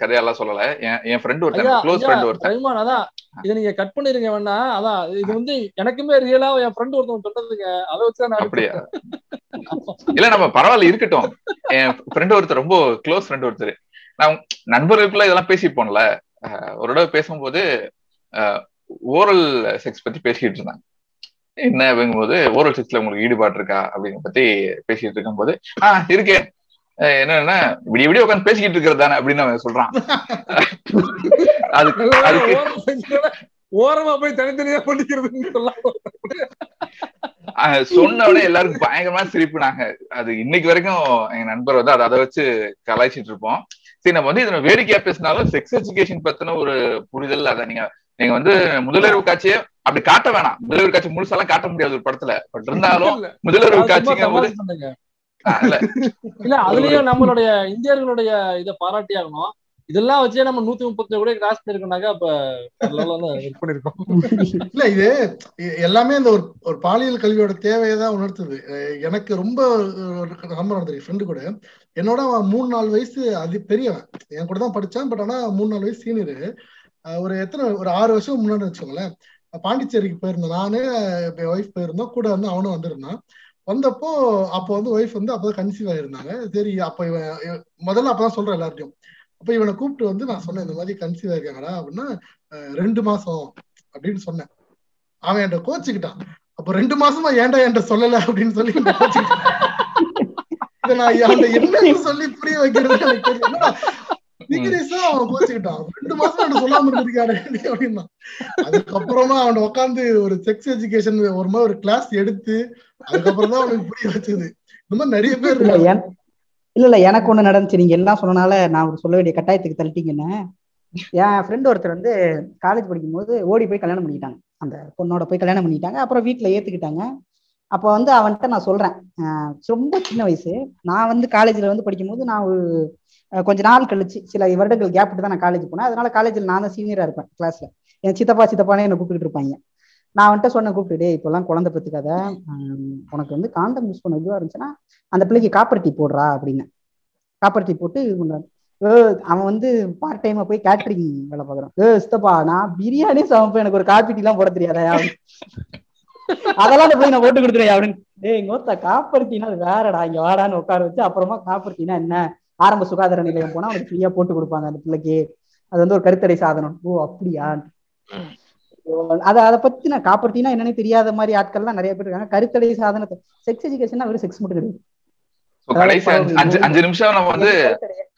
கதையெல்லாம் சொல்லல. என் ஃப்ரெண்ட் ஒருத்தன், க்ளோஸ் ஃப்ரெண்ட் ஒருத்தன், அதான் இதை நீங்க கட் பண்ணிருங்க வேணா. அதான் இது வந்து எனக்குமே ரியலா என் ஃப்ரெண்ட் ஒருத்தன் சொன்னதுங்க, அதை வச்சுதான். அப்படியா? இல்ல நம்ம பரவாயில்ல இருக்கட்டும். என் ஃப்ரெண்ட் ஒருத்தர், ரொம்ப க்ளோஸ் ஃப்ரெண்ட் ஒருத்தர், நான் நண்பர்களுக்குள்ள இதெல்லாம் பேசிப்போம்ல, ஒரு தடவை பேசும்போது ஓரல் செக்ஸ் பத்தி பேசிக்கிட்டு இருந்தாங்க. என்ன அப்படிங்கும் போது, ஓரல் செக்ஸ்ல உங்களுக்கு ஈடுபாடு இருக்கா அப்படிங்கிற பத்தி பேசிட்டு இருக்கும் போது, இருக்கேன், என்னன்னா இப்படி இப்படி உட்காந்து பேசிக்கிட்டு இருக்கிறது தானே அப்படின்னு அவன் சொல்றான். ஓரமா போய் தனித்தனியா பண்ணிக்கிறது சொன்ன உடனே எல்லாருக்கும் பயங்கரமா சிரிப்புனாங்க. அது இன்னைக்கு வரைக்கும் எங்க நண்பர் வந்து அதை வச்சு கலாய்ச்சிட்டு இருப்போம். சரி, நம்ம வந்து இதுல வேடிக்கையா பேசினாலும் செக்ஸ் எஜுகேஷன் பத்தின ஒரு புரிதல், அதை நீங்க வந்து முதலுறவு காட்சியே அப்படி காட்ட வேணாம். முதலுறவு காட்சி முழுசாலாம் காட்ட முடியாது ஒரு படத்துல. பட் இருந்தாலும் முதலுறவு காட்சிங்க இல்ல, அதுலயும் நம்மளுடைய இந்தியர்களுடைய இதை பாராட்டி ஆகணும். இதெல்லாம் வச்சே நம்ம 137 கூட கிராஸ் பண்ணிருக்கோம்னாக்கா அப்ப பண்ணிருக்கோம். இல்ல இது எல்லாமே இந்த ஒரு பாலியல் கல்வியோட தேவையதான் உணர்த்துது. எனக்கு ரொம்ப நடந்தது. ஃப்ரெண்டு கூட, என்னோட 3-4 வயசு அது பெரியவன், என் கூட தான் படிச்சான். பட் ஆனா 3-4 வயசு சீனியர். ஒரு 6 வருஷம் முன்னாடி வச்சுக்கோங்களேன், பாண்டிச்சேரிக்கு போயிருந்தேன். நானு என் ஒய்ஃப் போயிருந்தோம், கூட வந்து அவனும் வந்திருந்தான். அப்போ வந்து ஒய்ஃப் வந்து அப்பதான் கன்சீவ் ஆயிருந்தாங்க. சரி, அப்ப இவன் முதல்ல அப்பதான் சொல்றேன் எல்லார்ட்டையும். அப்ப இவனை கூப்பிட்டு வந்து நான் சொன்னேன், இந்த மாதிரி கன்சீவ் ஆயிருக்காங்கடா அப்படின்னா 2 மாசம் அப்படின்னு சொன்னேன். அவன் என்கிட்ட கோச்சுக்கிட்டான். அப்ப 2 மாசமா ஏன்டா என்கிட்ட சொல்லல அப்படின்னு சொல்லி கோச்சுக்கிட்டான். இதை நான் என்னன்னு சொல்லி புரிய வைக்கிறது எனக்கு தெரியல. அவன் கோச்சுக்கிட்டான், 2 மாசம் என்ன சொல்லாம இருந்திருக்காரு அப்படின்னா. அதுக்கப்புறமா அவன் உட்காந்து ஒரு செக்ஸ் எஜுகேஷன் ஒரு மாதிரி ஒரு கிளாஸ் எடுத்து அதுக்கப்புறம் தான் அவனுக்கு புரிய வச்சது. இந்த மாதிரி நிறைய பேர் இல்ல எனக்கு ஒண்ணு நடந்துச்சு. நீங்க எல்லாம் சொன்னனால நான் ஒரு சொல்ல வேண்டிய கட்டாயத்துக்கு தள்ளிட்டீங்கன்னு. என் ஃப்ரெண்ட் ஒருத்தர் வந்து காலேஜ் படிக்கும் போது ஓடி போய் கல்யாணம் பண்ணிட்டாங்க. அந்த பொண்ணோட போய் கல்யாணம் பண்ணிட்டாங்க. அப்புறம் வீட்டுல ஏத்துக்கிட்டாங்க. அப்போ வந்து அவன்கிட்ட நான் சொல்றேன், ரொம்ப சின்ன வயசு, நான் வந்து காலேஜ்ல வந்து படிக்கும் போது, நான் ஒரு கொஞ்ச நாள் கழிச்சு சில வருடங்கள் கேப் விட்டு தான் நான் காலேஜ் போனேன். அதனால காலேஜில் நான் தான் சீனியரா இருப்பேன் கிளாஸ்ல. என் சித்தப்பானே என்னை கூப்பிட்டுட்டு இருப்பாங்க. நான் வந்துட்டு சொன்ன, கூப்பிட்டுட்டு இப்பெல்லாம் குழந்தை பத்துக்காத, உனக்கு வந்து காண்டம் யூஸ் பண்ண இதுவா இருந்துச்சுன்னா அந்த பிள்ளைக்கு காப்பர் டீ போடுறா அப்படின்னு. காப்பர் டீ போட்டு அவன் வந்து பார்ட் டைமா போய் கேட்டரிங் வேலை பார்க்குறான். சித்தப்பா நான் பிரியாணி சமைப்பேன், எனக்கு ஒரு காப்பி டீ எல்லாம் போட தெரியாதா, அதெல்லாம் போய் நான் போட்டு கொடுத்துறேன் அப்படின்னு. எங்கோத்தா காப்பர் டீனா வேறடா, இங்க வாடான்னு உட்கார வச்சு அப்புறமா காப்பர் டீனா என்ன, ஆரம்ப சுகாதார நிலையம் போனா அவனுக்கு ஃப்ரீயா போட்டு கொடுப்பாங்க அந்த பிள்ளைக்கு, அது வந்து ஒரு கருத்தடை சாதனம். ஓ அப்படியா? அதை பத்தி நான் காப்பர்த்தினா என்னன்னு தெரியாத மாதிரி ஆட்கள் எல்லாம் நிறைய பேர் இருக்காங்க. கருத்தடை சாதனத்தை, செக்ஸ் எஜுகேஷன் வெறும் செக்ஸ் மட்டும் கிடையாது. நம்ம வந்து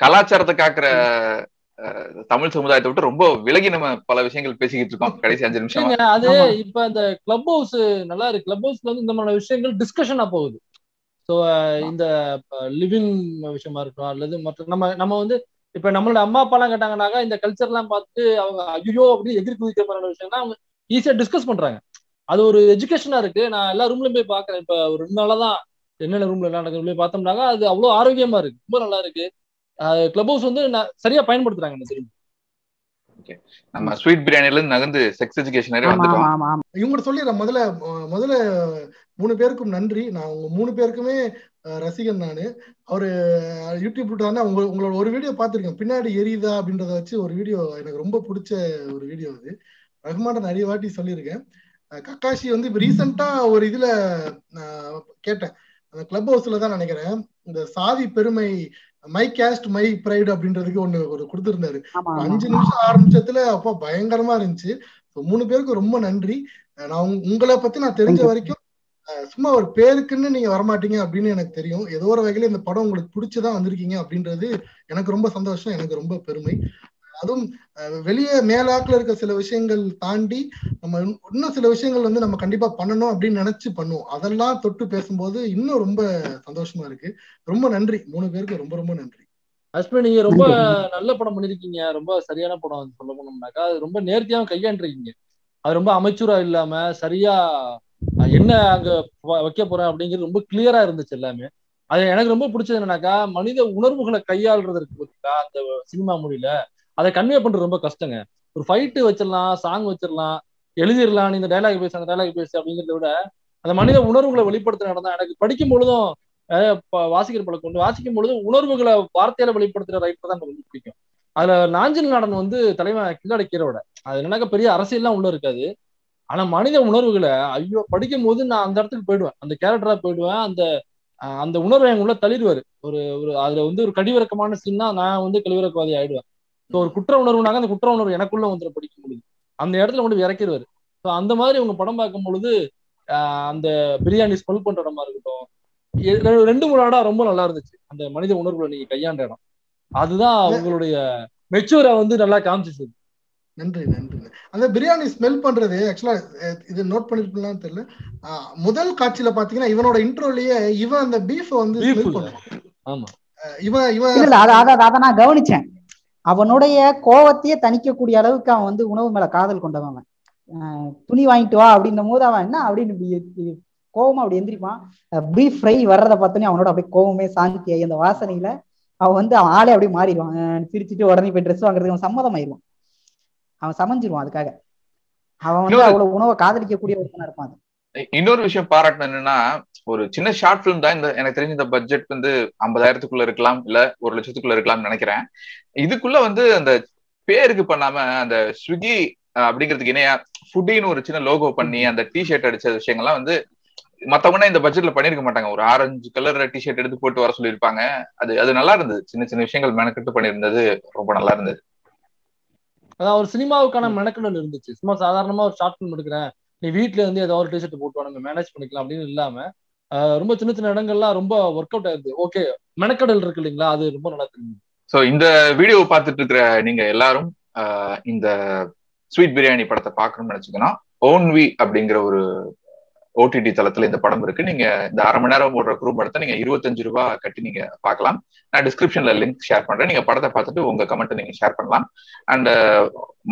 கலாச்சாரத்தை காக்குற தமிழ் சமுதாயத்தை விட்டு ரொம்ப விலகி நம்ம பல விஷயங்கள் பேசிக்கிட்டு இருக்கோம் கடைசி 5 நிமிஷம். அது இப்ப இந்த கிளப் ஹவுஸ் நல்லா இருக்கு. கிளப் ஹவுஸ்ல வந்து இந்த மாதிரி விஷயங்கள் டிஸ்கஷனா போகுது. ஸோ இந்த லிவிங் விஷயமா இருக்கணும், அல்லது மற்ற நம்ம வந்து இப்ப நம்மளோட அம்மா அப்பா எல்லாம் கேட்டாங்கன்னாக்கா இந்த கல்ச்சர் எல்லாம் பார்த்துட்டு அவங்க ஐயோ அப்படின்னு எதிர்ப்பு வைக்கிற மாதிரியான விஷயம்னா அவங்க ஈஸியா டிஸ்கஸ் பண்றாங்க. அது ஒரு எஜுகேஷனா இருக்கு. நான் எல்லா ரூம்லயும் போய் பாக்குறேன். இப்ப ஒரு 2 நாளாதான் என்னென்ன ரூம்ல நடக்கிற பார்த்தோம்னாக்கா அது அவ்வளவு ஆரோக்கியமா இருக்கு, ரொம்ப நல்லா இருக்கு. கிளப் ஹவுஸ் வந்து சரியா பயன்படுத்துறாங்க. எனக்கு தெரியும் நம்ம ஸ்வீட் பிரியாணில இருந்து நகர்ந்து செக்ஸ் எஜுகேஷன் இவங்க சொல்லிடுறேன். முதல்ல 3 பேருக்கும் நன்றி. நான் உங்க 3 பேருக்குமே ரசிகன். நானு அவரு யூடியூப் விட்டாருன்னா உங்களோட ஒரு வீடியோ பார்த்துருக்கேன், பின்னாடி எரியுதா அப்படின்றத வச்சு ஒரு வீடியோ. எனக்கு ரொம்ப பிடிச்ச ஒரு வீடியோ அது. ரகுமான்ட்ட நிறைய வாட்டி சொல்லியிருக்கேன். Kakashi on the recent or Idila Keta, the clubhouse Ladana Nagara, the Savi Perumai, my caste, my pride of Brinda or Kudur, Anjanus Arm Chatla, Bayangarma and Chip, so Munberg, Roman Andri, and Ungala Patina Territorico, Suma or Pair Kennedy or Martina Brin and Acterio, Edora Vagal in the Padong with Purchada and Rikinga Brinda, and a Grumba Sandasha and a Grumba Perumai. வெளியே மேலாக்குல இருக்க சில விஷயங்கள் தாண்டி நம்ம இன்னும் சில விஷயங்கள் வந்து நம்ம கண்டிப்பா பண்ணணும் அப்படி நினைச்சு பண்ணுவோம் அதெல்லாம் தொட்டு பேசும்போது இன்னும் ரொம்ப சந்தோஷமா இருக்கு ரொம்ப நன்றி மூணு பேருக்கு ரொம்ப ரொம்ப நன்றி அஸ்மி நீங்க ரொம்ப நல்ல படம் பண்ணிருக்கீங்க ரொம்ப சரியான படம் சொல்ல போனோம்னாக்கா ரொம்ப நேர்த்தியா கையாண்டிருக்கீங்க அது ரொம்ப அமைச்சூரா இல்லாம சரியா என்ன அங்க வைக்க போறேன் அப்படிங்கிறது ரொம்ப கிளியரா இருந்துச்சு எல்லாமே அது எனக்கு ரொம்ப பிடிச்சது என்னன்னாக்கா மனித உணர்வுகளை கையாளுறதுக்கு பார்த்தீங்களா அந்த சினிமா மொழியில அதை கன்வே பண்றது ரொம்ப கஷ்டங்க ஒரு ஃபைட் வச்சிடலாம் சாங் வச்சிடலாம் எழுதிடலாம் இந்த டயலாக் பேச அந்த டயலாக் பேசு அப்படிங்கிறத விட அந்த மனித உணர்வுகளை வெளிப்படுத்துற இடம் தான் எனக்கு படிக்கும் பொழுதும் வாசிக்கிற பழக்கம் உண்டு வாசிக்கும் பொழுதும் உணர்வுகளை வார்த்தையில வெளிப்படுத்துற ரைட்டர் தான் எனக்கு பிடிக்கும் அதுல நாஞ்சில் நாடன் வந்து தலைவன் கில்லாடி கீரோட அது என்னன்னாக்க பெரிய அரசியல்லாம் உள்ள இருக்காது ஆனா மனித உணர்வுகளை ஐயோ படிக்கும் போது நான் அந்த இடத்துக்கு போயிடுவேன் அந்த கேரக்டரா போயிடுவேன் அந்த அந்த உணர்வை எங்க உள்ள தள்ளிடுவாரு ஒரு ஒரு அதுல வந்து ஒரு கழிவிறக்கமான சீன்னா நான் வந்து கழிவிறக்கவாதி ஆயிடுவேன் So ஒரு குற்ற உணர்வுனாக அந்த குற்ற உணர்வு எனக்குள்ள வந்து படிக்க முடியுது அந்த இடத்துல கொண்டு இறக்கிடுவாரு ஸோ அந்த மாதிரி உங்க படம் பார்க்கும் பொழுது அந்த பிரியாணி ஸ்மெல் பண்ற இடமா இருக்கட்டும் ரெண்டு மூணு இடம் ரொம்ப நல்லா இருந்துச்சு அந்த மனித உணர்வுல நீங்க கையாண்ட இடம் அதுதான் உங்களுடைய மெச்சூரை வந்து நல்லா காமிச்சிச்சு நன்றி நன்றி அந்த பிரியாணி ஸ்மெல் பண்றது ஆக்சுவலா இது நோட் பண்ணிருக்கலாம்னு தெரியல முதல் காட்சியில பாத்தீங்கன்னா இவனோட இன்ட்ரோலயே இவன் அந்த பீஃப் வந்து ஸ்மெல் பண்ணுவான் ஆமா இவன் இவன் அத நான் கவனிச்சேன் அவனுடைய கோவத்தையே தணிக்கக்கூடிய அளவுக்கு அவன் வந்து உணவு மேல காதல் கொண்டவன் துணி வாங்கிட்டு வா அப்படின்னும் போது அவன் என்ன அப்படின்னு கோவமா அப்படி எந்திரிப்பான் பீஃப் ஃப்ரை வர்றதை பார்த்தோன்னே அவனோட அப்படியே கோவமே சாந்தியாகி அந்த வாசனையில அவன் வந்து அவன் ஆளே அப்படியே மாறிடுவான் சிரிச்சுட்டு உடனே போய் ட்ரெஸ் வாங்குறதுக்கு அவன் சம்மதம் ஆயிடுவான் அவன் சமைஞ்சிருவான் அதுக்காக அவன் வந்து அவ்வளவு உணவை காதலிக்கக்கூடிய ஒருத்தனா இருப்பான் இன்னொரு விஷயம் பாராட்டணும் என்னன்னா ஒரு சின்ன ஷார்ட் பிலிம் தான் இந்த எனக்கு தெரிஞ்ச இந்த பட்ஜெட் வந்து 50,000க்குள்ள இருக்கலாம் இல்ல 1,00,000க்குள்ள இருக்கலாம்னு நினைக்கிறேன் இதுக்குள்ள வந்து அந்த பேருக்கு பண்ணாம அந்த ஸ்விக்கி அப்படிங்கிறதுக்கு இணையா ஃபுட்டின்னு ஒரு சின்ன லோகோ பண்ணி அந்த டிஷர்ட் அடிச்ச விஷயங்கள்லாம் வந்து மத்தவங்கன்னா இந்த பட்ஜெட்ல பண்ணிருக்க மாட்டாங்க ஒரு ஆரஞ்சு கலர் டிஷர்ட் எடுத்து போட்டு வர சொல்லியிருப்பாங்க அது அது நல்லா இருந்தது சின்ன சின்ன விஷயங்கள் மெனக்கெட்டு பண்ணியிருந்தது ரொம்ப நல்லா இருந்தது அதான் ஒரு சினிமாவுக்கான மெனக்கெடல் இருந்துச்சு சும்மா சாதாரணமா ஒரு ஷார்ட் பிலிம் எடுக்கிறேன் நீ வீட்டுல இருந்து ஏதாவது ஒரு டிஷர்ட் போட்டு நம்ம மேனேஜ் பண்ணிக்கலாம் அப்படின்னு இல்லாம ரொம்ப சின்ன சின்ன இடங்கள்லாம் ரொம்ப ஒர்க் அவுட் ஆயிருது ஓகே மெனக்கடல் இருக்கு இல்லைங்களா அது ரொம்ப நல்லா தெரியும் ஸோ இந்த வீடியோ பார்த்துட்டு இருக்கிற நீங்க எல்லாரும் இந்த ஸ்வீட் பிரியாணி படத்தை பார்க்கணும்னு நினைச்சீங்கன்னா ஓன்வி அப்படிங்கிற ஒரு ஓடிடி தளத்துல இந்த படம் இருக்கு நீங்க இந்த 1/2 மணி நேரம் போடுற குரூப் படத்தை நீங்க ₹25 கட்டி நீங்க பார்க்கலாம் நான் டிஸ்கிரிப்ஷன்ல லிங்க் ஷேர் பண்றேன் நீங்க படத்தை பார்த்துட்டு உங்க கமெண்ட் நீங்க ஷேர் பண்ணலாம் அண்ட்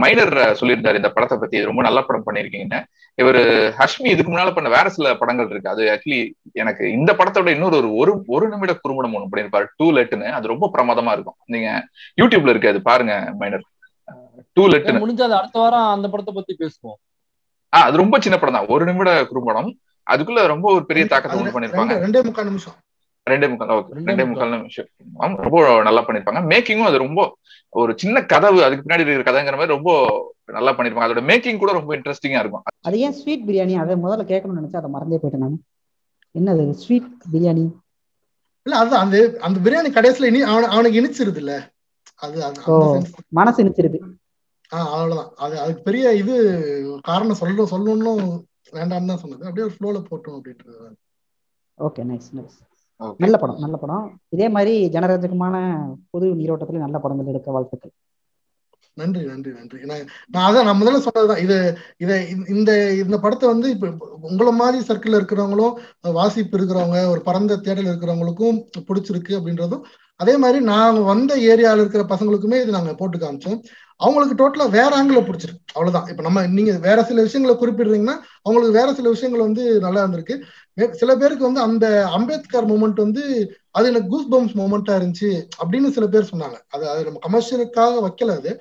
மைனர் சொல்லியிருந்தாரு இந்த படத்தை பத்தி ரொம்ப நல்ல படம் பண்ணிருக்கீங்கன்னு இவர் ஹஷ்மி இதுக்கு முன்னால பண்ண வேற சில படங்கள் இருக்கு அது ஆக்சுவலி எனக்கு இந்த படத்தோட இன்னொரு ஒரு நிமிட குறும்படம் ஒண்ணு பண்ணிருப்பாரு 2 லெட்னு அது ரொம்ப பிரமாதமா இருக்கும் நீங்க யூடியூப்ல இருக்கு அது பாருங்க மைனர் 2 லெட்னு முடிஞ்சாது அடுத்த வாரம் அந்த படத்தை பத்தி பேசுவோம் அது ரொம்ப சின்ன படம் தான் 1 நிமிட குறும்படம் அதுக்குள்ள ரொம்ப ஒரு பெரிய தாக்கத்தை உண்டு பண்ணிருப்பாங்க 2.25 நிமிஷம் 2.25 நிமிஷம் ரொம்ப நல்லா பண்ணிருப்பாங்க மேக்கிங்கும் அது ரொம்ப ஒரு சின்ன கதவு அதுக்கு பின்னாடி இருக்கிற கதைங்கிற மாதிரி ரொம்ப நல்லா பண்ணிருப்பாங்க அதோட மேக்கிங் கூட ரொம்ப இன்ட்ரெஸ்டிங்கா இருக்கும் அது ஏன் ஸ்வீட் பிரியாணி அதை முதல்ல கேட்கணும்னு நினைச்சா அதை மறந்தே போயிட்டேன் நான் என்னது ஸ்வீட் பிரியாணி இல்ல அது அந்த அந்த பிரியாணி கடைசில இனி அவனுக்கு இனிச்சிருது இல்ல அது மனசு இனிச்சிருது அவ்வளவுதான் அது அதுக்கு பெரிய இது காரணம் சொல்லணும்னு வேண்டாம்னு தான் சொன்னது அப்படியே ஒரு ஃப்ளோல போட்டோம் அப்படின்றது ஓகே நைஸ் நைஸ் நல்ல படம் நல்ல படம் இதே மாதிரி ஜனரஞ்சகமான பொது நீரோட்டத்துல நல்ல படங்கள் எடுக்க வாழ்த்துக்கள் நன்றி நன்றி நன்றி நான் அதான் நான் முதல்ல சொன்னதுதான் இது இதை இந்த படத்தை வந்து இப்ப உங்களை மாதிரி சர்க்கிள் இருக்கிறவங்களும் வாசிப்பு இருக்கிறவங்க ஒரு பரந்த தேடல் இருக்கிறவங்களுக்கும் பிடிச்சிருக்கு அப்படின்றதும் அதே மாதிரி நாங்க வந்த ஏரியாவில் இருக்கிற பசங்களுக்குமே இது நாங்க போட்டு காமிச்சோம் அவங்களுக்கு டோட்டலா வேற ஆங்கில பிடிச்சிருக்கு அவ்வளவுதான் இப்ப நம்ம நீங்க வேற சில விஷயங்களை குறிப்பிடுறீங்கன்னா அவங்களுக்கு வேற சில விஷயங்கள் வந்து நல்லா இருந்திருக்கு சில பேருக்கு வந்து அந்த அம்பேத்கர் மூமெண்ட் வந்து அது எனக்கு கூஸ் பம்ப்ஸ் மூமெண்டா இருந்துச்சு அப்படின்னு சில பேர் சொன்னாங்க அது அது நம்ம கமர்ஷியலுக்காக வைக்கல அது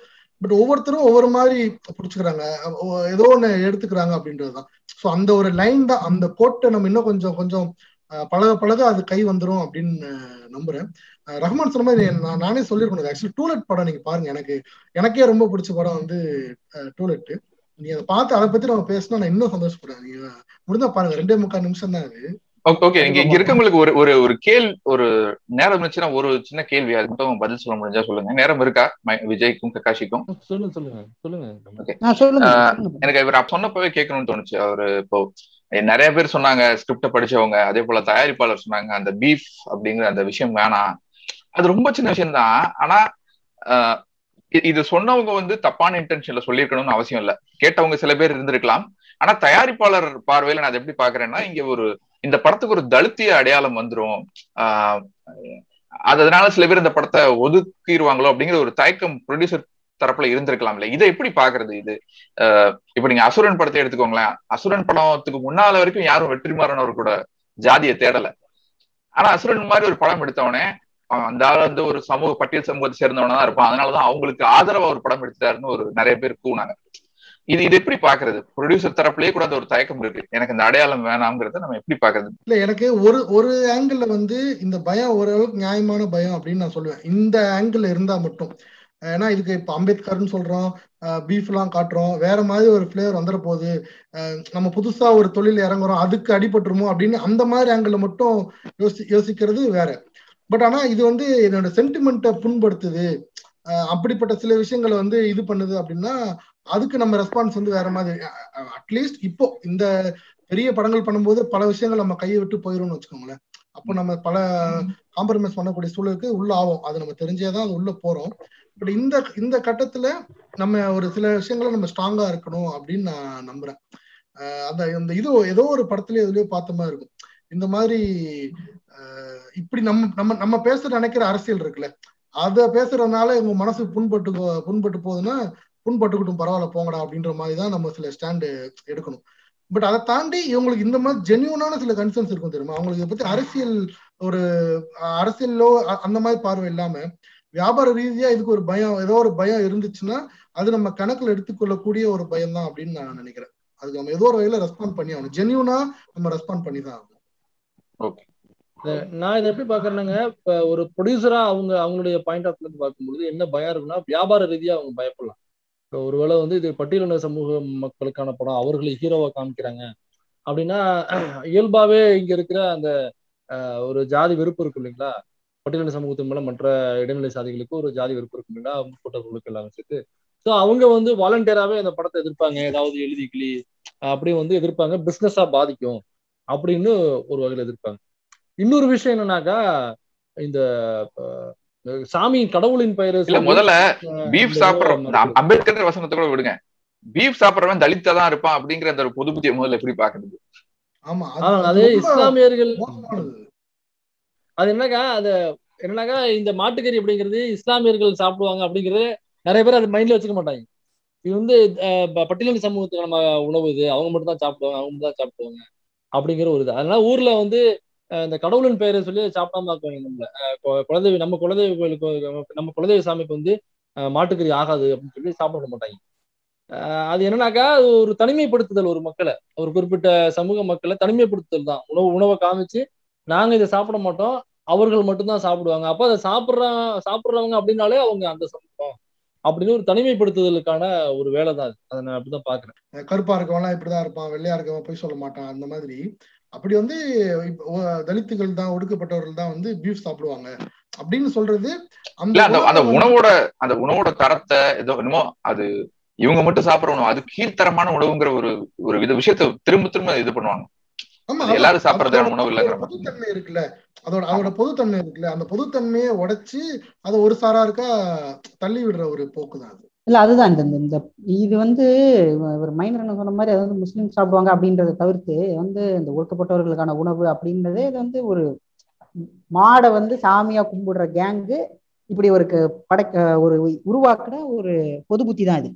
பட் ஒவ்வொருத்தரும் ஒவ்வொரு மாதிரி பிடிச்சுக்கிறாங்க ஏதோ ஒண்ணு எடுத்துக்கிறாங்க அப்படின்றதுதான் ஸோ அந்த ஒரு லைன் தான் அந்த கோட்டை நம்ம இன்னும் கொஞ்சம் கொஞ்சம் பழக பழக அது கை வந்துடும் அப்படின்னு நம்புறேன் ரஹ்மான் சொன்ன மாதிரி நானே சொல்லியிருக்கணும் ஆக்சுவலி டூலெட் படம் நீங்க பாருங்க எனக்கே ரொம்ப பிடிச்ச படம் வந்து டூலெட்டு நீ அத பார்த்து அத பத்தி நான் பேசணும் நான் இன்னும் சந்தோஷப்படுறேன். நீங்க முடிஞ்சா பாருங்க, 2.25 நிமிஷம் தான் அது. ஓகே, இங்க இருக்கவங்களுக்கு ஒரு ஒரு ஒரு கேள்வி, ஒரு நேரம் இருந்துச்சுன்னா ஒரு சின்ன கேள்வி அது மட்டும் பதில் சொல்ல முடிஞ்சா சொல்லுங்க. நேரம் இருக்கா விஜய்க்கும் கக்காஷிக்கும்? சொல்லுங்க சொல்லுங்க சொல்லுங்க. எனக்கு இவர் சொன்னப்பவே கேட்கணும்னு தோணுச்சு. அவரு இப்போ நிறைய பேர் சொன்னாங்க, ஸ்கிரிப்ட படிச்சவங்க, அதே போல தயாரிப்பாளர் சொன்னாங்க, அந்த பீஃப் அப்படிங்கிற அந்த விஷயம் வேணாம், அது ரொம்ப சின்ன விஷயம் தான். ஆனா இது சொன்னவங்க தப்பான இன்டென்ஷன்ல சொல்லிருக்கணும்னு அவசியம் இல்ல. கேட்டவங்க சில பேர் இருந்திருக்கலாம். ஆனா தயாரிப்பாளர் பார்வையில நான் அதை எப்படி பாக்குறேன்னா, இங்க ஒரு இந்த படத்துக்கு ஒரு தலித்திய அடையாளம் வந்துரும், அதனால சில பேர் இந்த படத்தை ஒதுக்கிடுவாங்களோ அப்படிங்கிற ஒரு தயக்கம் ப்ரொடியூசர் தரப்புல இருந்திருக்கலாம் இல்ல? இதை எப்படி பாக்குறது? இது இப்ப நீங்க அசுரன் படத்தை எடுத்துக்கோங்களேன். அசுரன் படத்துக்கு முன்னால வரைக்கும் யாரும் வெற்றிமாறனவர் கூட ஜாதியை தேடல. ஆனா அசுரன் மாதிரி ஒரு படம் எடுத்தவனே அந்த ஆள் ஒரு சமூக பட்டியல் சமூகத்தை சேர்ந்தவனா தான் இருப்பான், அதனாலதான் அவங்களுக்கு ஆதரவா ஒரு படம் எடுத்துட்டாருன்னு ஒரு நிறைய பேர் கூனாங்க. இது இது எப்படி பாக்குறது? ப்ரொடியூசர் தரப்புலயே கூட ஒரு தயக்கம் இருக்கு, எனக்கு இந்த அடையாளம் வேணாம்ங்கிறத நம்ம எப்படி பாக்குறது? இல்ல, எனக்கு ஒரு ஒரு ஆங்கிள் இந்த பயம் ஓரளவுக்கு நியாயமான பயம் அப்படின்னு நான் சொல்லுவேன். இந்த ஆங்கிள் இருந்தா மட்டும், ஏன்னா இதுக்கு இப்ப அம்பேத்கர்னு சொல்றோம், பீஃப் எல்லாம் காட்டுறோம், வேற மாதிரி ஒரு பிளேவர் வந்துட போகுது, நம்ம புதுசா ஒரு தொழில் இறங்குறோம், அதுக்கு அடிபட்டுருமோ அப்படின்னு அந்த மாதிரி ஆங்கிள் மட்டும் யோசிக்கிறது வேற. பட் ஆனா இது என்னோட சென்டிமெண்ட்டை புண்படுத்துது, அப்படிப்பட்ட சில விஷயங்களை இது பண்ணுது அப்படின்னா அதுக்கு நம்ம ரெஸ்பான்ஸ் வேற மாதிரி. அட்லீஸ்ட் இப்போ இந்த பெரிய படங்கள் பண்ணும்போது பல விஷயங்கள் நம்ம கையை விட்டு போயிடும்னு வச்சுக்கோங்களேன். அப்போ நம்ம பல காம்ப்ரமைஸ் பண்ணக்கூடிய சூழலுக்கு உள்ள ஆகும், அது நம்ம தெரிஞ்சேதான் அது உள்ள போறோம். பட் இந்த இந்த கட்டத்துல நம்ம ஒரு சில விஷயங்களை நம்ம ஸ்ட்ராங்கா இருக்கணும் அப்படின்னு நான் நம்புறேன். அந்த இது ஏதோ ஒரு படத்துலயோ எதுலயோ பார்த்த மாதிரி இருக்கும் இந்த மாதிரி. இப்படி நம்ம நம்ம நம்ம பேச நினைக்கிற அரசியல் இருக்குல்ல, அதை பேசுறதுனால இவங்க மனசு புண்பட்டு போகுதுன்னா புண்பட்டுக்கிட்டும் பரவாயில்ல போங்கடா அப்படின்ற மாதிரி தான் நம்ம சில ஸ்டாண்டு எடுக்கணும். பட் அதை தாண்டி இவங்களுக்கு இந்த மாதிரி ஜென்யூனான சில கன்சர்ன்ஸ் இருக்கும் தெரியுமா, அவங்களுக்கு இதை பத்தி அரசியல் ஒரு அரசியலோ அந்த மாதிரி பார்வை இல்லாம வியாபார ரீதியா இதுக்கு ஒரு பயம், ஏதோ ஒரு பயம் இருந்துச்சுன்னா அது நம்ம கணக்குல எடுத்துக்கொள்ளக்கூடிய ஒரு பயம் தான் அப்படின்னு நான் நினைக்கிறேன். அதுக்கு நம்ம ஏதோ ஒரு வகையில ரெஸ்பாண்ட் பண்ணி ஆகணும், ஜென்யூனா நம்ம ரெஸ்பாண்ட் பண்ணி தான் ஆகணும். ஓகே, நான் இதை எப்படி பாக்குறேன்னாங்க, இப்ப ஒரு ப்ரொடியூசரா அவங்களுடைய பாயிண்ட் ஆஃப் வியூல பார்க்கும்போது என்ன பயம் இருக்குன்னா, வியாபார ரீதியா அவங்க பயப்படலாம். இப்போ ஒருவேளை இது பட்டியலின சமூக மக்களுக்கான படம், அவர்களை ஹீரோவா காமிக்கிறாங்க அப்படின்னா இயல்பாவே இங்க இருக்கிற அந்த ஒரு ஜாதி வெறுப்பு இருக்கும் இல்லைங்களா, பட்டியலின சமூகத்தின் மேல மற்ற இடைநிலை சாதிகளுக்கு ஒரு ஜாதி வெறுப்பு இருக்கும் இல்லைங்களா, கூட்டவர்களுக்கு எல்லாம் சேர்த்து. ஸோ அவங்க வாலண்டியராகவே அந்த படத்தை எதிர்ப்பாங்க, ஏதாவது எழுதி கிளி அப்படி எதிர்ப்பாங்க, பிஸ்னஸா பாதிக்கும் அப்படின்னு ஒரு வகையில் எதிர்ப்பாங்க. இன்னொரு விஷயம் என்னன்னாக்கா, இந்த சாமி கடவுளின் பெயர் முதல்ல பீஃப் சாப்பிடுறோம், அம்பேத்கர் வசனத்தை கூட விடுங்க, பீஃப் சாப்பிடுறவன் தலித்தா தான் இருப்பான் அப்படிங்கிற அந்த பொது புத்தியை முதல்ல எப்படி பாக்குறது? ஆமா, அதே இஸ்லாமியர்கள் அது என்னன்னாக்கா இந்த மாட்டுக்கறி அப்படிங்கிறது இஸ்லாமியர்கள் சாப்பிடுவாங்க அப்படிங்கிறது நிறைய பேர் அது மைண்ட்ல வச்சுக்க மாட்டாங்க. இது பட்டியலின் சமூகத்துக்கு நம்ம உணவு, இது அவங்க மட்டும் தான் சாப்பிடுவாங்க, அவங்க மட்டும் தான் சாப்பிடுவாங்க அப்படிங்கிற ஒரு இது. அதனால ஊர்ல இந்த கடவுளின் பெயரை சொல்லி சாப்பிடாம ஆக்குவாங்க. நம்மள குலதெய்வ நம்ம குலதெய்வ கோயிலுக்கு நம்ம குலதெய்வ சாமிக்கு மாட்டுக்கறி ஆகாது அப்படின்னு சொல்லி சாப்பிட மாட்டாங்க. அது என்னன்னாக்கா ஒரு தனிமைப்படுத்துதல், ஒரு மக்களை, ஒரு குறிப்பிட்ட சமூக மக்களை தனிமைப்படுத்துதல் தான். உணவை காமிச்சு நாங்க இதை சாப்பிட மாட்டோம், அவர்கள் மட்டும்தான் சாப்பிடுவாங்க. அப்ப அதை சாப்பிட்றவங்க அப்படின்னாலே அவங்க அந்த சமூகம் அப்படின்னு ஒரு தனிமைப்படுத்துதலுக்கான ஒரு வேலை தான் அது. அதை நான் அப்படிதான் பாக்குறேன். கருப்பா இருக்கவன்லாம் இப்படிதான் இருப்பான், வெள்ளையா இருக்கவன் போய் சொல்ல மாட்டான், அந்த மாதிரி. அப்படி தலித்துகள் தான், ஒடுக்கப்பட்டவர்கள் தான் பீஃப் சாப்பிடுவாங்க அப்படின்னு சொல்றது அந்த உணவோட தரத்தை ஏதோ என்னமோ, அது இவங்க மட்டும் சாப்பிடணும், அது கீழ்த்தரமான உணவுங்கிற ஒரு ஒரு வித விஷயத்த திரும்ப திரும்ப இது பண்ணுவாங்க. எல்லாரும் சாப்பிடறதான உணவு இல்லைங்கிற பொதுத்தன்மை இருக்குல்ல, அதோட பொதுத்தன்மை இருக்குல்ல, அந்த பொதுத்தன்மையை உடைச்சு அதை ஒரு சாரா இருக்கா தள்ளி விடுற ஒரு போக்குதான் அது. இல்லை, அதுதான் இந்த இது ஒரு மைனர் என்ன சொன்ன மாதிரி, அது முஸ்லீம் சாப்பிடுவாங்க அப்படின்றத தவிர்த்து இந்த ஒடுக்கப்பட்டவர்களுக்கான உணவு அப்படின்றதே இது ஒரு மாடை சாமியா கும்பிடுற கேங்கு இப்படி ஒரு ஒரு உருவாக்குற ஒரு பொது புத்தி தான் இது.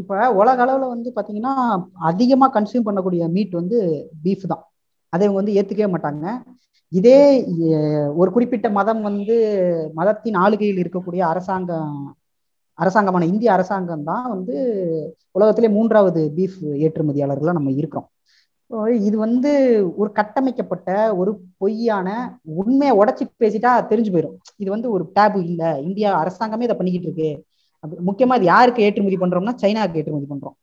இப்போ உலக அளவில் பார்த்தீங்கன்னா அதிகமாக கன்சியூம் பண்ணக்கூடிய மீட் பீஃப் தான். அதை இவங்க ஏற்றுக்கவே மாட்டாங்க. இதே ஒரு குறிப்பிட்ட மதம் மதத்தின் ஆளுகையில் இருக்கக்கூடிய அரசாங்கமான இந்திய அரசாங்கம் தான் உலகத்திலே 3வது பீஃப் ஏற்றுமதியாளர்களாக நம்ம இருக்கிறோம். இது ஒரு கட்டமைக்கப்பட்ட ஒரு பொய்யான உண்மையை உடச்சி பேசிட்டா தெரிஞ்சு போயிடும். இது ஒரு டேபு இல்லை, இந்தியா அரசாங்கமே இதை பண்ணிக்கிட்டு இருக்கு, முக்கியமா அது யாருக்கு ஏற்றுமதி பண்றோம்னா சைனாவுக்கு ஏற்றுமதி பண்றோம்.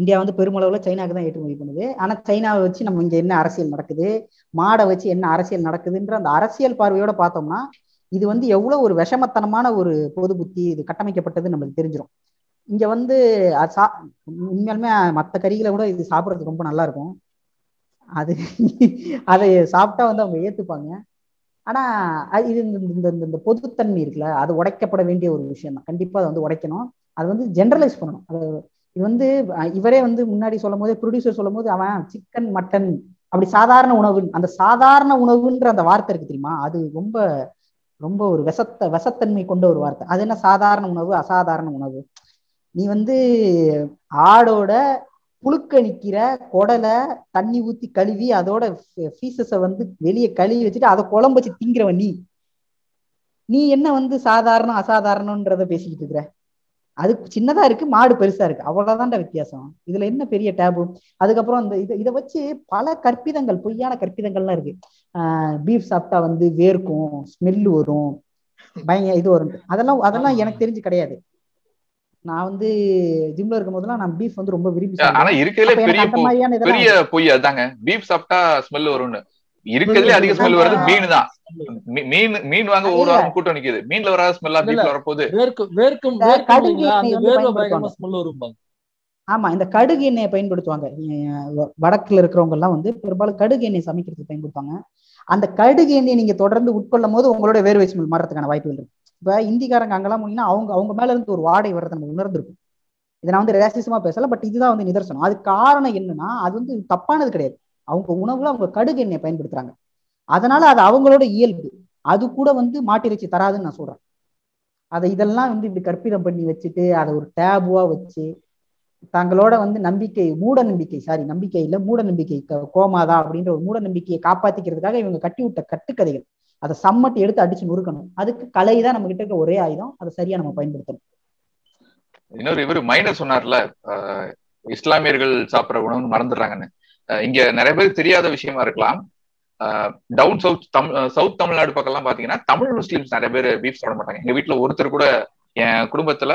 இந்தியா வந்து பெருமளவுல சைனாவுக்கு தான் ஏற்றுமதி பண்ணுது. ஆனா சைனாவை வச்சு நம்ம இங்க என்ன அரசியல் நடக்குது, மாடை வச்சு என்ன அரசியல் நடக்குதுன்ற அந்த அரசியல் பார்வையோட பார்த்தோம்னா இது வந்து எவ்வளவு ஒரு விஷமத்தனமான ஒரு பொது புத்தி இது கட்டமைக்கப்பட்டது நம்மளுக்கு தெரிஞ்சிடும். இங்க வந்து உண்மையாலுமே மற்ற கறிகளை கூட இது சாப்பிட்றதுக்கு ரொம்ப நல்லா இருக்கும். அது அதை சாப்பிட்டா வந்து அவங்க ஏத்துப்பாங்க. ஆனா இது இந்த பொதுத்தன்மை இருக்குல்ல, அது உடைக்கப்பட வேண்டிய ஒரு விஷயம் தான். கண்டிப்பா அதை வந்து உடைக்கணும், அது வந்து ஜென்ரலைஸ் பண்ணணும். அது இது வந்து இவரே வந்து முன்னாடி சொல்லும் போதே, ப்ரொடியூசர் சொல்லும் போது, அவன் சிக்கன் மட்டன் அப்படி சாதாரண உணவு, அந்த சாதாரண உணவுன்ற அந்த வார்த்தை இருக்கு தெரியுமா, அது ரொம்ப ரொம்ப ஒரு விஷத்தன்மை கொண்ட ஒரு வார்த்தை. அது என்ன சாதாரண உணவு, அசாதாரண உணவு? நீ வந்து ஆடோட புழுக்க நிக்கிற குடலை தண்ணி ஊத்தி கழுவி அதோட பீசஸை வந்து வெளியே கழுவி வச்சுட்டு அதை குழம்பு வச்சு திங்கிறவன் நீ. நீ என்ன வந்து சாதாரணம் அசாதாரணன்றத பேசிக்கிட்டு இருக்கிற? அது சின்னதா இருக்கு, மாடு பெருசா இருக்கு, அவ்வளவுதான்டா வித்தியாசம். இதுல என்ன பெரிய டேபு? அதுக்கப்புறம் அந்த இதை வச்சு பல கற்பிதங்கள், பொய்யான கற்பிதங்கள்லாம் இருக்கு. பீஃப் சாப்பிட்டா வந்து வேர்க்கும், ஸ்மெல் வரும், பயங்கர இது வரும். அதெல்லாம் அதெல்லாம் எனக்கு தெரிஞ்சு கிடையாது. நான் வந்து ஜிம்ல இருக்கும் போதெல்லாம் நான் பீஃப் வந்து ரொம்ப விரும்பி சாப்பிடுவேன். இருக்கிறதுல அதிக ஸ்மெல் வருது மீன் தான். மீன் மீன் வாங்க ஒரு வாரம் கூட்டம் நிக்குது, மீன்ல வராத ஸ்மெல்லா பீஃப்ல வரப்போகுது. ஆமா, இந்த கடுகு எண்ணெயை பயன்படுத்துவாங்க. வடக்குல இருக்கிறவங்க எல்லாம் வந்து பெரும்பாலும் கடுகு எண்ணெய் சமைக்கிறதுக்கு பயன்படுத்துவாங்க. அந்த கடுகு எண்ணெயை நீங்க தொடர்ந்து உட்கொள்ளும் போது உங்களோட வேர்வை ஸ்மெல் மாறதுக்கான வாய்ப்புகள் இருக்கு. இப்ப இந்திக்காரங்க அங்கெல்லாம் போனீங்கன்னா அவங்க அவங்க மேல இருந்து ஒரு வாடை வர்றதை நம்ம உணர்ந்திருக்கும். இதை நான் வந்து ரகசியமா பேசல, பட் இதுதான் வந்து நிதர்சனம். அது காரணம் என்னன்னா, அது வந்து தப்பானது கிடையாது. அவங்க உணவுல அவங்க கடுகு எண்ணெயை பயன்படுத்துறாங்க, அதனால அது அவங்களோட இயல்பு. அது கூட வந்து மாட்டிறைச்சி தராதுன்னு நான் சொல்றேன். அதை இதெல்லாம் வந்து இப்படி கற்பிதம் பண்ணி வச்சுட்டு அதை ஒரு டேபுவா வச்சு தங்களோட வந்து நம்பிக்கை, மூட நம்பிக்கை, சாரி நம்பிக்கை இல்ல மூட நம்பிக்கை, கோமாதா அப்படின்ற ஒரு மூட நம்பிக்கையை காப்பாத்திக்கிறதுக்காக இவங்க கட்டி விட்ட கட்டுக்கதைகள் அதை சம்மட்டி எடுத்து அடிச்சு நொறுக்கணும். அதுக்கு கலை தான் நம்ம கிட்ட இருக்க ஒரே ஆயுதம். அதை சரியா நம்ம பயன்படுத்தணும். இன்னொரு இவர் மைனர் சொன்னார்ல, இஸ்லாமியர்கள் சாப்பிட்ற உணவுன்னு மறந்துடுறாங்கன்னு. இங்க நிறைய பேர் தெரியாத விஷயமா இருக்கலாம். டவுன் சவுத் தமிழ்நாடு பக்கம் எல்லாம் பாத்தீங்கன்னா தமிழ் முஸ்லிம்ஸ் நிறைய பேர் பீஃப் சாப்பிட மாட்டாங்க. எங்க வீட்டுல ஒருத்தர் கூட, என் குடும்பத்துல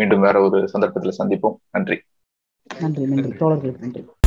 மீண்டும் வேற ஒரு சந்தர்ப்பத்துல சந்திப்போம். நன்றி.